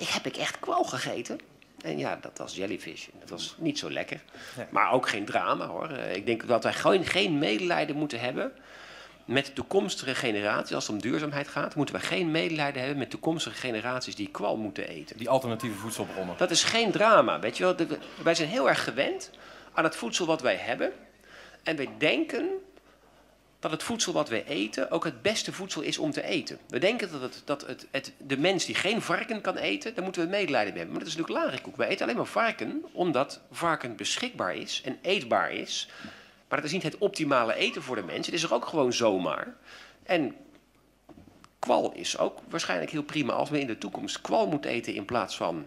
Heb ik echt kwal gegeten? En ja, dat was jellyfish. Dat was niet zo lekker. Maar ook geen drama, hoor. Ik denk dat wij gewoon geen medelijden moeten hebben... Met toekomstige generaties, als het om duurzaamheid gaat... moeten we geen medelijden hebben met toekomstige generaties die kwal moeten eten. Die alternatieve voedselbronnen. Dat is geen drama, weet je wel. Wij zijn heel erg gewend aan het voedsel wat wij hebben. En wij denken dat het voedsel wat wij eten ook het beste voedsel is om te eten. We denken dat de mens die geen varken kan eten, daar moeten we medelijden mee hebben. Maar dat is natuurlijk larenkoek. Wij eten alleen maar varken omdat varken beschikbaar is en eetbaar is... Maar dat is niet het optimale eten voor de mensen. Het is er ook gewoon zomaar. En kwal is ook waarschijnlijk heel prima. Als we in de toekomst kwal moeten eten in plaats van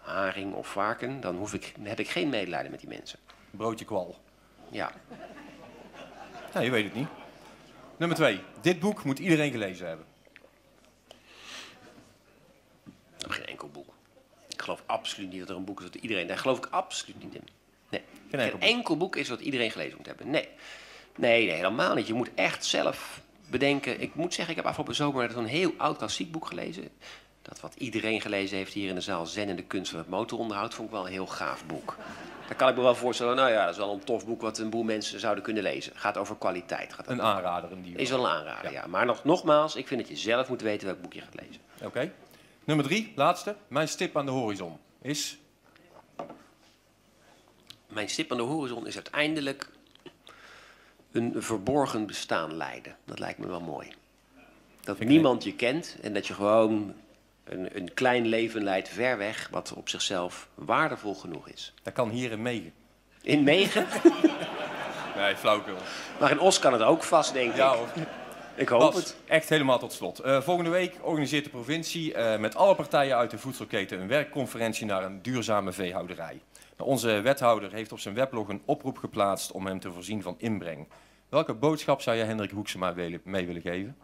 haring of varken... dan heb ik geen medelijden met die mensen. Broodje kwal. Ja. Nou, je weet het niet. Nummer 2. Dit boek moet iedereen gelezen hebben. Geen enkel boek. Ik geloof absoluut niet dat er een boek is dat iedereen... Daar geloof ik absoluut niet in. Nee, geen enkel boek is wat iedereen gelezen moet hebben. Nee, helemaal niet. Je moet echt zelf bedenken. Ik moet zeggen, ik heb afgelopen zomer zo'n heel oud klassiek boek gelezen. Dat wat iedereen gelezen heeft hier in de zaal, Zen en de kunst van het motoronderhoud, vond ik wel een heel gaaf boek. Daar kan ik me wel voorstellen, dat is wel een tof boek wat een boel mensen zouden kunnen lezen. Gaat over kwaliteit. Gaat een aanrader. Is wel een aanrader, ja. Maar nogmaals, ik vind dat je zelf moet weten welk boek je gaat lezen. Oké. Nummer 3, laatste. Mijn stip aan de horizon is... mijn stip aan de horizon is uiteindelijk een verborgen bestaan leiden. Dat lijkt me wel mooi. Dat niemand je kent en dat je gewoon een klein leven leidt ver weg, wat op zichzelf waardevol genoeg is. Dat kan hier in Megen. In Megen? Nee, flauwkul. Maar in Oss kan het ook vast, denk ik. Ja, hoor. Ik hoop Bas, het. Echt helemaal tot slot. Volgende week organiseert de provincie met alle partijen uit de voedselketen een werkconferentie naar een duurzame veehouderij. Nou, onze wethouder heeft op zijn weblog een oproep geplaatst om hem te voorzien van inbreng. Welke boodschap zou je Hendrik Hoeksema mee willen geven?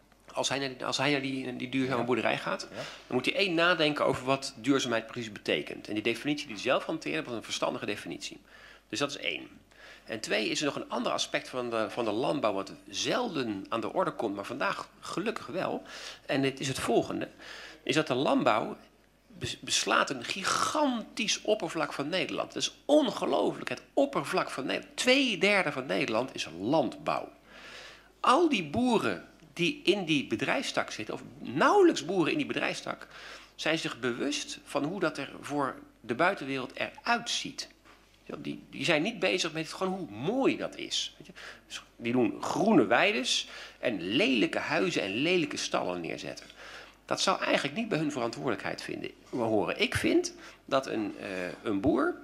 Als hij naar die duurzame boerderij gaat, dan moet hij één nadenken over wat duurzaamheid precies betekent. En die definitie die hij zelf hanteerde, was een verstandige definitie. Dus dat is één. En twee, is er nog een ander aspect van de landbouw wat zelden aan de orde komt, maar vandaag gelukkig wel. En dit is het volgende, is dat de landbouw beslaat een gigantisch oppervlak van Nederland. Dat is ongelooflijk, het oppervlak van Nederland. 2/3 van Nederland is landbouw. Al die boeren die in die bedrijfstak zitten, of nauwelijks boeren in die bedrijfstak, zijn zich bewust van hoe dat er voor de buitenwereld eruit ziet. Die zijn niet bezig met gewoon hoe mooi dat is. Die doen groene weides en lelijke huizen en lelijke stallen neerzetten. Dat zou eigenlijk niet bij hun verantwoordelijkheid horen. Ik vind dat een boer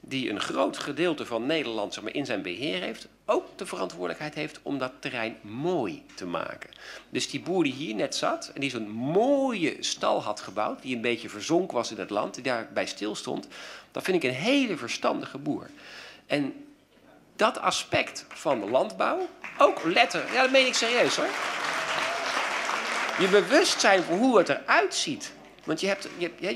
die een groot gedeelte van Nederland in zijn beheer heeft, ook de verantwoordelijkheid heeft om dat terrein mooi te maken. Dus die boer die hier net zat en die zo'n mooie stal had gebouwd, die een beetje verzonk was in het land, die daarbij stil stond, dat vind ik een hele verstandige boer. En dat aspect van de landbouw, ook letterlijk, ja, dat meen ik serieus hoor. Je bewustzijn voor hoe het eruit ziet. Want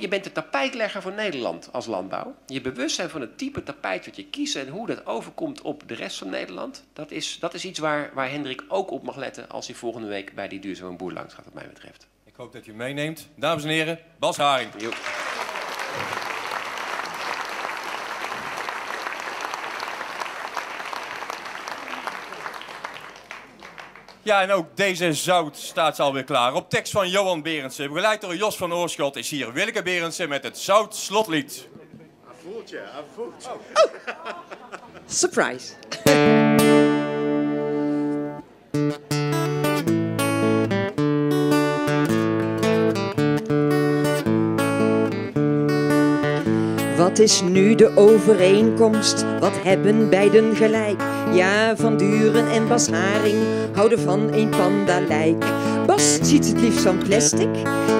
je bent de tapijtlegger voor Nederland als landbouw. Je bewustzijn van het type tapijt wat je kiest en hoe dat overkomt op de rest van Nederland, dat is iets waar Hendrik ook op mag letten als hij volgende week bij die duurzame boer langs gaat, wat mij betreft. Ik hoop dat je meeneemt. Dames en heren, Bas Haring. Jo. Ja, en ook deze zout staat alweer klaar. Op tekst van Johan Berendsen, begeleid door Jos van Oorschot, is hier Willeke Berendsen met het Zout Slotlied. Voeltje, voeltje. Oh. Surprise. Wat is nu de overeenkomst? Wat hebben beiden gelijk? Ja, Van Duren en Bas Haring houden van een pandalijk. Bas ziet het liefst van plastic,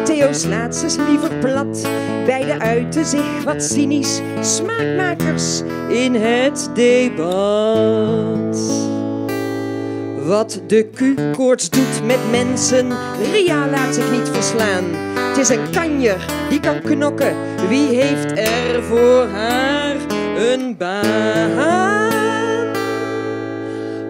Theo slaat ze liever plat. Beiden uiten zich wat cynisch, smaakmakers in het debat. Wat de Q-koorts doet met mensen, Ria laat zich niet verslaan. Het is een kanjer, die kan knokken, wie heeft er voor haar een baan?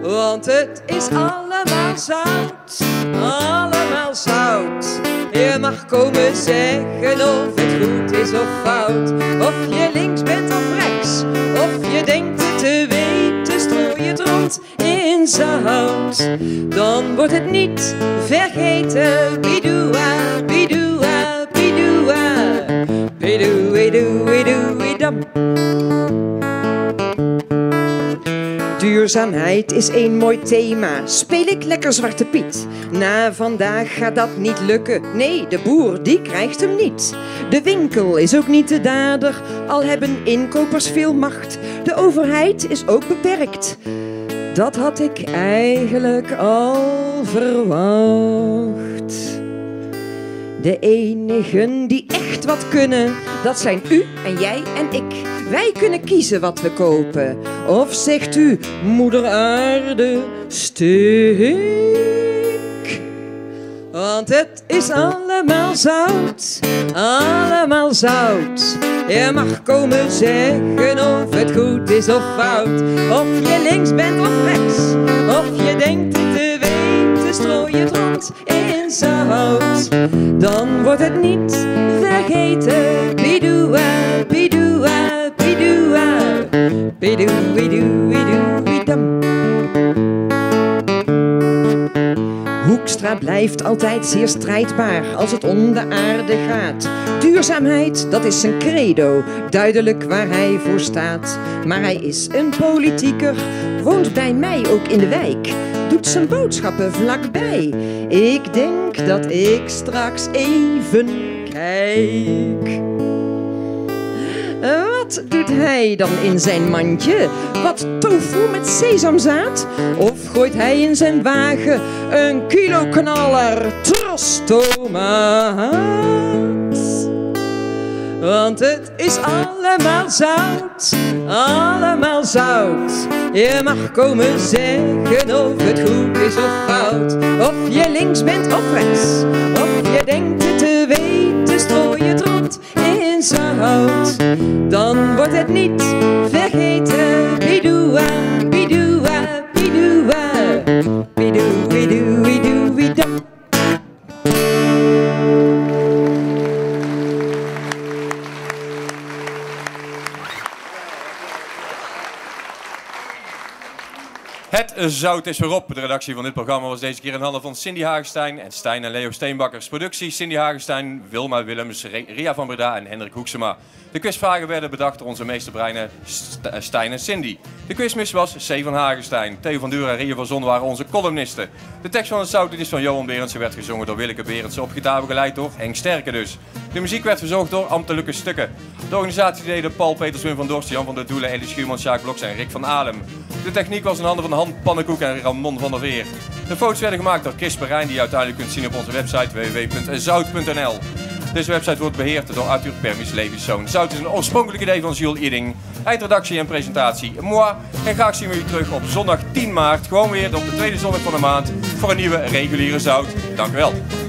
Want het is allemaal zout, allemaal zout. Je mag komen zeggen of het goed is of fout. Of je links bent of rechts, of je denkt het te weten, strooi het rond in zout. Dan wordt het niet vergeten, bidoua, bidoua, bidoua, bidoe, bidoe, bidoe, bidam. Duurzaamheid is een mooi thema, speel ik lekker Zwarte Piet. Na vandaag gaat dat niet lukken, nee, de boer die krijgt hem niet. De winkel is ook niet de dader, al hebben inkopers veel macht. De overheid is ook beperkt, dat had ik eigenlijk al verwacht. De enigen die echt wat kunnen, dat zijn u en jij en ik. Wij kunnen kiezen wat we kopen. Of zegt u, moeder aarde, stik. Want het is allemaal zout, allemaal zout. Je mag komen zeggen of het goed is of fout. Of je links bent of rechts, of je denkt het te weten, strooi het rond in zout. Dan wordt het niet vergeten, bidoua, bidoua. Bidoe, bidoe, bidoe, bidam. Hoekstra blijft altijd zeer strijdbaar als het om de aarde gaat. Duurzaamheid, dat is zijn credo, duidelijk waar hij voor staat. Maar hij is een politieker, woont bij mij ook in de wijk, doet zijn boodschappen vlakbij. Ik denk dat ik straks even kijk. Wat doet hij dan in zijn mandje? Wat tofu met sesamzaad? Of gooit hij in zijn wagen een kilo knaller trostomaat? Want het is allemaal zout, allemaal zout. Je mag komen zeggen of het goed is of fout. Of je links bent of rechts, of je denkt het te weten, strooi het rond in zout. Dan wordt het niet vergeten. Bidoua, bidoua, bidoua. Bidoe, bidoe, bidoe, bidoe. Het zout is weer op. De redactie van dit programma was deze keer in handen van Cindy Hagenstein en Stijn en Leo Steenbakkers. Productie Cindy Hagenstein, Wilma Willems, Ria van Breda en Hendrik Hoeksema. De quizvragen werden bedacht door onze meesterbreinen Stijn en Cindy. De quizmis was C. van Hagenstein. Theo van Duren en Ria van Zon waren onze columnisten. De tekst van het zout is van Johan Berendsen, werd gezongen door Willeke Berendsen, op gitaar begeleid door Henk Sterke dus. De muziek werd verzorgd door Ambtelijke Stukken. De organisatie deden Paul Peters, Wim van Dorst, Jan van der Doelen, Ellie Schuurman, Sjaak Bloks en Rick van Adem. De techniek was in handen van Han Pannenkoek en Ramon van der Veer. De foto's werden gemaakt door Chris Perijn, die je uiteindelijk kunt zien op onze website www.zout.nl. Deze website wordt beheerd door Arthur Permis Leviszoon. Zout is een oorspronkelijk idee van Jules Idding. Eindredactie en presentatie moi. En graag zien we u terug op zondag 10 maart. Gewoon weer op de tweede zondag van de maand voor een nieuwe reguliere Zout. Dank u wel.